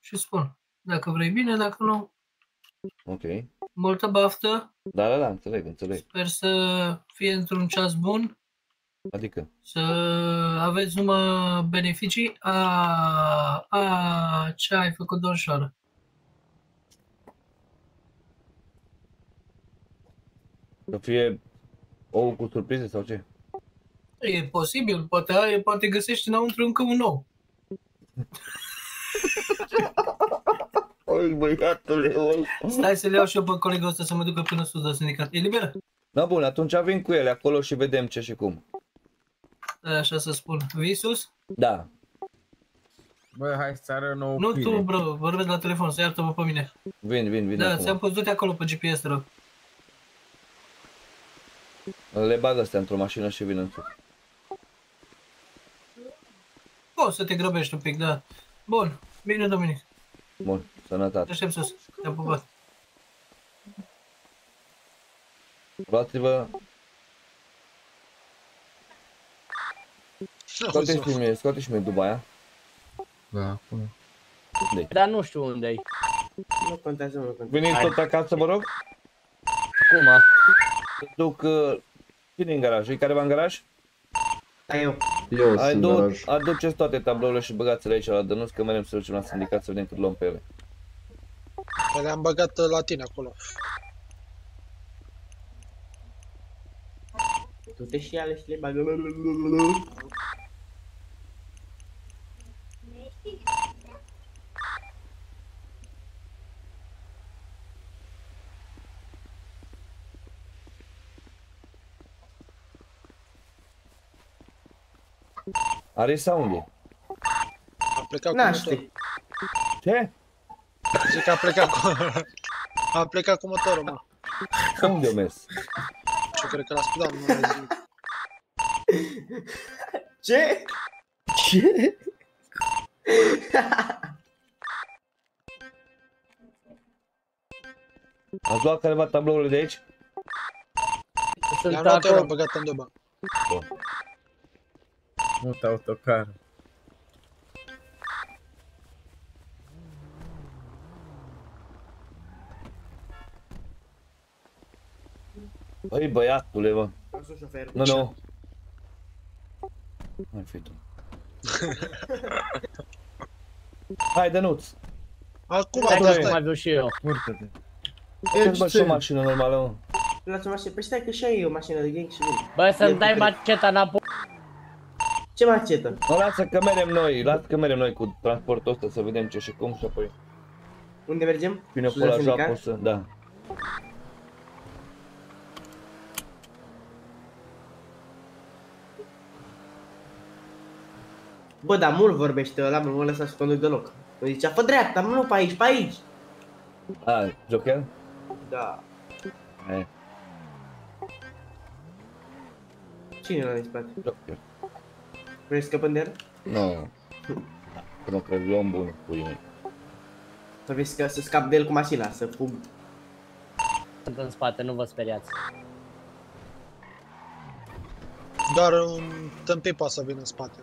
Și spun, dacă vrei bine, dacă nu, ok. Multă baftă. Da, da, da, înțeleg, înțeleg. Sper să fie într-un ceas bun. Adică? Să aveți numai beneficii. A, a, ce ai făcut, domnișoară? Să fie ou cu surprize sau ce? E posibil, poate ai, poate găsești înăuntru încă un ou. Stai să le iau și eu pe colegul ăsta să mă ducă până sus la sindicat. E liberă? Da, bun, atunci vin cu ele acolo și vedem ce și cum. Da, așa să spun. Vii sus? Da. Bă, hai să arăt nouă. Nu tu, bro, vorbesc la telefon, să iartă-mă pe mine. Vin, vin, vin. Da, ți-am pus, du-te acolo pe G P S, te rog. Le bag astea într-o mașină și vin în sus. Poți să te grăbești un pic, da. Bun, bine, Dominic. Bun, sănătate. Aștept sus, te-am pupat. Luați-vă. Scoate-și mie, scoate-și mie după aia. Da, acum. Dar nu știu unde-i. Nu contează, nu contează. Veniți tot acasă, mă rog? Cum a? Duc... Cine-i în garaj? E careva în garaj? Da, eu. Eu sunt în garaj. Aduceți toate tablourile și băgați-le aici la Dănuț, că merem să ducem la sindicat să vedem cât luăm pe ele. Le-am băgat la tine acolo. Du-te și ale și le bagă. Are sound e? A plecat cu motorul. Ce? Zic că a plecat cu... A plecat cu motorul, mă. Unde o mers? Eu cred că l-a scudat, nu mai zic. Ce? Ce? Ați luat careva tablourile de aici? Le-am luat eu, l-am băgat în doba. Nu te autocar. Băi, băiatule, mă. Nu, nu. Hai, fii tu. Hai, Dănuț. Acum m-am dus și eu. Urcă-te. Uite-ți, bă, și o mașină normală, mă. Luați o mașină. Păi stai că și aia e o mașină de gang și vin. Bă, să-mi dai maceta înapoi. Ce macetă? Mă, lasă că merem noi, lasă că merem noi cu transportul ăsta să vedem ce și cum și apoi. Unde mergem? Pine pe la joapă să... Da. Bă, dar mult vorbește ăla, mă lăsa să conduc deloc. Mă zicea, fă dreapta, mă, nu, pe aici, pe aici! A, Joker? Da. Hai. Cine l-a din spate? Joker. Vrei să scăpăm de el? Nu. Că nu cred, eu am bun, puii mei. Trebuie să scap de el cu mașina, să fug. Sunt în spate, nu vă speriați. Doar un tâmpit poate să vină în spate.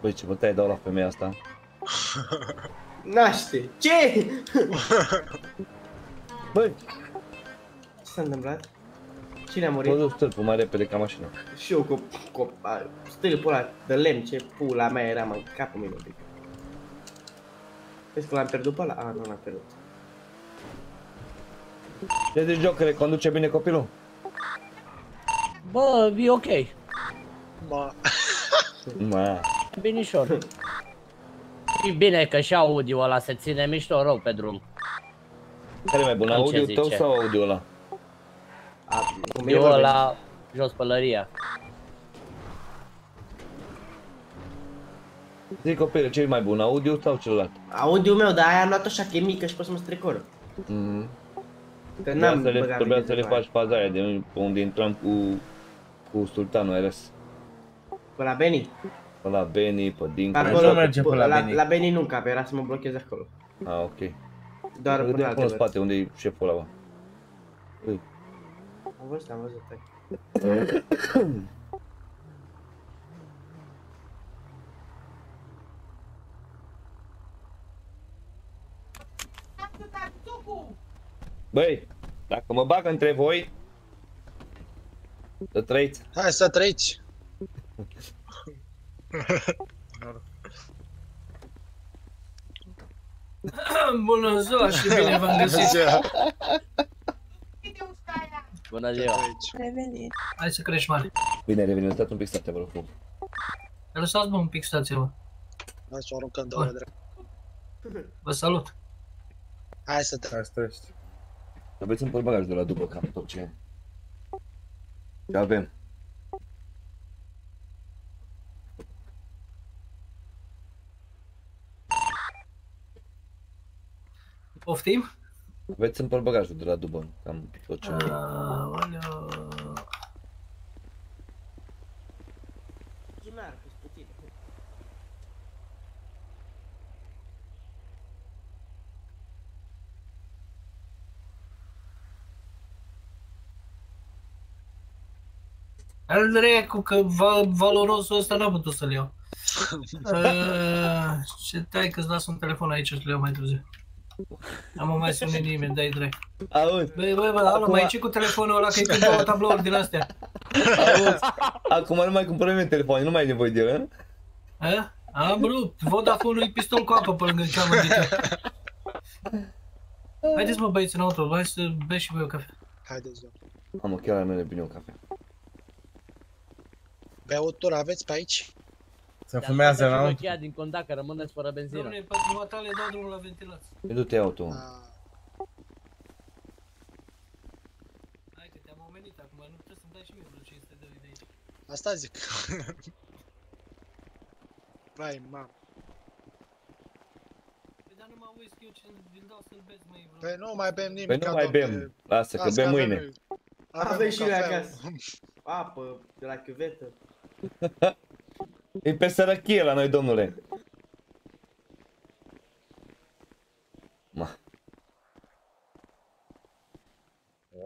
Băi, ce bătaie dau la femeia asta? Naște! Ce? Băi! Ce s-a întâmplat? Cine a murit? Mă duc stâlpul mai repede ca mașina. Și eu cu stâlpul ăla de lemn, ce pula mea era, mă, în capul meu. Vezi că l-am pierdut pe ăla? A, nu l-am pierdut. Ce zici, Jocere, conduce bine copilul? Bă, e ok. Bă. Bă. Binișor. E bine că și audio ăla se ține mișto rău pe drum. Care e mai bun, audio tău sau audio ăla? Audio ăla, jos pălăria. Zic, copile, ce e mai bun, audio sau celălalt? Audio meu, dar aia am luat-o așa că e mică și pot să mă strecoră. Mhm. Că n-am băgat. Trebuia să le faci faza aia de unde intram cu cu Sultanul R S. Pe la Beni? Pe la Beni, pe dincolo. Acolo mergem pe la Beni. La Beni nu cap, era să mă blochez acolo. Ah, ok. Doar până la acolo spate, unde e șeful ăla? Am văzut, am văzut, hai. Băi, dacă mă bag între voi, să trăiți. Hai să trăiți. Bună ziua și bine v-am găsit. Bună ziua. Revenit. Hai să crești mare. Bine, revenim. Stați un pic stația, vă rog. Lăsați mă un pic stația, vă. Hai să o aruncăm de-o drept. Vă salut. Hai să treci. Hai să treci. Aveți un bagaj de la după cam tot ce ce avem. Poftim? Aveți împăr bagajul de la dubă, cam tot ce avem. Aoleo... Al dracu, că valorosul ăsta n-a putut să-l iau. Ce tai că-ți las un telefon aici să-l iau mai târziu. Am mă mai sunit nimeni, dai dracu. Auzi. Băi, băi, bă, alo, mai ieși cu telefonul ăla că-i cânt două tablouri din astea. Auzi, acum nu mai cumpărăm eu telefonul, nu mai ai nevoie de el, hă? Am rupt, Vodafone-ul-i pistol cu apă pe lângă ceamă de ce. Haideți mă băieți în auto, hai să bei și voi o cafea. Haideți, doamne. Am ochelare mele, bine o cafea. Beautor aveți pe aici? Se fumează în auto. Dar din contact, că rămâneți fără benzină. Dom'le, pe dumneavoastră dau drumul la ventilație. Du-te auto. Hai că te-am omenit acum, nu trebuie să-mi dai și mie vreo cinci sute de lei de aici. Asta zic. Vai, mamă. Păi dar nu mă uiți eu ce vi-l dau să-l beți, măi. Păi nu mai bem nimic. Păi nu mai bem, lasă că bem mâine. Avem și la acasă. Apă, de la chiuvetă. E pe sărăchie la noi, domnule. Ma.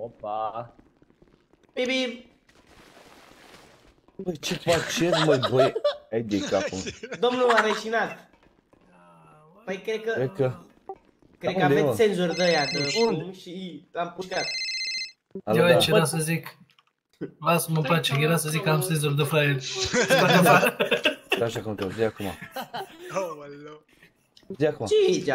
Opa. Bibim. Băi, ce faceți, măi, băi? Ai de capul. Domnul m-a reșinat. Păi, cred că... Cred că... Cred că aveți senzori de aia de unde și l-am puteat. Eu aici era să zic. Lasă-mă în pace, era să zic că am senzor de fraier. Da, așa cum te uiți, zi acum. Zi acum. Ce-i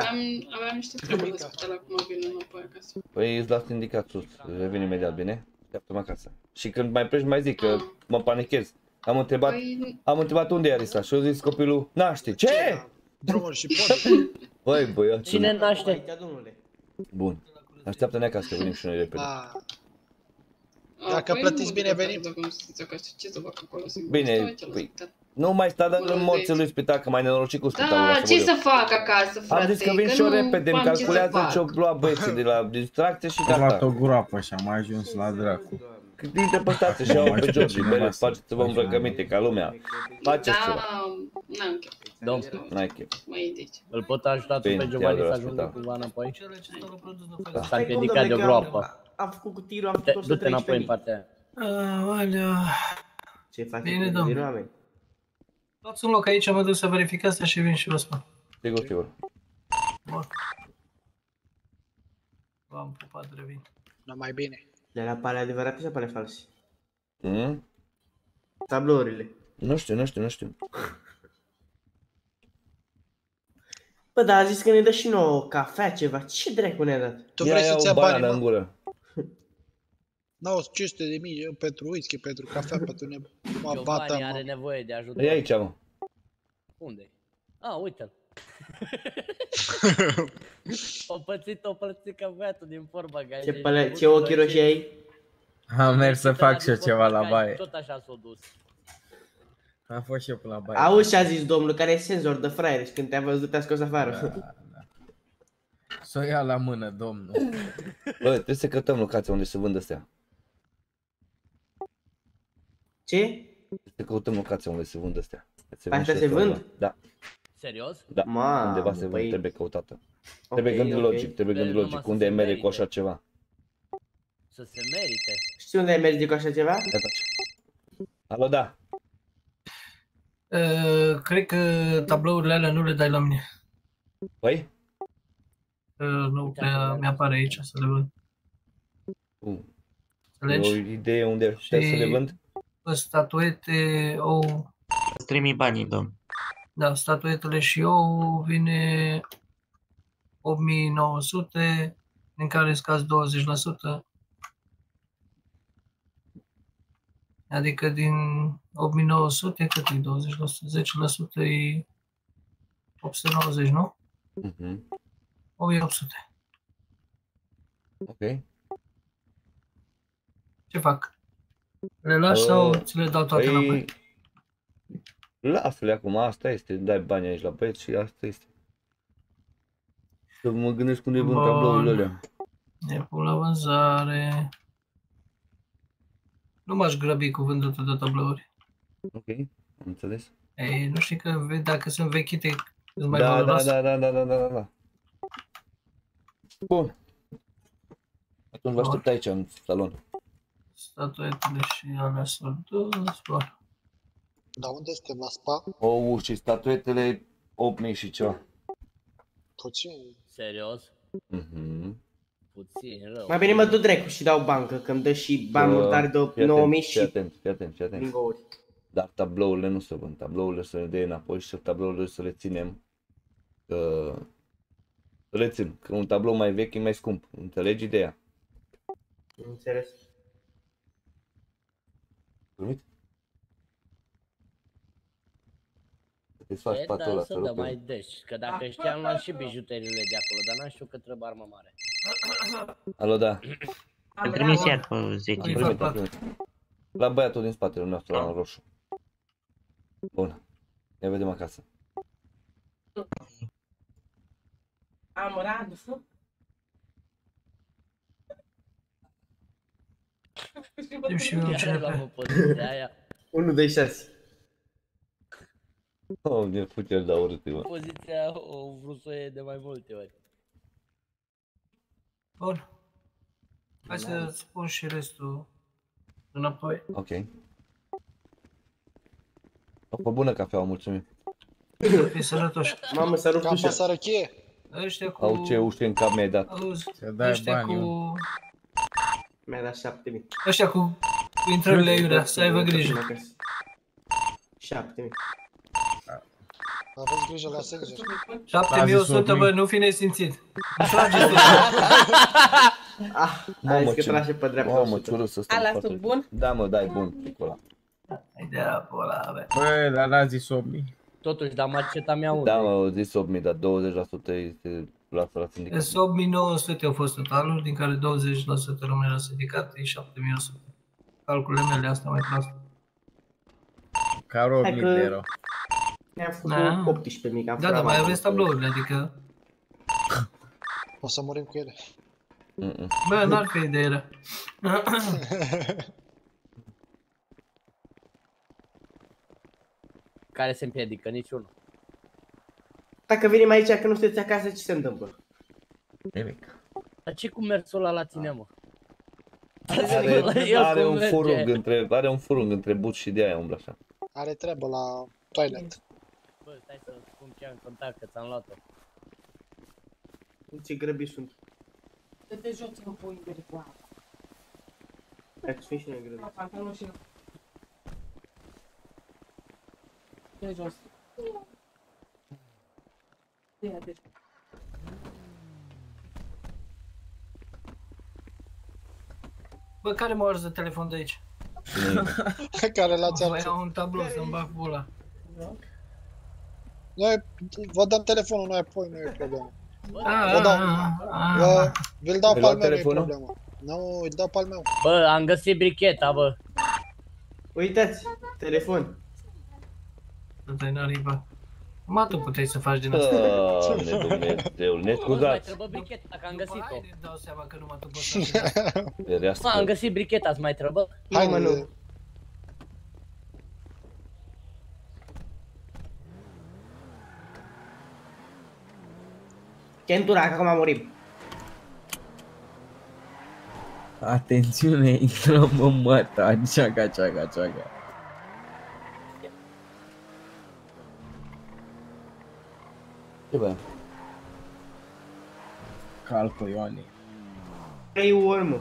aveam niște treburi de spital acum, vin înapoi acasă. Păi îți las indicat sus, revin imediat, bine? Așteaptă-mă acasă. Și când mai pleci mai zic că mă panichez. Am întrebat, am întrebat unde e Arisa și-a zis copilul, naște. Ce? Drumuri și poduri. Băi, băiatul. Cine naște? Bun, așteaptă-ne acasă că venim și noi repede. Dacă păi plătiți bine, venim. Bine, păi, nu mai sta de morții lui spital, că mai nenorocit cu spitalul. Da, ce să fac acasă, frate? Am zis că vin și eu repede, îmi calculează ce-o lua băieții de la distracție și gata. Am luat o groapă și am ajuns la dracu. Dintre pe stație și au pe George, bine, faceți-vă îmbrăcăminte ca lumea. Faceți-vă. N-am chef. Domnul, n-ai chef. Măi, deci. Îl pot ajuta pe Giovanni să ajungă cumva înapoi? S-a împiedicat de o groapă. Am făcut cu tirul, am făcut o sută treizeci de mii. Du-te înapoi în partea aia. Ce faci? Bine, domnule. Luați un loc aici, mă duc să verific asta și vin și vă spun. Sigur, sigur. Bun. V-am pupat, revin. Numai bine. De la pale adevărate sau pale false? Mm? Tablourile. Nu știu, nu știu, nu știu. Bă, dar a zis că ne dă și nouă cafea, ceva. Ce dracu ne-a dat? Tu vrei să-ți ia banii, în gură. N-au cinci sute de mii pentru whisky, pentru cafea, pentru nebun. Giovanni are nevoie de ajutor. E aici, mă. Unde-i? A, uite-l. O pățit, o pățit ca băiatul din portbagaj. Ce ochi roșii ai? Am mers să fac și eu ceva la baie. Tot așa s-o dus. Am fost și eu până la baie. Auzi ce a zis domnul, care e senzor de fraier și când te-a văzut te-a scos afară. S-o ia la mână, domnul. Bă, trebuie să căutăm locația unde se vând astea. Ce? Să căutăm locația unde se vând astea. Astea se vând? Da. Serios? Da, ma, undeva se vând, trebuie căutată. Okay, trebuie gândit okay. logic, trebuie gândit logic, unde merge cu așa ceva. Să se merite. Știi unde merge cu așa ceva? Alo, da. Uh, cred că tablourile alea nu le dai la mine. Păi? Uh, nu, mi-apare aici să le vând. Uh. Înțelegi? O idee unde aș putea să le vând? Statuete, ou... Îți trimit banii, domn. Da, statuetele și ou vine opt mii nouă sute, din care scazi douăzeci la sută. Adică din opt mii nouă sute, cât e douăzeci la sută, zece la sută e opt sute nouăzeci, nu? Mhm. opt mii opt sute. Ok. Ce fac? Le lași uh, sau ți le dau toate înapoi? Lasă-le acum, asta este, dai bani aici la băieți și asta este. Să mă gândesc unde vând tablourile alea. Ne pun la vânzare. Nu m-aș grăbi cu vândutul de tablouri. Ok, am înțeles. Ei, nu știi că dacă sunt vechite îți mai da, da, da, da, da, da, da, da. Bun. Atunci vă aștept aici, în salon. Statuetele și alea s-au dus, doar. Dar unde suntem, la spa? Ou și statuetele opt mii și ceva. Puțin. Serios? Mhm. Puțin rău. Mai bine mă duc dracu și dau bancă, că îmi dă și bani murdari de nouă mii și... Fii atent, fii atent, fii atent. Dar tablourile nu se vând, tablourile să le dea înapoi și tablourile să le ținem. Că... Să le țin, că un tablou mai vechi e mai scump, înțelegi ideea? Înțeles. Primit? Îți faci patul ăla, să rog mai des, că dacă știam, luam și bijuteriile de acolo, dar n-am știut că trebuie armă mare. Alo, da. Am trimis iar cu zece. La băiatul din spatele nostru, la roșu. Bun. Ne vedem acasă. Am radu. Eu și eu ce am aia. unu de șase. Oh, mi-e fute la urât, mă. Poziția o vrut să iei de mai multe ori. Bun. Hai să-ți spun și restul înapoi. Ok. O bună cafea, mulțumim. Fii sărătoși. Mamă, s-a rupt ușa. Sărăchie. Ăștia cu... Au ce ușe în cap mi-ai dat. Ăștia cu... Mi-a dat șapte mii. Ăștia cu intrările iurea, să aibă grijă. șapte mii. Aveți grijă la sânge. șapte mii o sută, bă, nu fi nesimțit. Îmi trageți tot. Hai zis că trage pe dreapta. Mamă, ciurul să stă. Ala, sunt bun? Da, mă, da, e bun, picul ăla. Hai de la pola, bă. Bă, dar n-a zis opt mii. Totuși, dar maceta mi-a unde. Da, mă, au zis opt mii, dar douăzeci la sută este... opt mii nouă sute au fost totalul, din care douăzeci la sută rămâne la sindicat, e șapte mii o sută. Calculele mele astea mai proaste. Caro opt mii de euro. Mi-am făcut optsprezece mii. Da, dar mai aveți tablourile, adică... O să murim cu ele. Bă, n-ar fi de ele. Care se împiedică? Niciunul. Dacă venim aici, că nu sunteți acasă, ce se întâmplă? Nimic. Dar ce cu mersul ăla la tine, mă? Are, are, un furung între, are un furung între but și de aia umblă așa. Are treabă la toilet. Bă, stai să spun ce am contact, că ți-am luat-o. Ce grăbi sunt. Să te joci cu pui de rigoare. Dacă sunt și noi grăbi. Dacă nu și te joci. Bă, care m-a ars de telefon de aici? Care l-ați ars? Mai iau un tablou să-mi bag pula. Noi vă dăm telefonul, noi apoi nu e problemă. Vă dau... Vi-l dau pe-al meu, nu e problemă. Nu, îl dau pe-al meu. Bă, am găsit bricheta, bă. Uitați, telefon. Nu dai n-ar iba. Ma, tu puteai să faci din asta. Doamne Dumnezeu, ne scuzați. Îți mai trebuie bricheta, dacă am găsit-o. Haide, dau seama că numai tu poți să-mi găsit. Am găsit bricheta, îți mai trebuie? Hai, mă, nu. centurata come a morire. Attenzione, intrò bombata. Ciaca, ciaca, ciaca. Dov'è? Calco, Ioni. Ehi, urmă.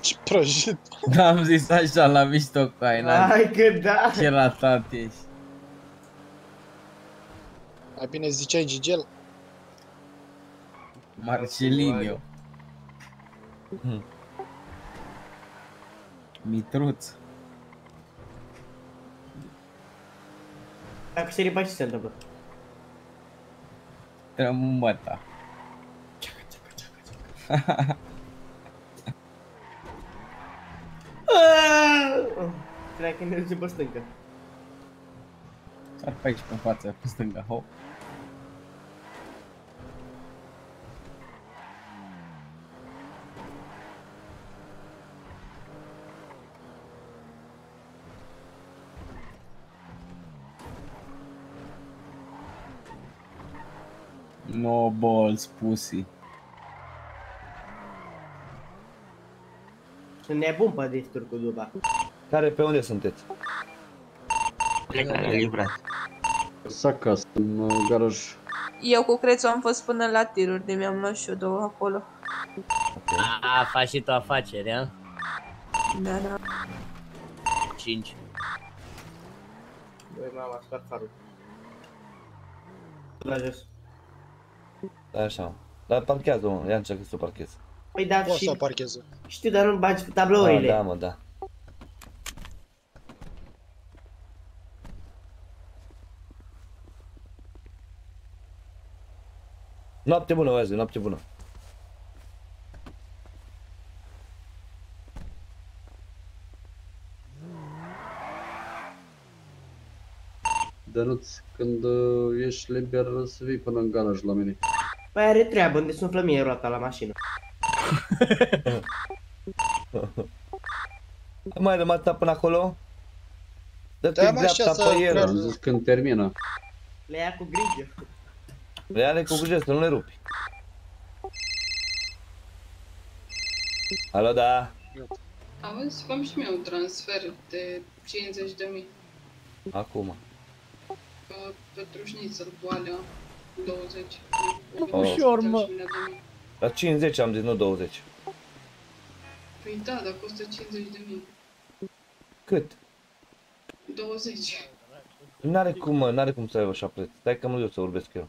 Ce prăjit. Da, am zis așa la mișto cu aina. Hai că da. Ce ratat ești. Mai bine ziceai Gigel. Marcelinio. Hmm. Mitruț. Dacă se riba, ce se întâmplă? Trămbăta. Cred că ne duce pe stânga. Ar pe aici, pe față, pe stânga, hop. No balls, pussy. Sunt nebun pe disturi cu Duba. Care, pe unde sunteți? Plecare livrat. Sacas, în garaj. Eu cu Crețu am fost până la tiruri, de mi-am luat și eu două acolo. Aaa, faci și tu afacerea? Da, da. cinci. Băi, mama, scoat farul. La jos. Da, așa. Dar parchează, mă, ia încerc să o parchez. Păi da, și... o să parcheză. Știu, dar nu-mi bagi cu tablourile. Da, mă, da. Noapte bună, Wesley, noapte bună. Dănuț, când ești liber să vii până în garaj la mine. Păi are treabă, unde suflă mie roata la mașină. Am mai rămas până acolo? Dă-te dreapta pe el. Am zis când termină. Le ia cu grijă. Le ia cu grijă, să nu le rupi. Alo, da? Auzi, fă-mi și mie un transfer de cincizeci de mii. Acum. Pentru șnițel, boalea, douăzeci. Ușor, mă. La cincizeci am zis, nu douăzeci. Păi da, dar costă cincizeci de mii. Cât? douăzeci. N-are cum, mă, n-are cum să aibă așa preț. Stai că mă duc să vorbesc eu.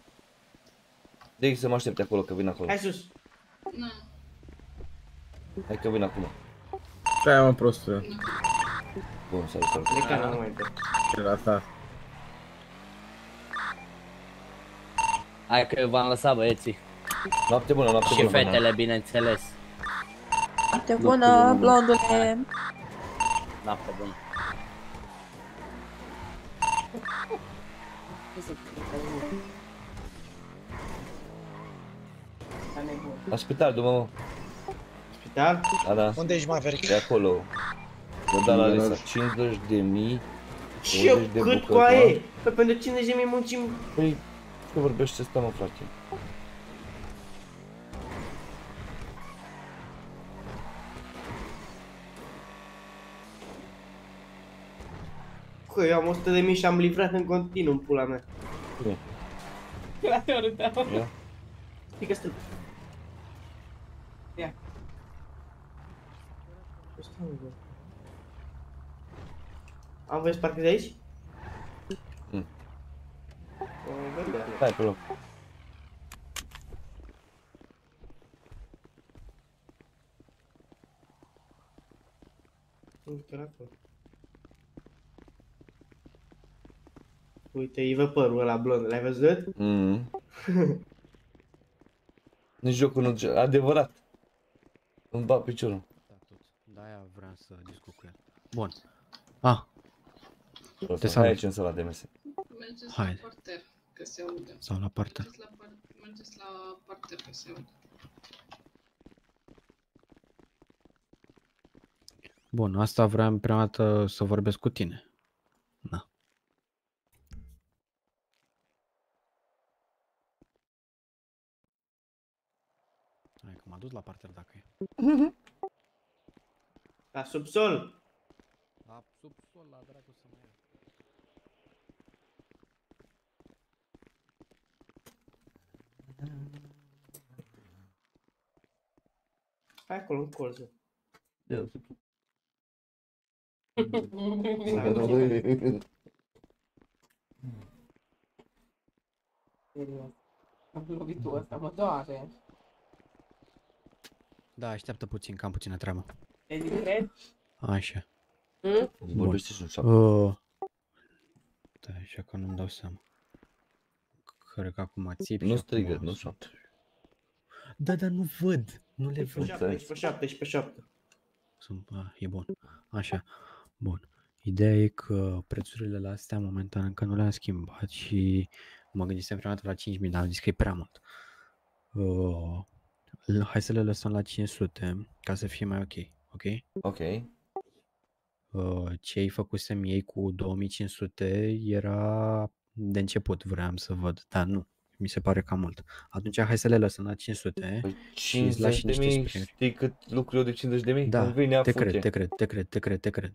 De-aia să mă aștepte acolo, că vin acolo. Hai sus! Na. Hai că vin acum. Stai, mă, prostă. Bun, s-a luat. De care nu mai dă. De la ta. Hai că v-am lăsat, băieții. Noapte bună, noapte bună. Și fetele, bineînțeles. Noapte bună, blondule. Noapte bună. La spital, du-mă, mă. Spital? Da, da. Unde ești, Maverick? De acolo. Vă da la Lisa cincizeci de mii. Și eu cât cu aia? Păi pentru cincizeci de mii muncim. Păi, ce vorbește asta, mă, frate? Că eu am o sută de mii și am livrat în continuu, în pula mea. Bine. La teorul tău. Ia. Pică stâlp. Ia. Am voie să parchez aici? Mm. Stai pe loc. Uite la acolo. Uite, îi vă părul ăla blond, l-ai văzut? Mhm. Nici jocul nu... adevărat. Îmi bat piciorul. De-aia vreau să discut cu el. Bun. Ah. Te salut. Hai aici în sala de mese. Mergeți la parter, că se aude. Sau la parter. Mergeți la parter, că se aude. Bun, asta vreau prima dată să vorbesc cu tine. Da. Stai că m-a dus la parter dacă e. La subsol! La subsol, la dracu să mă ia. Hai acolo în colțul. Da. Am lovit tu asta, mă doare. Da, așteaptă puțin, că am puțină treabă. Te zic? Așa. Bun. Uh, da, așa că nu-mi dau seama. Cred că acum țipi. Nu strigă, nu sunt. Da, dar nu văd. Nu le văd. șaptesprezece pe șapte. Sunt, a, e bun. Așa. Bun. Ideea e că prețurile la astea momentan încă nu le-am schimbat și mă gândisem prima dată la cinci mii, dar am zis că e prea mult. Uh, hai să le lăsăm la cinci sute ca să fie mai ok. Ok? Ok. Uh, ce ai făcusem ei cu două mii cinci sute era de început, vreau să văd, dar nu. Mi se pare cam mult. Atunci hai să le lăsăm la cinci sute. Păi cincizeci de mii, știi cât lucru eu de cincizeci de mii? Da, vine te cred, te cred, te cred, te cred, te cred.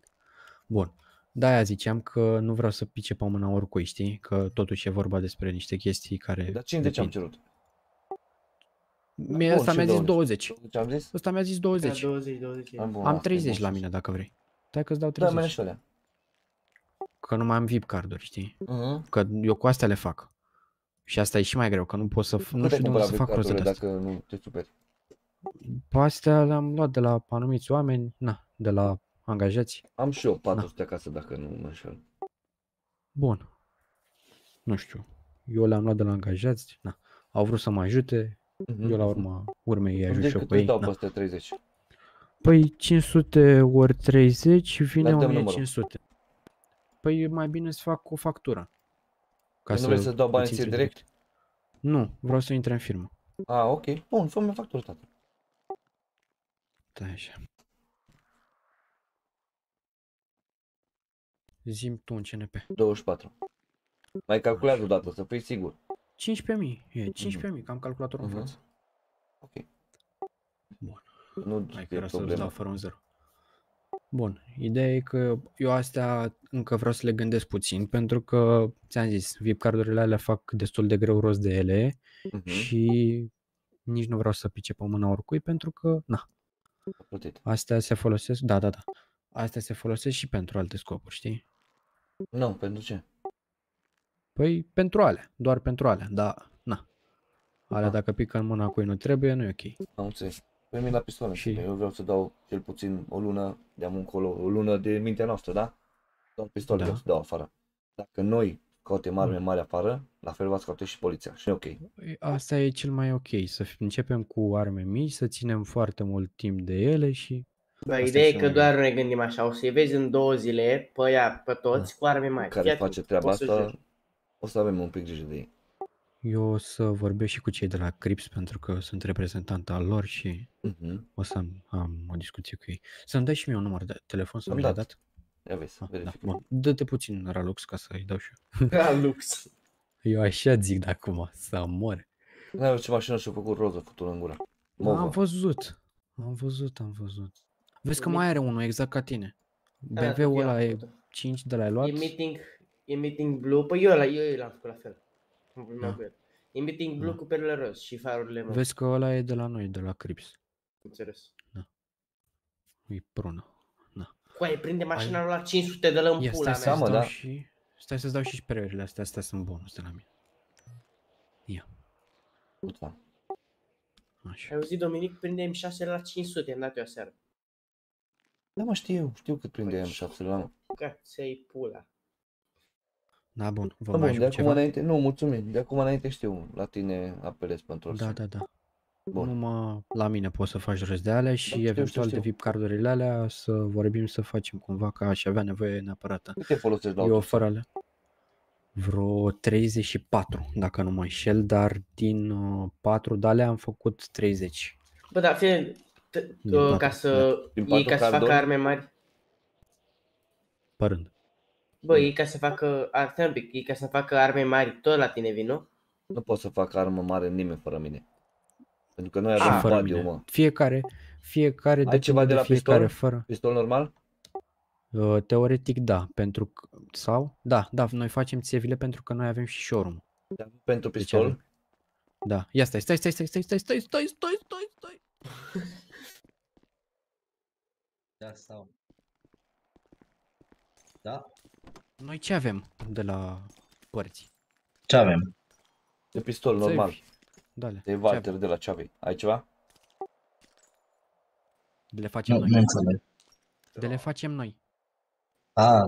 Bun. De-aia ziceam că nu vreau să pice pe mâna oricui, știi? Că totuși e vorba despre niște chestii care... Dar cincizeci ce am cerut? Mie asta mi-a zis douăzeci. Asta mi-a zis douăzeci. Am treizeci la mine dacă vrei. Stai că îți dau treizeci. Că nu mai am V I P carduri, știi? Că eu cu astea le fac. Și asta e și mai greu, că nu pot să, nu știu de unde să fac rost de asta. Nu te superi. Pe astea le-am luat de la anumiți oameni, na, de la angajați. Am și eu patru sute acasă dacă nu mă înșel. Bun. Nu știu. Eu le-am luat de la angajați, na. Au vrut să mă ajute, eu la urma urmei i-ajut și eu pe ei. Deci cât dau peste treizeci? Păi cinci sute ori treizeci vine o mie cinci sute. Păi mai bine să fac o factură. Ca nu să vrei să dau banii direct? direct? Nu, vreau să intre în firmă. Ah, ok. Bun, fă-mi factură, tată. Da, așa. Zi-mi tu un C N P. douăzeci și patru. Mai calculează o dată, să fii sigur. cincisprezece mii. E cincisprezece mii, că am calculatorul în față. Ok. Bun. Nu mai vreau să-l dau fără un zero. Bun, ideea e că eu astea încă vreau să le gândesc puțin pentru că, ți-am zis, V I P cardurile alea fac destul de greu rost de ele uh-huh. și nici nu vreau să pice pe mâna oricui pentru că, na, astea se folosesc, da, da, da, astea se folosesc și pentru alte scopuri, știi? Nu, pentru ce? Păi pentru alea, doar pentru alea, dar, na, alea dacă pică în mâna cui nu trebuie, nu e ok. Am înțeles. Păi mie la pistoane, și... eu vreau să dau cel puțin o lună de-am încolo, o lună de mintea noastră, da? Dau pistole, da. Vreau să dau afară. Dacă noi căutăm arme mari afară, la fel v-ați căutat și poliția și e ok. Asta e cel mai ok, să începem cu arme mici, să ținem foarte mult timp de ele și... Da, ideea e că doar ne gândim așa, o să-i vezi în două zile pe ea, pe toți, da. Cu arme mari. Care Iată, face treaba asta, o să avem un pic grijă de ei. Eu o să vorbesc și cu cei de la Crips pentru că sunt reprezentant al lor și uh-huh. o să am, am o discuție cu ei. Să-mi dai și mie un număr de telefon, să mi l-ai dat? Ia vezi, ah, da, bun. Dă-te puțin Ralux ca să-i dau și eu. Ralux! Eu așa zic de acum, să mor. N-ai văzut ce mașină și-a făcut roză, futură în gură. Am văzut, am văzut, am văzut. Vezi că mai are unul exact ca tine. B V-ul ăla e cinci de la luat. E meeting, e meeting blue, păi eu l-am făcut la fel. Da. E meeting blue da. Cu perle roz și farurile mari. Vezi că ăla e de la noi, de la Crips. Înțeles. Da. E prună. Da. Coaie, prinde mașina Ai... la cinci sute de la în pula mea. Mă, da. Și... Stai să-ți dau și spreurile astea, astea sunt bonus de la mine. Ia. Uita. Așa. Ai auzit, Dominic, prinde M șase la cinci sute, am dat eu aseară. Da mă, știu, știu cât prinde M șase la mă. Ca ți-ai pula. Da, bun, vă da, mai bun, de acum înainte, nu, mulțumim, de acum înainte știu, la tine apelez pentru orice. Da, da, da. Bun. Numai la mine poți să faci rost de alea și da, știu, eventual știu, știu. de V I P cardurile alea să vorbim să facem cumva, că aș avea nevoie neapărat. Cât te folosești la eu fără alea? Vreo treizeci și patru, dacă nu mă înșel, dar din patru de alea am făcut treizeci. Bă, dar fie, ca să facă arme mari? Părând. Bă, ei ca să facă, ei ca să facă arme mari, tot la tine vin, nu? Nu pot să fac armă mare nimeni fără mine. Pentru că noi avem ah, radio, mă. Fiecare, fiecare de ceva de la fiecare pistol? Fără. Pistol normal? Uh, teoretic da, pentru că, sau? Da, da, noi facem țevile pentru că noi avem și showroom. Da, pentru pistol? Deci, da. Ia stai, stai, stai, stai, stai, stai, stai, stai, stai, stai, stai. Da, sau. Da. Noi ce avem de la părți? Ce avem? De pistol normal. Dale. De Walter de la ce avem? Ai ceva? De le facem nu, noi. Nu de le facem noi. Ah,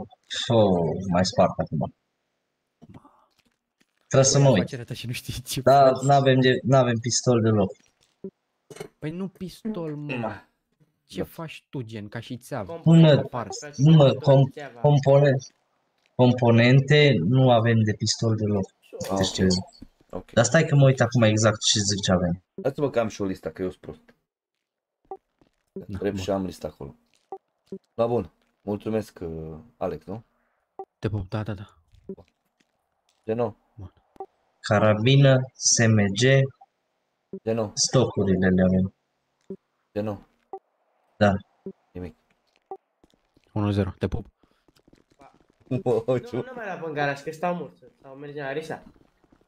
oh, mai spart acum. Trebuie să mă uit. Și nu știi ce da, n-avem pistol deloc. Păi nu pistol, mă. Ce faci tu, gen, ca și țeavă? Bună, bună, com componente. Componente nu avem de pistol deloc. Oh, deci, okay. Okay. Dar stai că mă uit acum exact ce zic ce avem. Dați-mă că am și o listă, că eu sunt prost. Trebuie și am lista acolo. Da, bun. Mulțumesc, Alex, nu? Te pup, da, da, da. De nou. Bun. Carabină, S M G. De nou. Stocurile le avem. De nou. Da. Nimic. unu zero, te pup. Nu, nu mai la în garaj, că stau mult. Sau mergem la Risa.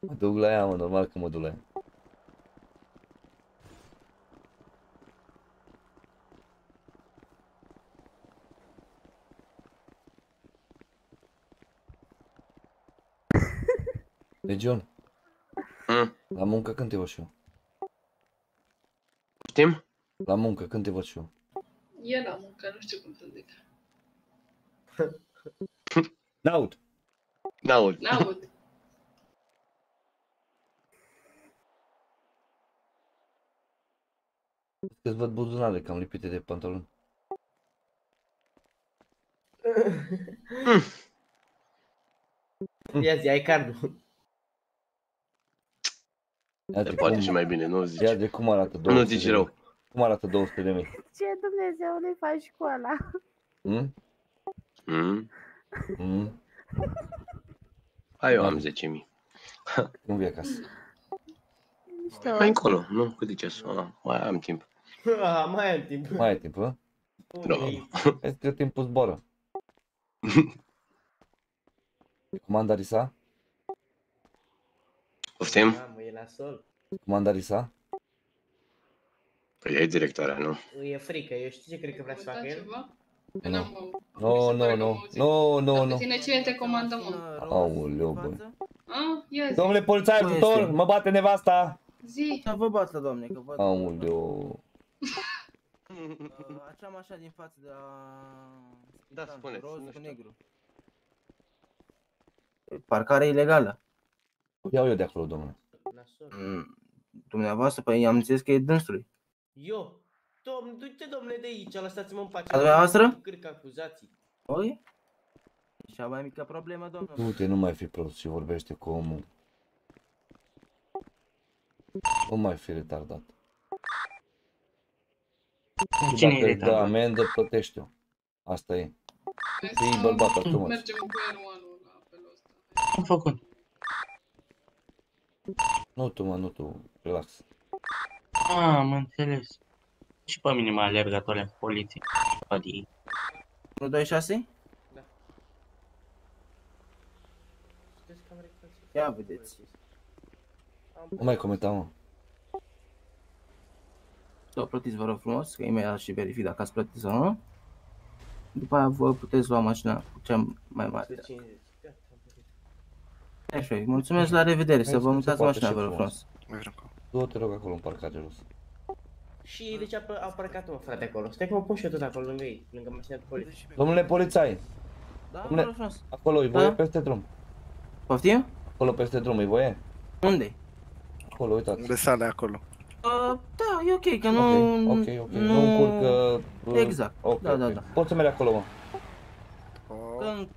Mă duc la ea, mă, normal că mă duc la ea. Legion, mm. La muncă când te văd și eu? Știm? La muncă când te văd și eu? E la muncă, nu știu cum să zic. N-aud. N-aud. N-aud. Că-ți văd buzunare cam lipite de pantaloni. Mm. Ia zi, ai cardul. Ia de poate cum... și mai bine, nu zici. Ia de cum arată două sute de mii. Nu zici rău. Cum arată două sute de mii? Ce Dumnezeu nu-i faci cu ăla? Mm? Mm. Mm. Hai eu am zece mii. Nu vii acasă. Mai încolo, nu? Cât de ceas? Ah, mai am timp. Ah, mai am timp. Mai ai timp, hă? Nu. Vezi că timpul zboară. Comanda Risa? Poftim? Comanda Risa? Păi e directoarea, nu? E frică, eu știu ce cred că vrea să facă el. Nu, nu, nu, nu, nu, nu, nu. Cine cine te comandă, mă? Aoleu, bă. Domnule polițai, ajutor, mă bate nevasta! Zi! Să vă bată, domne, că văd... Aoleu... Aceam așa din față de la... Da, spuneți, nu știu. Parcarea ilegală. Iau eu de acolo, domnule. Dumneavoastră, păi am zis că e dânsului. Eu? Domn, du-te domnule de aici, lăsați-mă în pace. A dumneavoastră? Cred că acuzații. Oi? Așa mai mică problemă, domnule. Du-te, nu mai fi prost și vorbește cu omul. Nu mai fi retardat. Cine e retardat? Da, amendă, plătește-o. Asta e. Fii bărbat, atunci. Mergem cu eroanul la felul ăsta. Am făcut. Nu tu, mă, nu tu, relax. Ah, am înțeles. Și pe mine m-a alergat alea cu poliție. Adică... unu doi șase? Da. Ia vedeți. Nu mai comenta, mă. Să plătiți, vă rog frumos, că e și verific dacă ați plătit sau nu. După aia vă puteți lua mașina cea mai mare. Așa, mulțumesc, la revedere, să vă mutați mașina, vă rog frumos. Du-o, te rog, acolo în parcare jos. Și de ce a parcat-o, frate, acolo? Stai că mă pun și eu tot acolo lângă ei, lângă mașina de poliție. Domnule polițai! Da, vă rog frumos. Acolo-i voie peste drum. Poftim? Acolo peste drum-i voie? Unde-i? Acolo, uitați. Unde sale acolo. Da, e ok, că nu... Ok, ok, nu încurcă... Exact, da, da, da. Poți să mergi acolo, mă.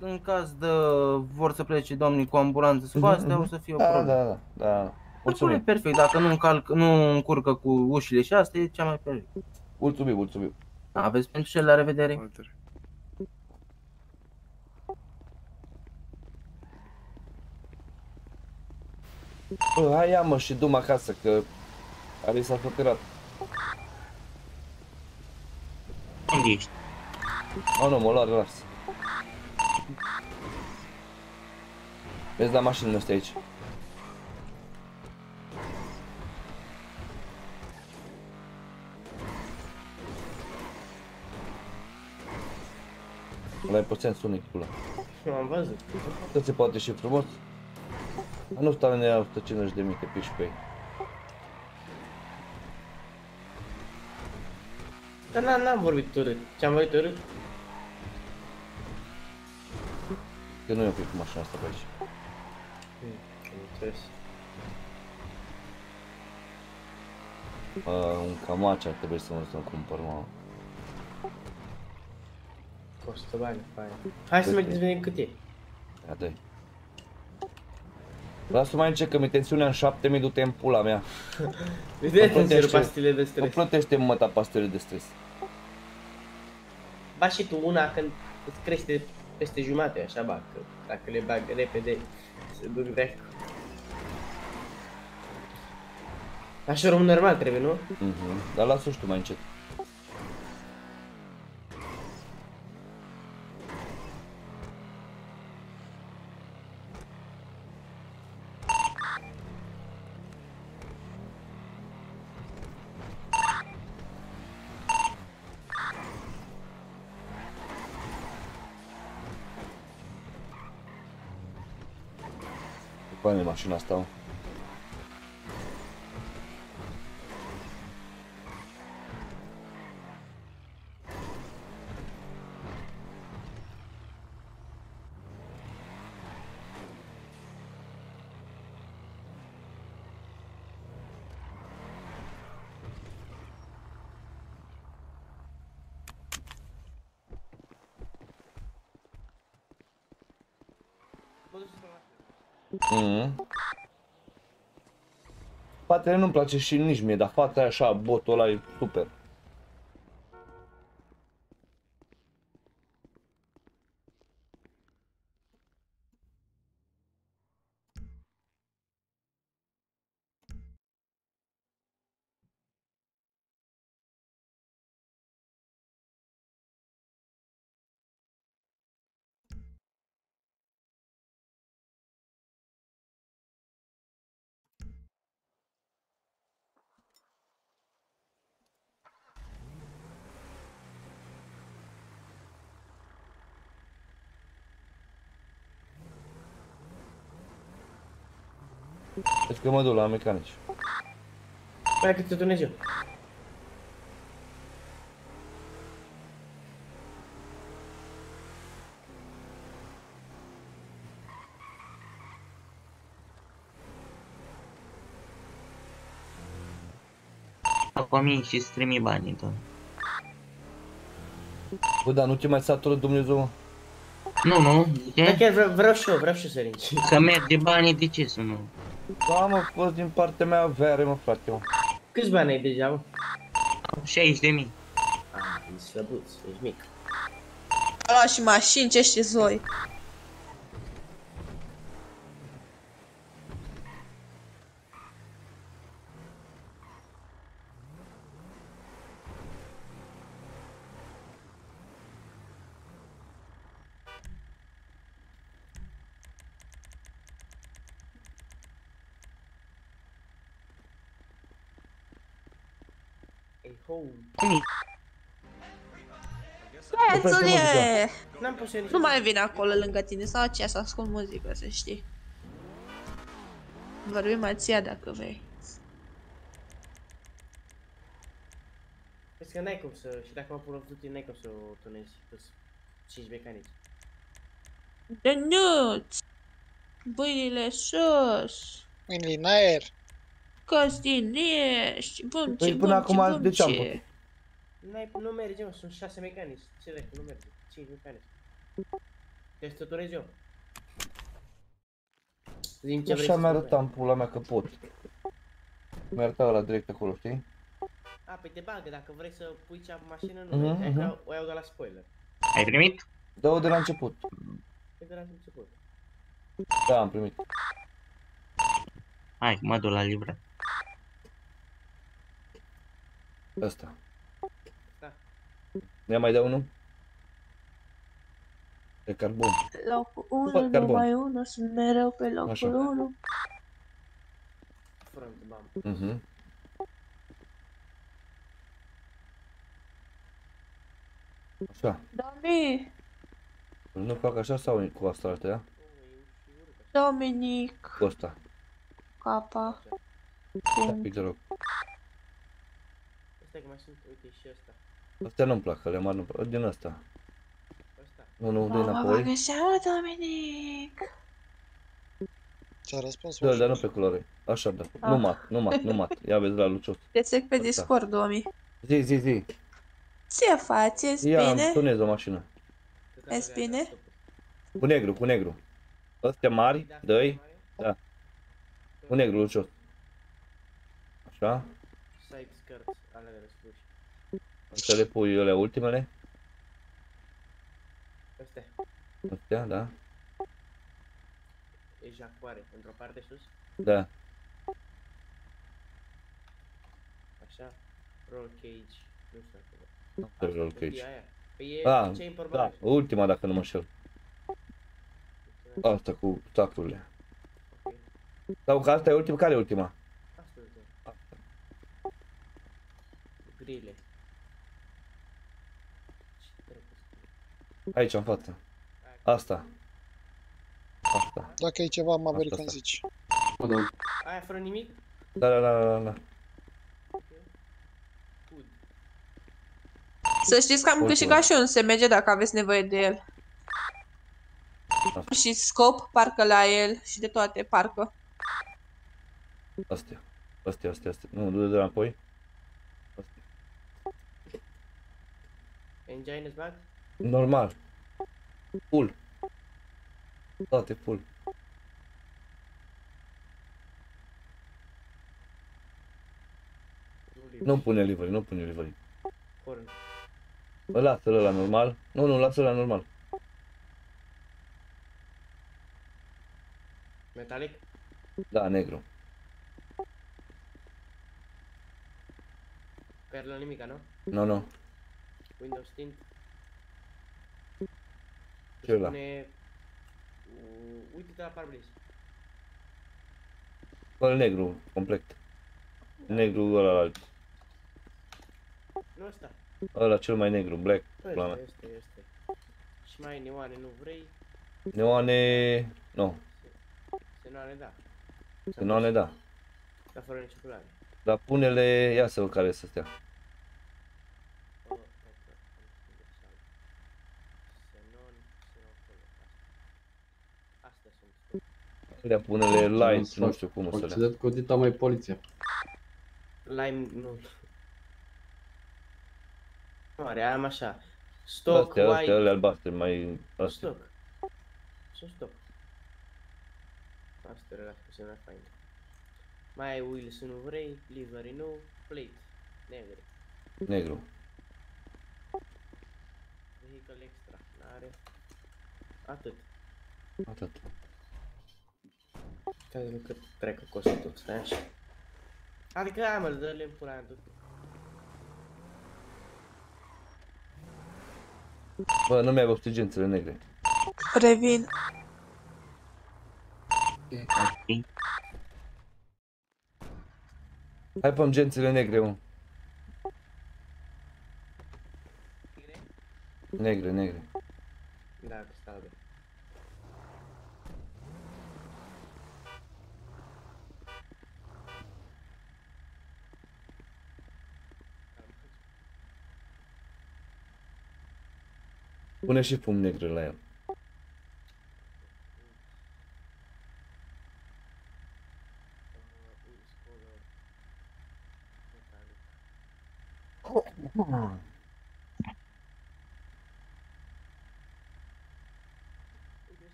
În caz de vor să plece domnii cu ambulanță cu astea, o să fie o problemă. Da, da, da. Mulțumim. Perfect, dacă nu încalc, nu încurcă cu ușile și asta e cea mai perfectă. Mulțumim, mulțumim. Aveți pentru cel, la revedere. Bă, hai ia mă și du-mă acasă că Ali s-a făcărat. Unde ești? Oh, nu, mă luat, lars. Vezi la mașinile astea aici. Ăla e puțin sunit, pula. Nu am văzut. Asta se poate și frumos. Dar nu stau în ea o sută cincizeci de mii de piși pe ei. Dar n-am vorbit urât. Ce-am vorbit urât? Că nu e ok cu mașina asta pe aici. Interes. Bă, un Camace ar trebui să mă duc să-mi cumpăr, mă. Costă bani, fain. Hai să mergem să vedem cât e. Ia, lasă-o mai încet, că mi-e tensiunea în șapte mii, du-te în pula mea. Vedeți, zero pastile de stres. Îmi plătește măta pastile de stres. Ba și tu una când îți crește peste jumate, așa ba, că dacă le bag repede, se duc vechi. Așa român normal trebuie, nu? Mhm, dar lasă-o și tu mai încet. Bani mașina asta, mă. Mm. Fatele nu-mi place și nici mie, dar fata e așa, botul ăla e super. Deci că mă duc la mecanici. Păi cât se Dumnezeu. După mine și-ți trimi banii, tot. Bă, dar nu te mai satură Dumnezeu, mă? Nu, nu, ziceai? Dar chiar vreau, vreau și eu, vreau și eu să rinci. Să merg de banii, de ce să nu? Da, mă, fost din partea mea avere, mă, frate, mă. Câți bani ai deja, mă? șaizeci de mii. Ah, e slăbuț, ești mic. A luat și mașini, ce știi, zoi. Băiețule! Nu mai vine acolo lângă tine sau aceea să ascult muzică, să știi. Vorbim ația dacă vei. Vezi că n-ai cum să, și dacă mă pun opt sute, n-ai cum să o tunezi plus cinci mecanici. Dănuț! Bâinile sus! În aer! Căstinești! Bum ce, bum ce, bum ce! Nu merge, mă, sunt șase mecanici, ce dacă nu merge, cinci mecanici. Te stăturezi eu. Așa mi-a arătat în pula mea că pot. Mi-a arătat ăla direct acolo, știi? A, pe te bagă, dacă vrei să pui cea mașină, nu vrei, că o iau de la spoiler. Ai primit? Dă-o de la început. De la început. Da, am primit. Hai, mă duc la livre. Asta. Da. Ne mai dă unul? De carbon. Locul unu, numai unul, sunt mereu pe locul unu. Fără întrebare. Așa. Dominic! Nu fac așa sau cu asta altea? Dominic! Cu asta. Capa. Da, pic de loc. Astea că mai sunt, uite și astea. Astea nu-mi plac, că le mari nu-mi plac. Din astea. Nu, nu, dă-i înapoi. Mama, mă găseau, Dominic! Ce-a răspuns? Da, dar nu pe culoare. Așa, da. Ah. Nu mat, nu mat, nu mat. Ia vezi la Lucios. Te sec pe Discord, Domi. Zi, zi, zi. Ce faceți? Ia, bine? Ia, tunezi o mașină. Ești bine? Cu negru, cu negru. Astea mari, dă-i. Da. Cu negru, Lucios. Așa. Să le pui alea ultimele. Astea. Astea, da. Ejacuare, într-o parte sus? Da. Așa. Roll cage. Nu știu acolo. Nu știu roll cage. Păi e cea informare. Da, ultima dacă nu mă știu. Asta cu tacurile. Sau că asta e ultima? Care e ultima? Asta e ultima. Grile. Aici, în față. Asta. Asta. Dacă e ceva, mă veri când zici. Aia fără nimic? Da, da, da, da, da. Să știți că am câștigat și un S M G dacă aveți nevoie de el. Asta. Și scop, parcă la el, și de toate, parcă. Astea, astea, astea, astea. Nu, du-te de înapoi. Astea. Engine-ți bag? Normal. Full. Toate full. Nu pune livery, nu pune livery. Bă, lasă-l ăla normal. Nu, nu, lasă-l ăla normal. Metalic? Da, negru. Perlă nimica, nu? Nu, nu. Windows tint. Ce ăla? Uite-te la parbriz. Bă, negru, complet. Negru ăla la alt. Nu ăsta. Ăla cel mai negru, black. Ăsta este, este. Și mai neoane nu vrei? Neoane... nu. Senoane da. Senoane da. Dar fără nicio culoare. Dar pune-le... ia să văd care este astea. Astea sunt. Alea pune-le lime, nu știu cum o să le... Am citit cu Dita mai poliția. Lime, nu. Mare, am așa. Stoc, astea, white... Astea, alea albastre, mai... Astea. Stoc. Sunt stoc. Astea, relax, că sunt mai fain. Mai ai wheels, nu vrei, livery, nu, plate. Negru. Negru. Vehicle extra, n-are. Atât. Atât. Stai, cât cred că costă tot, stai așa. Adică, hai mă, dă-le în pula aia tot. Bă, nu mi-ai văzut gențele negre. Revin. Hai pe-mi gențele negre, mă. Negre, negre. Da, că stau de. Pune și fum negru la el.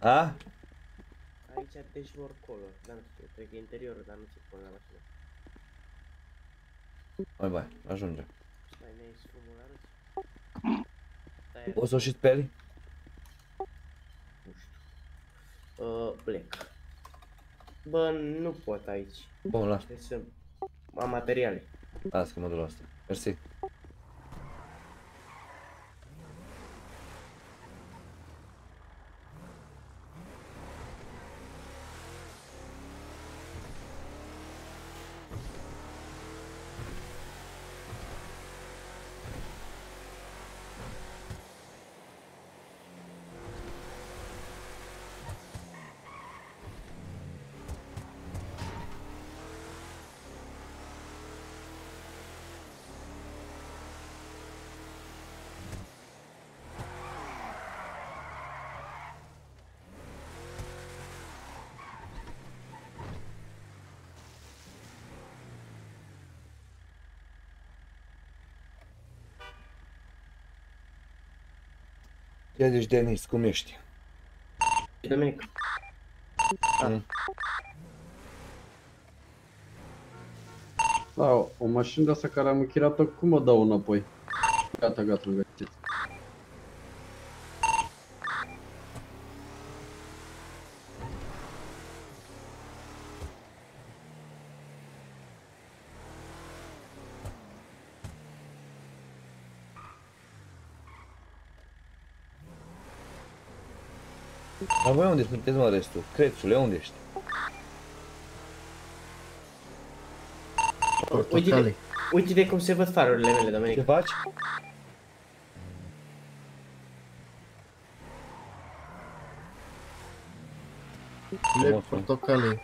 A? Aici dashboard color, dar nu știu, cred că e interiorul, dar nu se pune la mașină. Mai bai, ajunge. Stai, ne-ai sfumul la râs. O să o și speli? Nu știu. Uh, plec. Bă, nu pot aici. Bun, las. Trebuie să a materiale. Las că mă duc la asta. Mersi. Deci, Denis, cum ești? Domenic. Da. Da, o mașină de asta care am închiriat-o, cum o dau înapoi? Gata, gata, găsiți. Dar voi unde sunteți, mă, restul? Crețule, unde ești? Uite-te, uite-te cum se văd farurile mele, Domenic. Ce faci? Le portocale.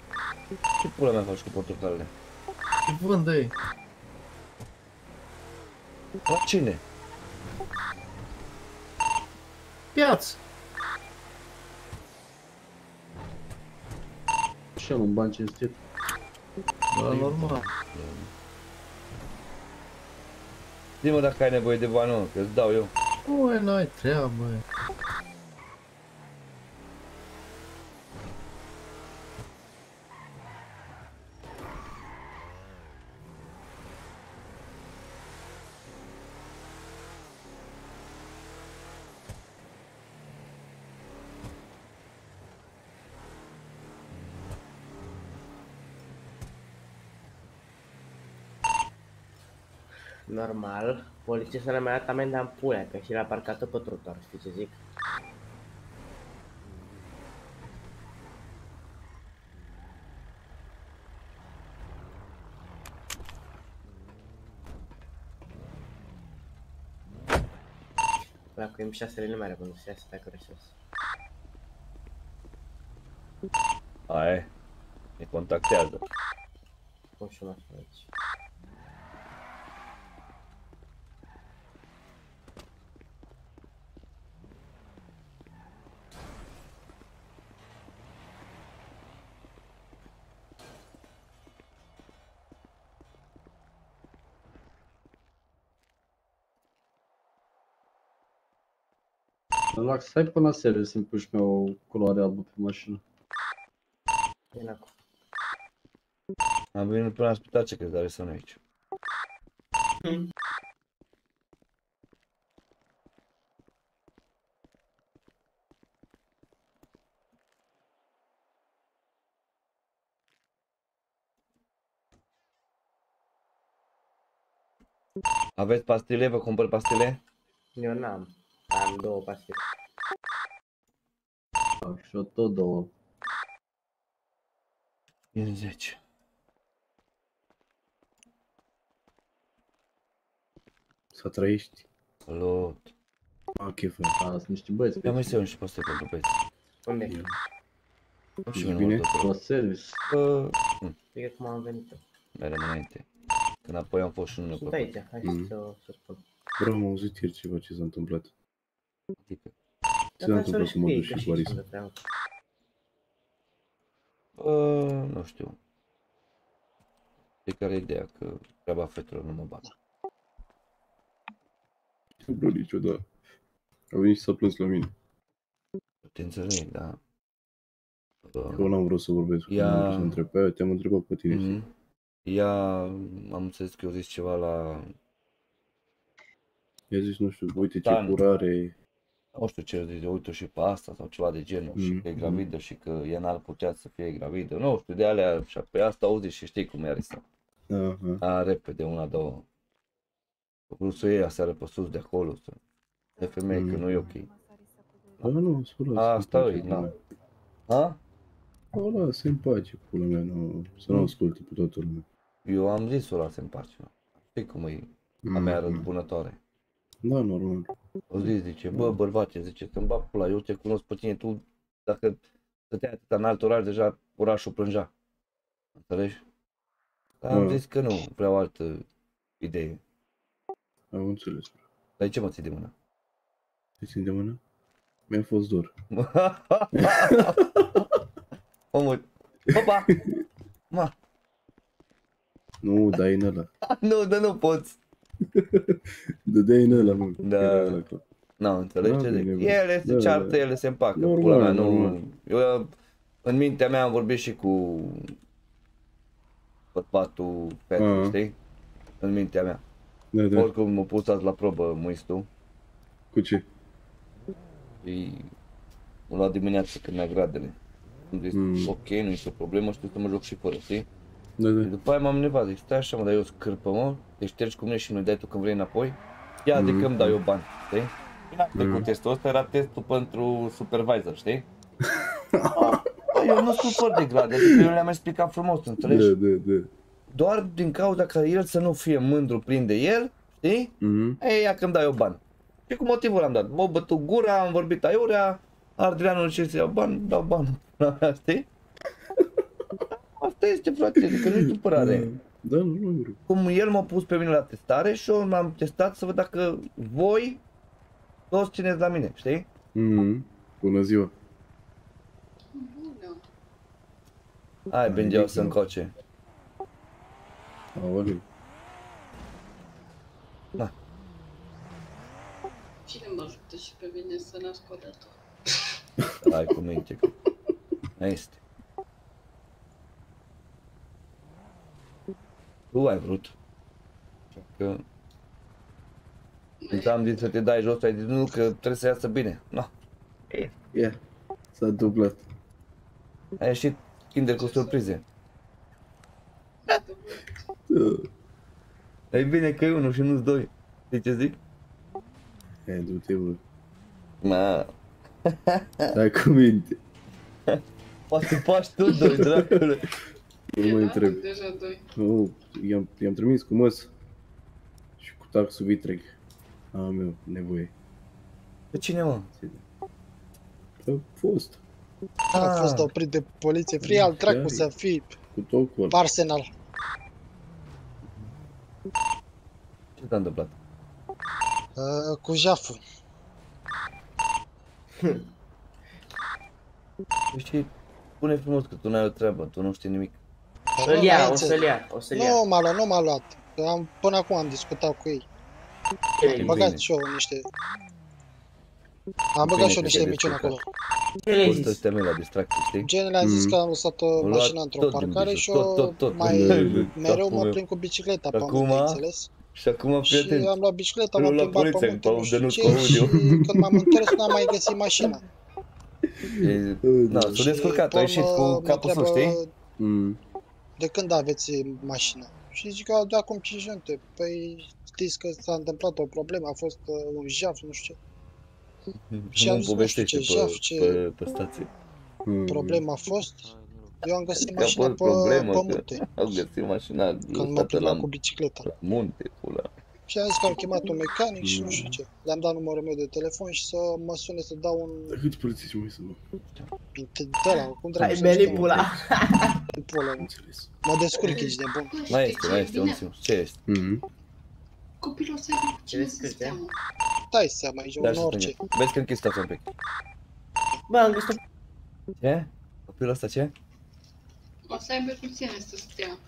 Ce pula mea faci cu portocalele? Ce vândă-i? La cine? Piață! Așa, un ban cinstit. Da, normal. Zi-mă dacă ai nevoie de bani, nu, că-ți dau eu. Băi, n-ai treabă, băi. Normal, poliția mi-a dat amenda în pulea, că și l-a parcat-o pe trotuar, știi ce zic? La cu M șase-le nu mai are bun, să stai curăcios. Hai, ne contactează. Cum și mă spune aici? Relax, hai până serii să-mi puși mea o culoare albă pe mașină. Bine acum. Am venit până la spital, ce crezi, dar sunt aici. Mm. Aveți pastile? Vă cumpăr pastile? Eu n-am. Am două pastile. Am și-o tot două. cincizeci. Să trăiești? Salut. Ok, frate. Sunt niște băieți. Ia mai să iau și pastile pentru băieți. Unde? Ești bine? La service. Cred că cum am venit eu. Dar înainte. Când apoi am fost și unul. Sunt aici, hai să spun. Bro, am auzit ieri ceva ce s-a întâmplat. Ce s-a întâmplat cu modul și Barisa? Bă, nu știu. De care ideea că treaba fetelor nu mă bat. Bro, niciodată. A venit și s-a plâns la mine. Te înțeleg, da. Eu n-am vrut să vorbesc cu ea, să întreb pe aia, te-am întrebat pe tine. Ea, am înțeles că eu zis ceva la... I-a zis, nu știu, uite ce da, curare. Nu știu ce zice, uite și pe asta sau ceva de genul, mm, și că e gravidă, mm, și că ea n-ar putea să fie gravidă, nu știu, de alea, și pe asta auzi și știi cum e Arisa. Uh-huh. A, repede, una, două. Rusul ei aseară pe sus de acolo, să... de femeie, mm. că nu e ok. Da, nu, spune-o, a, stai, uite, da. A? O lasă în pace, pula mea, nu... să nu asculte pe toată lumea. Eu am zis să o las în pace, nu. Știi cum e a mea răzbunătoare. Da, normal. O zis, zice, bă, bărbace, zice, să-mi bag pula, eu te cunosc pe tine, tu, dacă stăteai atâta în alt oraș, deja orașul plângea. Înțelegi? Dar am zis că nu, vreau altă idee. Am înțeles. Dar ce mă ții de mână? Te ții de mână? Mi-a fost dor. Omul... Opa! Ma! Nu, dai în ăla. Nu, dar nu poți. Dă-dea în ăla, mă. Da. N-am înțeles ce zic. Ele se ceartă, ele se împacă. Pula mea, nu... Eu, în mintea mea, am vorbit și cu... Pătpatul Petru, știi? În mintea mea. Da, da. Oricum m-a pus azi la probă, muistul. Cu ce? Păi... M-a luat dimineața când mi-a gradele. Am zis, mm. ok, nu este o problemă, știu să mă joc și fără, știi? Da, da. După aia m-am nevat, zic, stai așa mă, dar eu scârpă mă, te ștergi cu mine și nu-i dai tu când vrei înapoi? Ia mm. de că îmi dau eu bani, știi? N-am trecut mm. testul ăsta, era testul pentru supervisor, știi? Păi eu nu supăr de grade, adică eu le-am explicat frumos, înțelegi? Da, da, da. Doar din cauza că el să nu fie mândru plin de el, știi? Mm-hmm. Ei, ia că-mi dai eu bani. Și cu motivul l-am dat. M-a bătut gura, am vorbit aiurea, Adrianul și să iau bani, dau bani. Știi? Asta este, frate, adică nu-i supărare. Da, nu, nu, nu. Cum el m-a pus pe mine la testare și eu m-am testat să văd dacă voi toți țineți la mine, știi? Mm-hmm. Bună ziua! Bună! Hai, Bengeau, să încoace. Aoleu. Da. Cine mă ajută și pe mine să nasc o dată? Hai cu minte. Aia este. Tu ai vrut. Că... Când am zis să te dai jos, ai zis nu, că trebuie să iasă bine. No. Ia. S-a dublat. Ai ieșit Kinder cu surprize. E bine că e unul și nu-s doi. Știi ce zic? E, du-te, bă. Ma. Stai cu minte. Poate să faci tu doi, dracule. Nu mă întreb. Nu, i-am trimis cu măs. Și cu taxul vitreg. Am eu nevoie. Pe cine, mă? A fost. A fost oprit de poliție. Fri al dracu să fii. Cu tocul. Arsenal. Ce s-a întâmplat? Uh, cu jaful. Știi, spune frumos că tu n-ai o treabă, tu nu știi nimic. O să-l ia, o să-l ia, o să-l ia. Nu m-a luat, nu m-a luat. Am, până acum am discutat cu ei. Am băgat și eu niște... Am băgat și eu niște miciuni acolo. Ce le-ai zis? Gen, le-am zis că am lăsat o mașină într-o parcare și eu mereu mă plin cu bicicleta pe amândoi, înțeles? Și acum, prieteni, și am luat bicicleta, m-am plimbat pământul, nu știu ce, și când m-am întors n-am mai găsit mașina. Da, s-a descurcat, a ieșit cu capul sus, știi? De când aveți mașina? Și zic că de acum cinci minute, păi știți că s-a întâmplat o problemă, a fost un jaf, nu știu ce. Și am zis, nu știu ce jaf, ce problemă a fost. Eu am găsit mașina pe munte. Am găsit mașina cu bicicleta. Munte, pula. Și am zis că am chemat un mecanic și nu știu ce. Le-am dat numărul meu de telefon și să mă sune să dau un... Dar câți polițiști mai sunt? Da, cum trebuie să-mi spune. Hai, pula! Pula, mă descurc, ești de bun. Mai este, mai este, un simț. Ce este? Copilul să-i văd cine se steamă. Stai seama, ești un orice. Vezi că închis stați un pic. Bă, am găsit-o... Ce? Copilul ăsta ce? O să aibă cu tine să stea.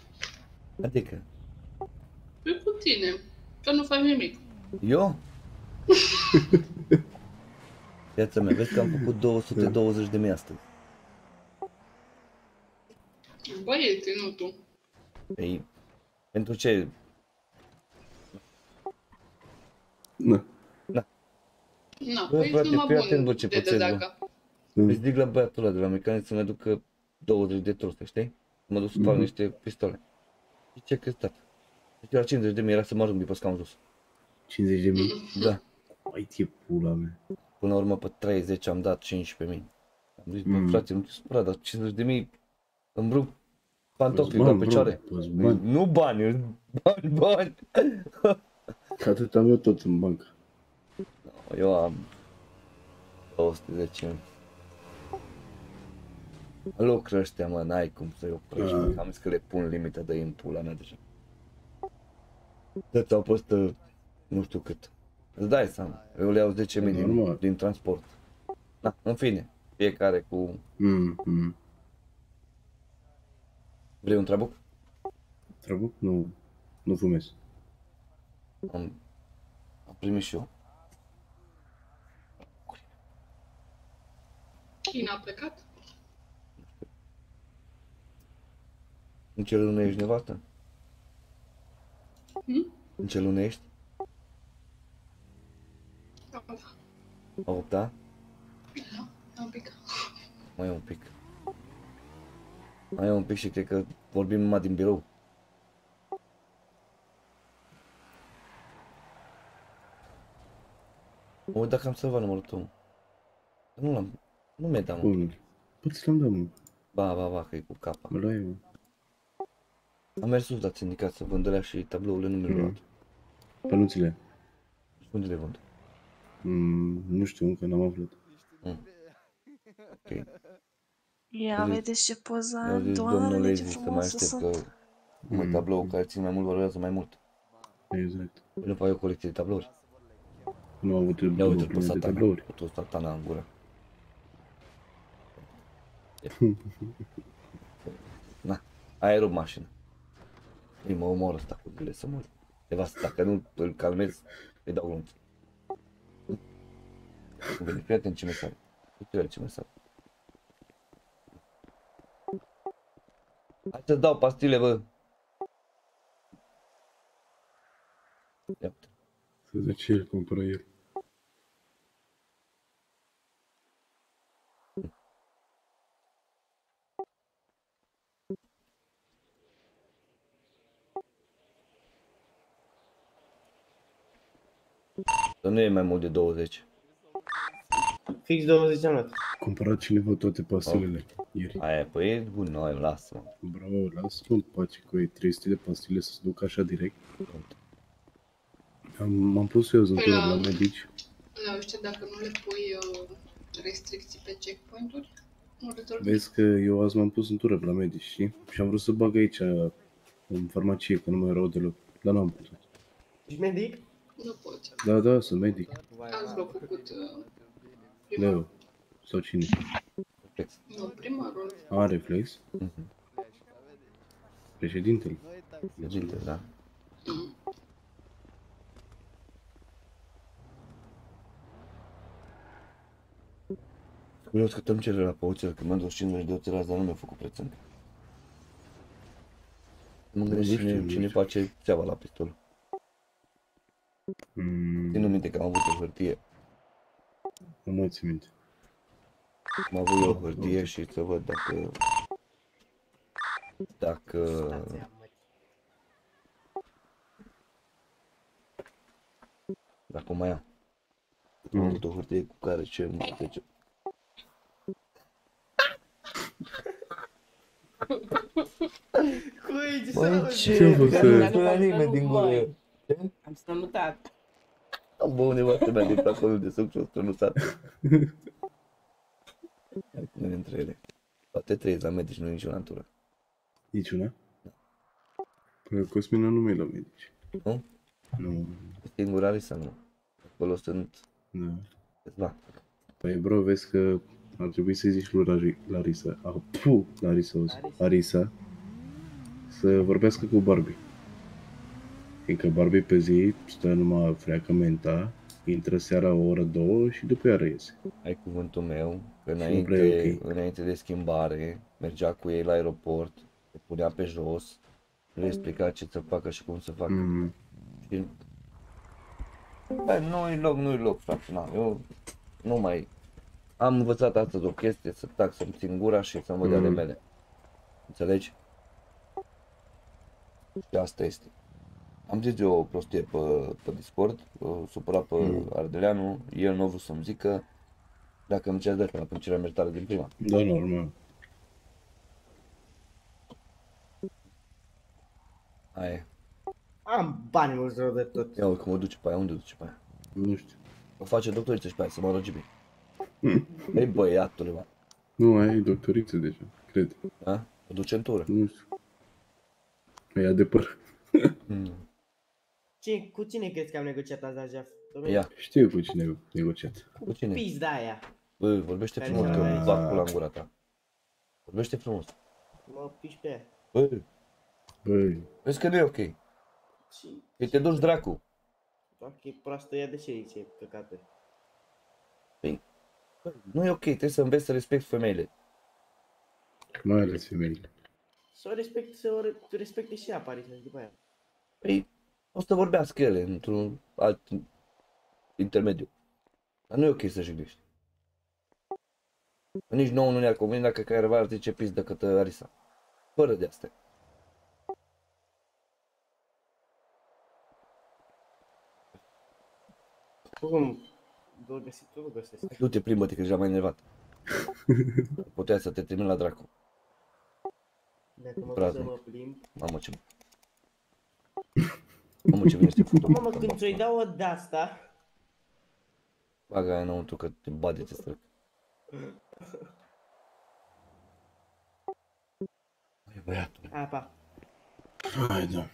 Adică? E cu tine, că nu faci nimic. Eu? Viața mea, vezi că am făcut două sute douăzeci de mii astăzi. Băieții, nu tu. Păi, pentru ce? Nu. Na. Na, păi ești numai bun de dădaca. Îți zic la băiatul ăla de la mecanic să-mi aducă douăzeci de truse, știi? Mă duc să fac niște pistole. Zice că stat. Deci la cincizeci de mii era să mă ajung pe scaun jos. cincizeci de mii? Da. Ai ție pula mea. Până la urmă pe treizeci am dat cincisprezece mii. Am zis, mm. bă, frate, nu te supăra, dar cincizeci de mii îmi rup pantofii la picioare. Nu bani, bani, bani. Că atât am eu tot în bancă. No, eu am două sute zece mii. Lucră ăștia, mă, n-ai cum să-i oprești. Ah. Am zis că le pun limita de impula mea deja. Dă-ți-au fost, nu știu cât. Îți dai seama, eu le iau zece mii din, din transport. Da, în fine, fiecare cu... Mm, mm. Vrei un trabuc? Trabuc? Nu, nu fumez. Am, am primit și eu. Cine a plecat? În ce lună ești, nevastă? Hmm? În ce lună ești? A opta? Da, un pic. Mai e un pic. Mai e un pic și cred că vorbim numai din birou. Mă uit dacă am salvat numărul tău. Nu l-am, nu mi-ai dat, mă. Păi ți l-am dat, mă. Ba, ba, ba, că e cu capa. Mă luai, mă. Am mers sus la sindicat să vând alea și tablourile nu mi-l luat. Pănuțile. Unde le vând? Mm, nu știu, încă n-am aflat. Mm. Ok. Ia, vedeți ce poza, doamne, ce frumoasă sunt. Un tablou care țin mai mult valorează mai mult. Exact. Nu fac eu colecție de tablouri. Nu am avut eu colecție de tablouri. Cu tot satana în gură. Na, aia rup mașina. Ei, mă omor ăsta cu bile să mor. Devastă, dacă nu îl calmez, îi dau glumț. Bine, fii atent ce mesaj. Uite-l ce mesaj. Hai să-ți dau pastile, bă! Ia uite. Să zice el, cumpără el. Să nu e mai mult de douăzeci. Fix douăzeci am luat. Cumpărat cineva toate pastilele ieri. Aia, păi e bun, noi, lasă-mă. Bravo, lasă-mă în pace cu ei, trei sute de pastile să se ducă așa direct. M-am pus eu zântorul la medici. La ăștia, dacă nu le pui restricții pe checkpoint-uri, nu rezolvi. Vezi că eu azi m-am pus în tură la medici, știi? Și am vrut să bag aici, în farmacie, că nu mai erau deloc, dar n-am putut. Ești medic? Nu poți. Da, da, sunt medic. Azi l-au făcut... Leu, sau cine? Reflex. Nu, primarul. A, reflex? Mhm. Președintele. Președintele, da. Vreau să câtăm cererea pe oțel, că mi-am dus cincizeci de oțel azi, dar nu mi-a făcut prețând. Mă gândesc cine face țeava la pistol. Țin-mi minte că am avut o hârtie. Nu mai țin minte. Am avut o hârtie și să văd dacă... Dacă... Dacă o mai am. Am avut o hârtie cu care ce mă trece. Băi, ce făcut? Am strămutat. Am băut nevastă mea din placolul de suc și-o strănusat. Acum dintre ele. Toate trei la medici, nu-i niciuna în tură. Niciuna? Da. Păi Cosmina nu mi-e la medici. Nu? Nu. Singura Alisa nu. Acolo sunt... Da. Da. Păi bro, vezi că ar trebui să-i zici lui Larisa. Ah, puh! Larisa, Larisa. Să vorbească cu Barbie. Fiindcă Barbie pe zi stă numai freacă menta, intră seara o oră, două și după iară iese. Ai cuvântul meu, că înainte, înainte de schimbare, mergea cu ei la aeroport, se punea pe jos, le explica ce să facă și cum să facă. Mm-hmm. Și... Bă, nu-i loc, nu-i loc, frate, na, eu nu mai... Am învățat astăzi o chestie, să tac, să-mi țin gura și să-mi văd ale mele. Înțelegi? Și asta este. Am zis eu o prostie pe, pe Discord, supărat pe mm. Ardeleanu, el nu a vrut să-mi zică dacă îmi ceați de până când ceream iertare din prima. Da, normal. Aia e. Am bani mulți rău de tot. Ia uite cum o duce pe aia, unde o duce pe aia? Nu știu. O face doctoriță și pe aia, să mă rogi bine. Mm. Ei băiatule, bă. Nu, aia e doctoriță deja, cred. Da? O docentură. Nu știu. Aia de păr. Mm. Ce, cu cine crezi că am negociat azi la Jaf? Ia. Știu cu cine am negociat. Cu cine? Pizda aia. Bă, vorbește frumos, că îmi fac pula în gura ta. Vorbește frumos. Mă piși pe aia. Bă. Bă. Vezi că nu e ok. Că te duci dracu. Dacă e proastă ea, de ce aici e păcate? Păi, nu e ok, trebuie să înveți să respecti femeile. Mai ales femeile. Să o respecti, să o respecte și apariția după aia. Păi, o să vorbească ele într-un alt intermediu. Dar nu e ok să jignești. Nici nouă nu ne-ar conveni dacă careva ar zice pis de către Arisa. Fără de astea. Cum? Doar găsit, tot găsesc. Du-te, plimbă-te, că deja mai enervat. Putea să te trimit la dracu. Dacă mă duc să mă plimb... Mamă, ce... Mamă, ce bine este futul. Mamă, când ți-o-i dau o de-asta... Baga aia înăuntru, că te bade, te străc. Hai, băiatul. Apa. Hai, da.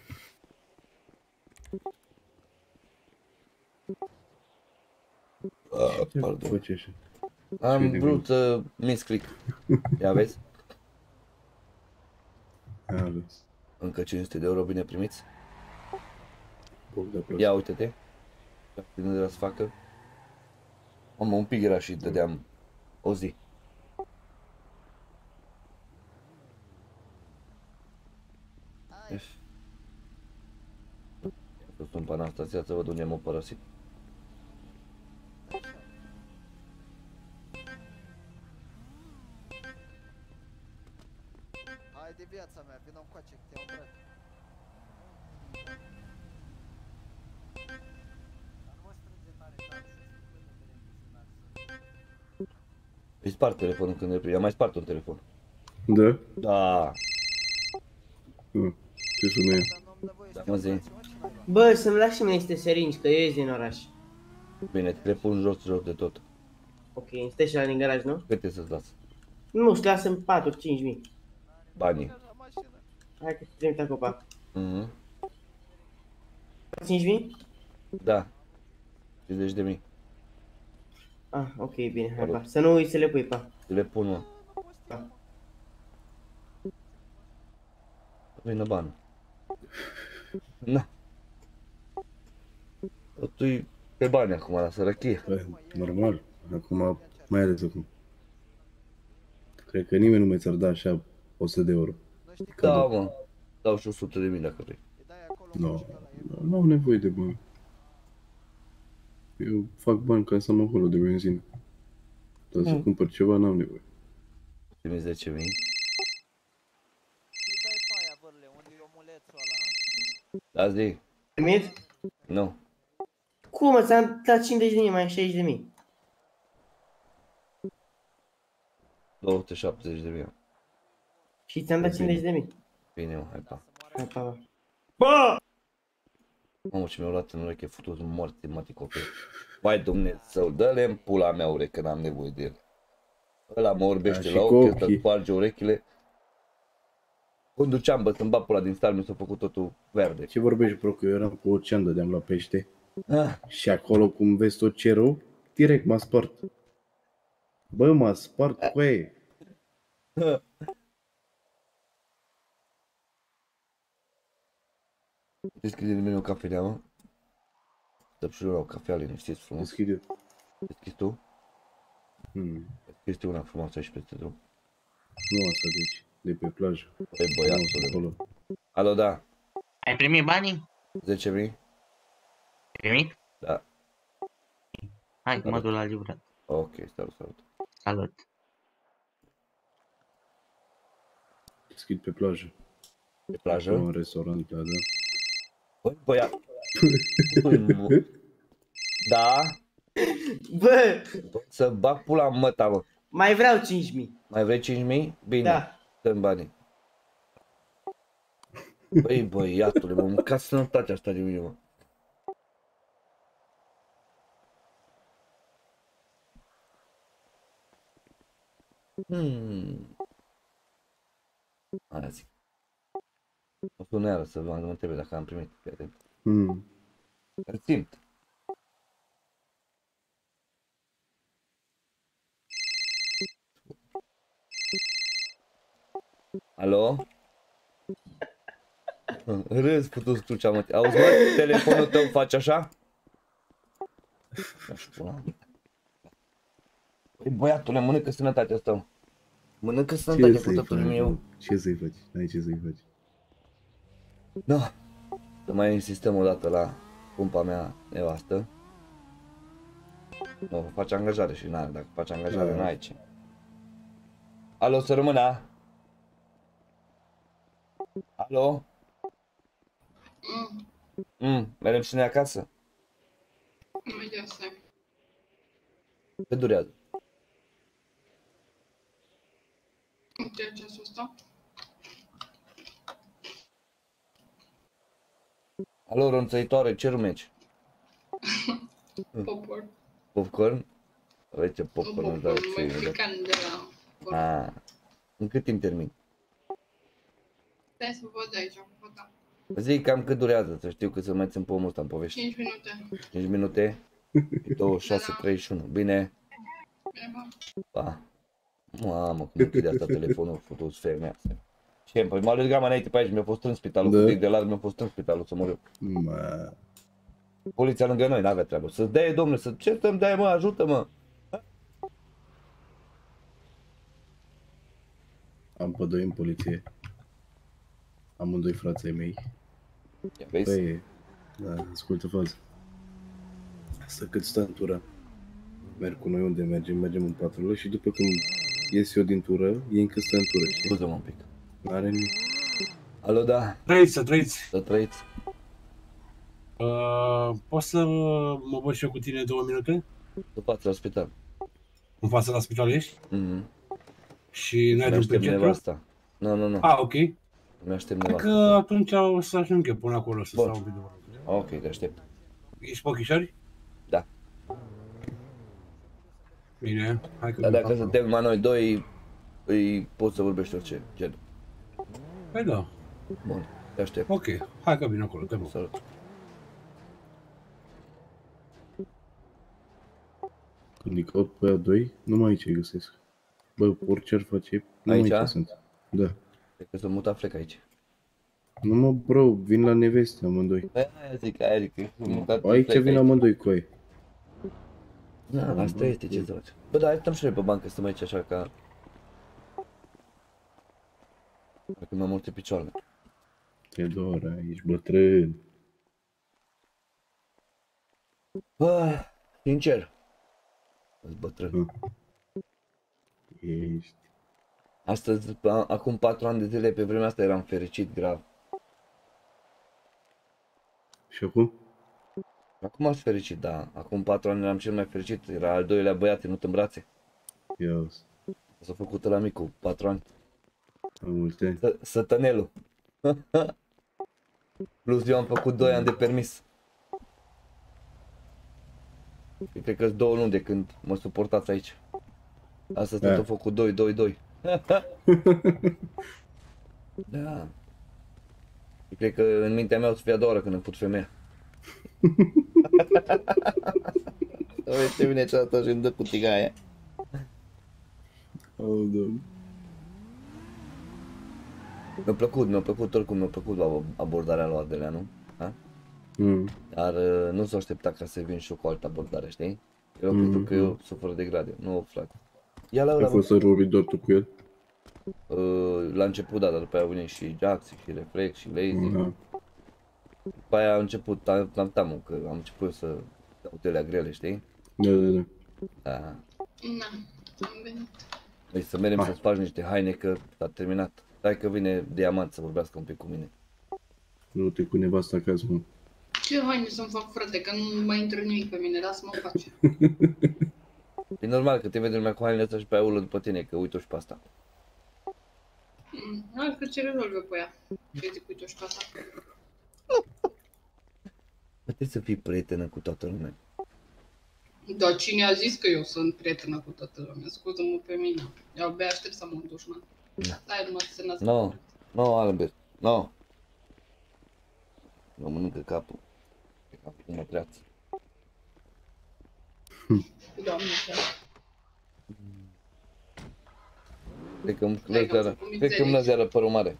Ah, pardon. Am vrut să misclic. Ia vezi? Încă cinci sute de euro bine primiți? Ia uite-te. Cine trebuia să facă? Mamă, un pic era și dădeam o zi. Sunt pe Anastasia să văd unde m-a părăsit. De viața mea, vină încoace, că te-am vrut. Îi spart telefonul când reprim, i-am mai spart un telefon. Da? Da. Ce sună e? Da, mă zi. Bă, să-mi lași și mie niște seringi, că eu ies din oraș. Bine, te le pun jos, jos de tot. Ok, stai și la din garaj, nu? Câte să-ți las? Nu, îți las în patru cinci mii. Banii. Hai că-ți trimit la copac. Mhm. cinci mii? Da. cincizeci de mii. Ah, ok, bine, hai pa. Să nu uiți să le pui, pa. Le pun, mă. Pa. Vină banul. Na. Tu-i pe bani acum, la sărăchie. Normal, acum, mai ales acum. Cred că nimeni nu mai ți-ar da așa o sută de euro. Da, mă. Dau și o sută de mii dacă vrei. Nu, nu am nevoie de bani. Eu fac bani ca să am acolo de benzină. Dar să cumpăr ceva n-am nevoie. Primiți zece mii. Tu dai pe aia, bărle, unde e omulețul ăla? Da, zi. Primiți? Nu. Cum, mă, ți-am dat cincizeci de mii, mai șaizeci de mii. două sute șaptezeci de mii. Și ți-am dat cincizeci de mii. Bine, mă, hai pa. Hai pa, pa. Bă! Mamă, ce mi-au luat în ureche, futut în moarte, mati copil. Vai Dumnezeu, dă-le în pula mea ureche, n-am nevoie de ele. Ăla mă orbește la ochi, ăsta sparge urechile. Când duceam, bă, să-mi bat pula din star, mi s-a făcut totul verde. Ce vorbești, bro, că eu eram cu ocean, dădeam la pește. Ah. Și acolo, cum vezi tot cerul, direct m-a spart. Bă, m-a spart cu ei. Deschide nimeni o cafenea, mă. Dăpșilor au cafea, liniștiți frumos. Deschide. Deschizi tu? Hmm. Deschizi tu una frumoasă aici peste drum. Nu asta deci, de pe plajă. Păi băiatul. Alo, da. Ai primit banii? zece mii. Ai primit? Da. Hai, mă duc la livrat. Ok, salut, salut. Salut. Deschid pe plajă. Pe plajă? Un restaurant, da, da. Băi, băia... Da? Bă! Să bag pula în măta, mă. Mai vreau cinci mii. Mai vrei cinci mii? Bine, da. Dă-mi banii. Băi, băi, iatule, mă, mâncați sănătatea asta de mine, mă. Hmm. Aia zic. O suneară să vă întrebe dacă am primit. Hmm. Îl simt. Alo? Râzi putu strucea, mă. Auzi, mă, telefonul tău faci așa? Băi, băiatule, mănâncă sănătatea asta. Mănâncă sănătatea putătului meu. Ce să-i faci? N-ai ce să-i faci. Da. Să mai insistăm o dată la pumpa mea nevastă. Nu, faci angajare și n-are. Dacă faci angajare, n-ai ce. Alo, să rămână. Alo? Mm. Mm, merem și noi acasă? Mergem să. Cât durează? Uite ceasul ăsta. Alo, ronțăitoare, ce rumeci? Popcorn. Popcorn? Aveți ce popcorn îți dau ție. Mexican de la popcorn. Ah. În cât timp termin? Stai să văd aici, am făcut da. Zic cam cât durează, să știu cât să mai țin pomul ăsta în povești. cinci minute. cinci minute? douăzeci și șase, treizeci și unu. Bine? Bine, pa. Mamă, cum închide asta telefonul, fotos ferme astea. Ce, păi m-a legat mai înainte pe aici, mi-a fost în spitalul, da. Cu de larg, mi-a fost în spitalul să mor eu. Ma. Poliția lângă noi, n-avea treabă. Să-ți dea, domnule, să certăm, dai mă, ajută-mă. Am pe doi în poliție. Amândoi frații mei. Ia vezi? Păi, da, ascultă fază. Asta cât stă în tură. Merg cu noi unde mergem, mergem în patrulă și după când ies eu din tură, ei încă stă în tură, știi? Scuze-mă un pic. N-are nimic. Alo, da. Trăiți, să trăiți. Să trăiți. Uh, poți să mă văd și eu cu tine două minute? În față la spital. În față la spital ești? Mhm. Și noi ajungem pe centru? Asta. Nu, nu, nu. Ah, ok. Ne așteptăm. Că atunci o să ajung eu până acolo să stau video. Ok, te aștept. Ești pe Ochișori? Da. Bine, hai că... Dar dacă suntem numai noi doi, îi pot să vorbești orice, gen. Păi da. Bun, te aștept. Ok, hai că vin acolo, te bun. Salut. Când îi caut pe aia doi, numai aici îi găsesc. Bă, orice ar face, numai aici sunt. Da. Că să mut aflec aici. Nu mă, bro, vin la neveste amândoi. Bă, aia zic, aia zic, aici vin amândoi cu ei. Da, asta este ce să faci. Bă, dar stăm și noi pe bancă, stăm aici așa ca... Dacă mi-am multe picioarele. Te dor aici, bătrân. Bă, sincer. Îți bătrân. Ești. Astăzi, acum patru ani de zile, pe vremea asta eram fericit grav. Și acum? Acum ești fericit, da. Acum patru ani eram cel mai fericit. Era al doilea băiat, nu în brațe. Ios. S-a făcut ăla mic cu patru ani. Am multe. Sătănelul. Plus eu am făcut doi ani de permis. Cred că-s două luni de când mă suportați aici. Astăzi tot am făcut doi, doi, doi. Da. Cred că în mintea mea o să fie a doua oră când îmi put femeia. Uite ce vine cealaltă și îmi dă cu tigaia. Oh, mi-a plăcut, mi-a plăcut oricum, mi-a plăcut abordarea lui Ardelea, nu? Ha? Mm. Dar nu s-o aștepta ca să vin și eu cu altă abordare, știi? Eu mm. pentru că eu sufăr de grade, nu frate. Ia la ăla. A fost să rubi doar tu cu el? La început, da, dar după aia vine și Jaxi, și Reflex, și Lazy. Mm-hmm. După aia a început tam-tamul, că am început eu să dau telea grele, știi? Da, da, da. Da. Na, am venit. Deci să merem să-ți faci niște haine, că s-a terminat. Hai că vine Diamant să vorbească un pic cu mine. Nu te cu nevasta acasă, mă. Ce haine să-mi fac, frate, că nu mai intră nimic pe mine, lasă-mă face. E normal că te vede lumea cu hainele astea și pe aia urlă după tine, că uite-o și pe asta. Hai că ce rezolve pe aia, ce zic, uite-o și pe asta. Trebuie să fii prietenă cu toată lumea. Dar cine a zis că eu sunt prietenă cu toată lumea? Scuză-mă pe mine, eu abia aștept să mă îndușman. Stai numai să se nască. No, no, Albert, no. Mă mănâncă capul. Pe capul mă treață. Doamne, cred că îmi lăzi iară părul mare.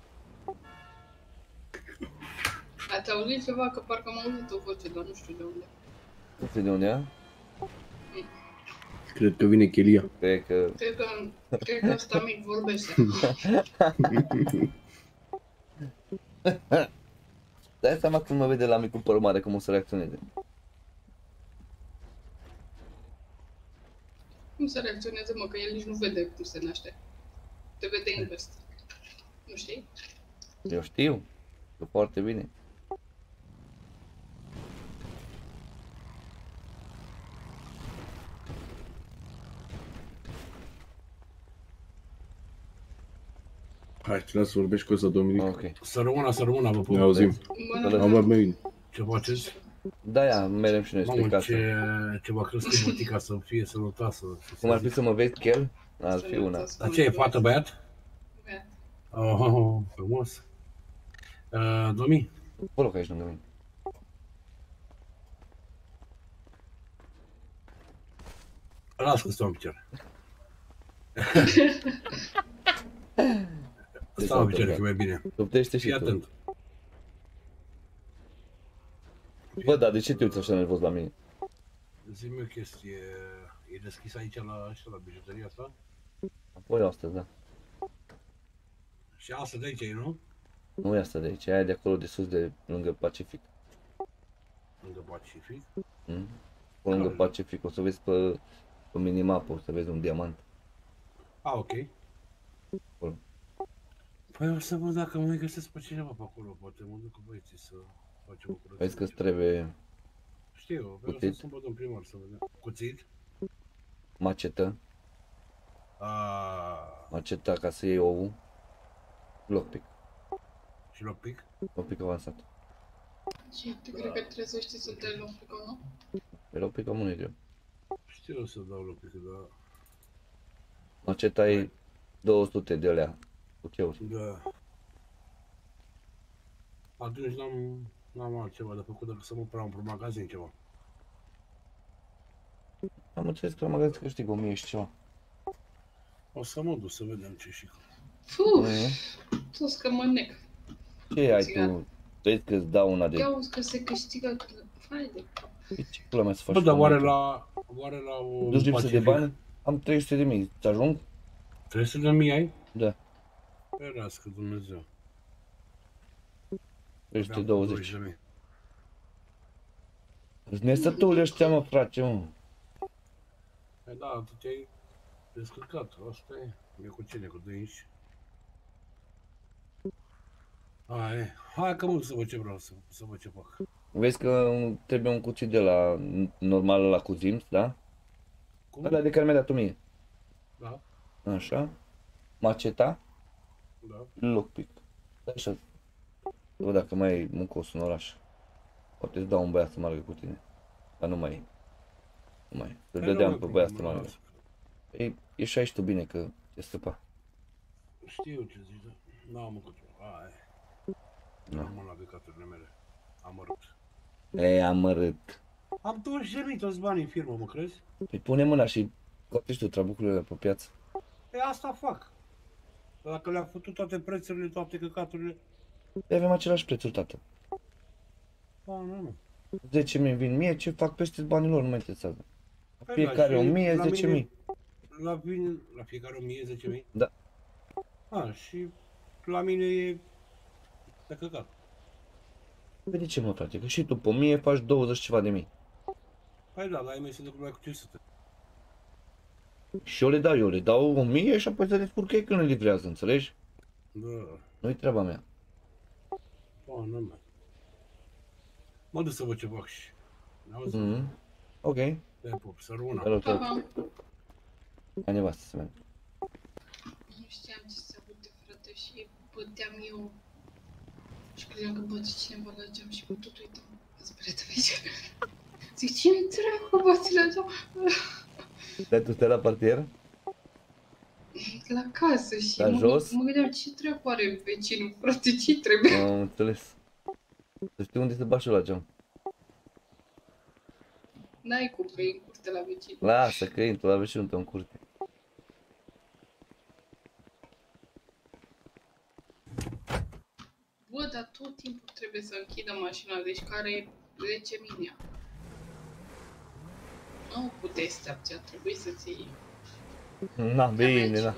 Ați auzit ceva? Că parcă am auzit o voce, dar nu știu de unde. Nu știu de unde ea? Cred că vine Chelia. Cred că... Cred că ăsta mic vorbește. Dai seama când mă vede la micul păr mare cum o să reacționeze. Cum să reacționeze, mă, că el nici nu vede cum se naște. Te vede invers. Nu știi? Eu știu. Că foarte bine. Hai, te las să vorbești cu ăsta, Dominic. Ok. Să rămână, să rămână, vă pup. Ne auzim. Ce faceți? Da, merem și noi spre casă. Mamă, ce v-a crezut motica să fie sănătoasă. Cum ar fi să mă vezi, Chel? Ar fi una. Dar ce e, fată, băiat? Băiat. Oh, frumos. Domi? Vă rog aici lângă mine. Las că stau în picioare. Stau în picioare, că mai bine. Toptește și tu. Bă, dar de ce te uiți așa nervos la mine? Zi-mi o chestie, e deschis aici la ăștia, la bijuteria asta? Apoi la asta, da. Și asta de aici e, nu? Nu e asta de aici, aia e de acolo de sus, de lângă Pacific. Lângă Pacific? Mhm. Lângă Pacific, o să vezi pe, pe minimapă, o să vezi un diamant. Ah, ok. Acolo. Păi o să văd dacă mai găsesc pe cineva pe acolo, poate mă duc cu băieții să... Vezi că-ți trebuie... Știu, vreau să-ți cumpăt un primar să vedem. Cuțit? Macetă. Aaaa... Maceta ca să iei oul. Lockpick. Și lockpick? Lockpick avansat. Și tu cred că trebuie să știi să dai lockpick-ul, nu? Pe lockpick-ul nu e greu. Știu să dau lockpick-ul, dar... Maceta e două sute de alea. Cu cheuri. Da. Atunci n-am... N-am altceva de făcut decât să mă prea un magazin ceva. Am înțeles că la magazin câștig o mie și ceva. O să mă duc să vedem ce și cum. Fuuuuff, tu-s că mă nec. Ce ai tu? Vezi că-ți dau una de... Gauzi că se câștigă... Hai de... Ce pula mea să faci? Bă, dar oare la... Oare la o... Duci lipsă de bani? Am trei sute de mii, îți ajung? trei sute de mii ai? Da. Ferească Dumnezeu. trei sute douăzeci. Îți nesătuli ăștia, mă, frate, mă. Păi da, tu te-ai descurcat, asta e. E cu cine, cu dânși. Hai, hai că mă duc să văd ce vreau, să, să văd ce fac. Vezi că trebuie un cuțit de la normal la cu Zimț, da? Cum? Ăla de care mi-a dat tu mie. Da. Așa. Maceta. Da. Lockpick. Așa. Bă, dacă mai ai muncos în oraș, poate îți dau un băiat să margă cu tine. Dar nu mai e. Nu mai e. Îl dădeam pe băiat să margă. Ei, ieși aici tu bine, că te scăpa. Știu ce zici, dar n-am mâncat eu. Aia. Am la becaturile mele. Amărât. Ei, amărât. Am douăzeci de mii toți banii în firmă, mă crezi? Păi pune mâna și cotești tu trabucurile pe piață. Păi asta fac. Dacă le-am făcut toate prețurile, toate căcaturile, de avem același prețuri, tată. Ba, nu, nu. zece mii vin mie, ce fac peste banii lor, nu mă interesează. La fiecare o mie, zece mii. La vin, la fiecare o mie, zece mii? Da. A, și la mine e... de căcat. Păi de ce, mă, frate? Că și tu pe o mie faci douăzeci ceva de mii. Păi da, la ei mei se duc mai cu cinci sute. Și eu le dau, eu le dau o mie și apoi se descurcă ei când le livrează, înțelegi? Da. Nu-i treaba mea. Ba, nu mai. Mă duc să văd ce fac și... N-auzi? Mm-hmm. Ok. Te-ai pup, să rămână. Salut, salut. Hai nevastă să merg. Nu știam ce se aude, frate, și băteam eu. Și credeam că băte cineva la geam și cu tot uitam. Îți perete vezi. Zic, ce-mi treacă băte la geam? Stai, tu stai la partier? La casă și la mă, jos? Mă gândeam ce treabă are vecinul, frate, ce trebuie? Am înțeles. Să știu unde se bașă la geam. N-ai cum că e în curte la vecin. Lasă că intru la vecinul tău în curte. Bă, dar tot timpul trebuie să închidă mașina, deci care zece mii. Nu puteai să te-a trebuit să-ți iei. Na, bine, na.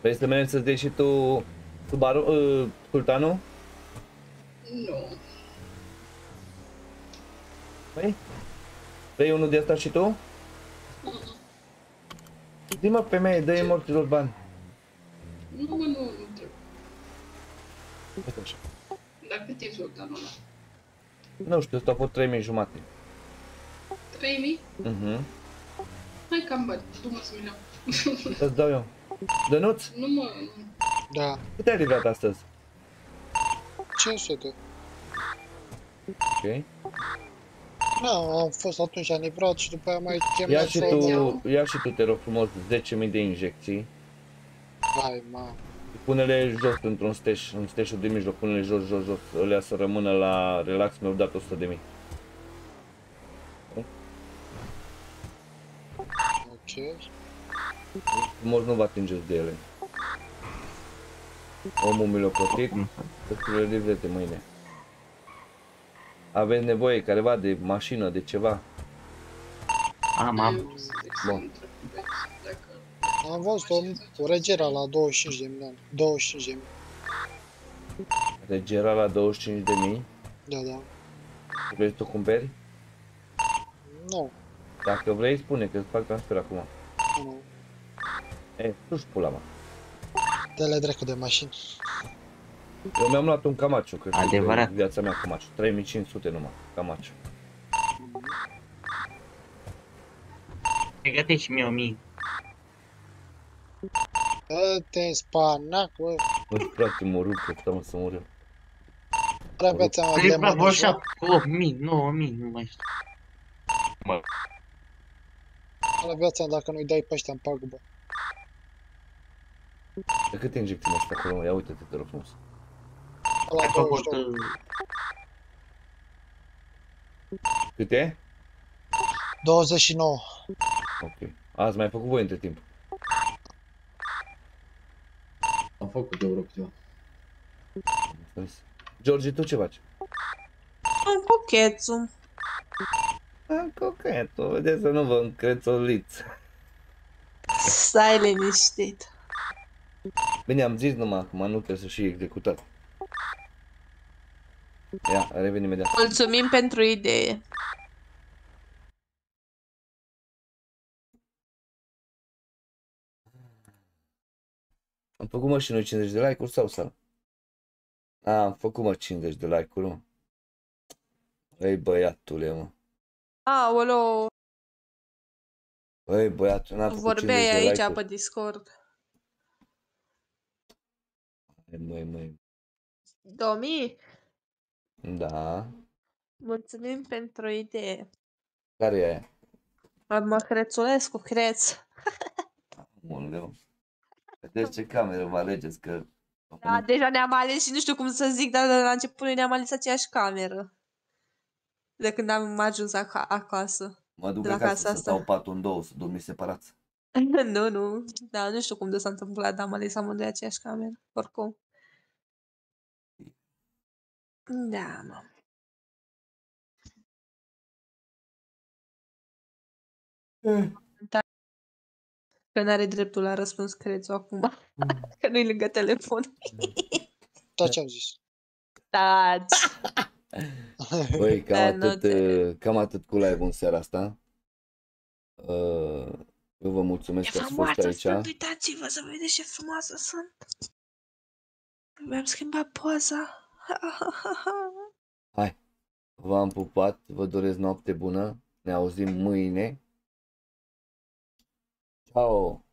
Vrei să mergi să-ți dai și tu Subaru, uh, Sultanul? Nu. Păi? Vrei unul de asta și tu? Uh-huh. Zi-mă, femeie, dă-i morților bani. Nu, nu, nu trebuie. Asta așa. Dar cât e Sultanul ăla? Nu știu, ăsta a fost trei mii jumate. trei mii? Mhm. Hai că am bani, du-mă să-mi iau. Îți dau eu. Dănuț? Nu mă... Da. Cât ai livrat astăzi? cinci sute. Ok. Da, am fost atunci, am livrat și după aia mai chemat să... Tu, ia și tu, te rog frumos, zece mii de injecții. Hai, ma. Pune-le jos într-un steș, în steșul de mijloc, pune-le jos, jos, jos. Alea să rămână la relax, mi-au dat o sută de mii. Ok. Mor nu vă atingeți de ele. Omul mi l-a plătit, să le livrete mâine. Aveți nevoie careva de mașină, de ceva? Am, am. Bun. Am văzut o, o regera la douăzeci și cinci de mii. douăzeci și cinci de mii. Regera la douăzeci și cinci de mii? Da, da. Vrei să o cumperi? Nu. Dacă vrei, spune că îți fac transfer acum. Nu. E, nu-și pula, mă. Dă-le dracu de mașini. Eu mi-am luat un Camacho, cred că e viața mea Camacho. trei mii cinci sute numai, Camacho. Pregătești și mie o mie. Dă-te-n spanac, bă. Bă, frate, mă rup, că stă, mă, să mă rup. Trebuie să mă demonizăm. opt mii, nouă mii, nu mai știu. Mă. La viața, dacă nu-i dai pe ăștia în pagubă. De câte injecții mă stă acolo? Ia uite-te, te rog frumos. La douăzeci și doi. Câte? douăzeci și nouă. Ok. Ați mai făcut voi între timp? Am făcut de euro câteva. George, tu ce faci? Un cochețu. Un cochețu, vedeți să nu vă încrețoliți. Stai liniștit. Bine, am zis numai acum, nu trebuie să și executat. Ia, revin imediat. Mulțumim pentru idee. Am făcut mă și noi cincizeci de like-uri sau sau? A, am făcut mă cincizeci de like-uri, mă. Ei băiatule, mă. Aolo. Ei băiatul, n-a făcut vorbeai aici pe Discord. Măi, măi. două mii? Da. Mulțumim pentru idee. Care e aia? Mă crețulesc cu creț. Bun, leu. Vedeți ce cameră vă alegeți, că... Da, deja ne-am ales și nu știu cum să zic, dar de la început ne-am ales aceeași cameră. De când am ajuns acasă. Mă duc acasă să dau patul în două, să dormi separați. Nu, nu, da, nu știu cum de s-a întâmplat, dar am ales amândoi aceeași cameră, oricum. Da, mă. Că n-are dreptul la răspuns, crețu, acum, că nu-i lângă telefon. Tot ce am zis. Taci! Băi, cam atât, cam atât cu live-ul în seara asta. Eu vă mulțumesc că ați fost aici. Uitați-vă să vedeți ce frumoasă sunt. Mi-am schimbat poza. Hai, v-am pupat, vă doresc noapte bună, ne auzim mâine. Ciao.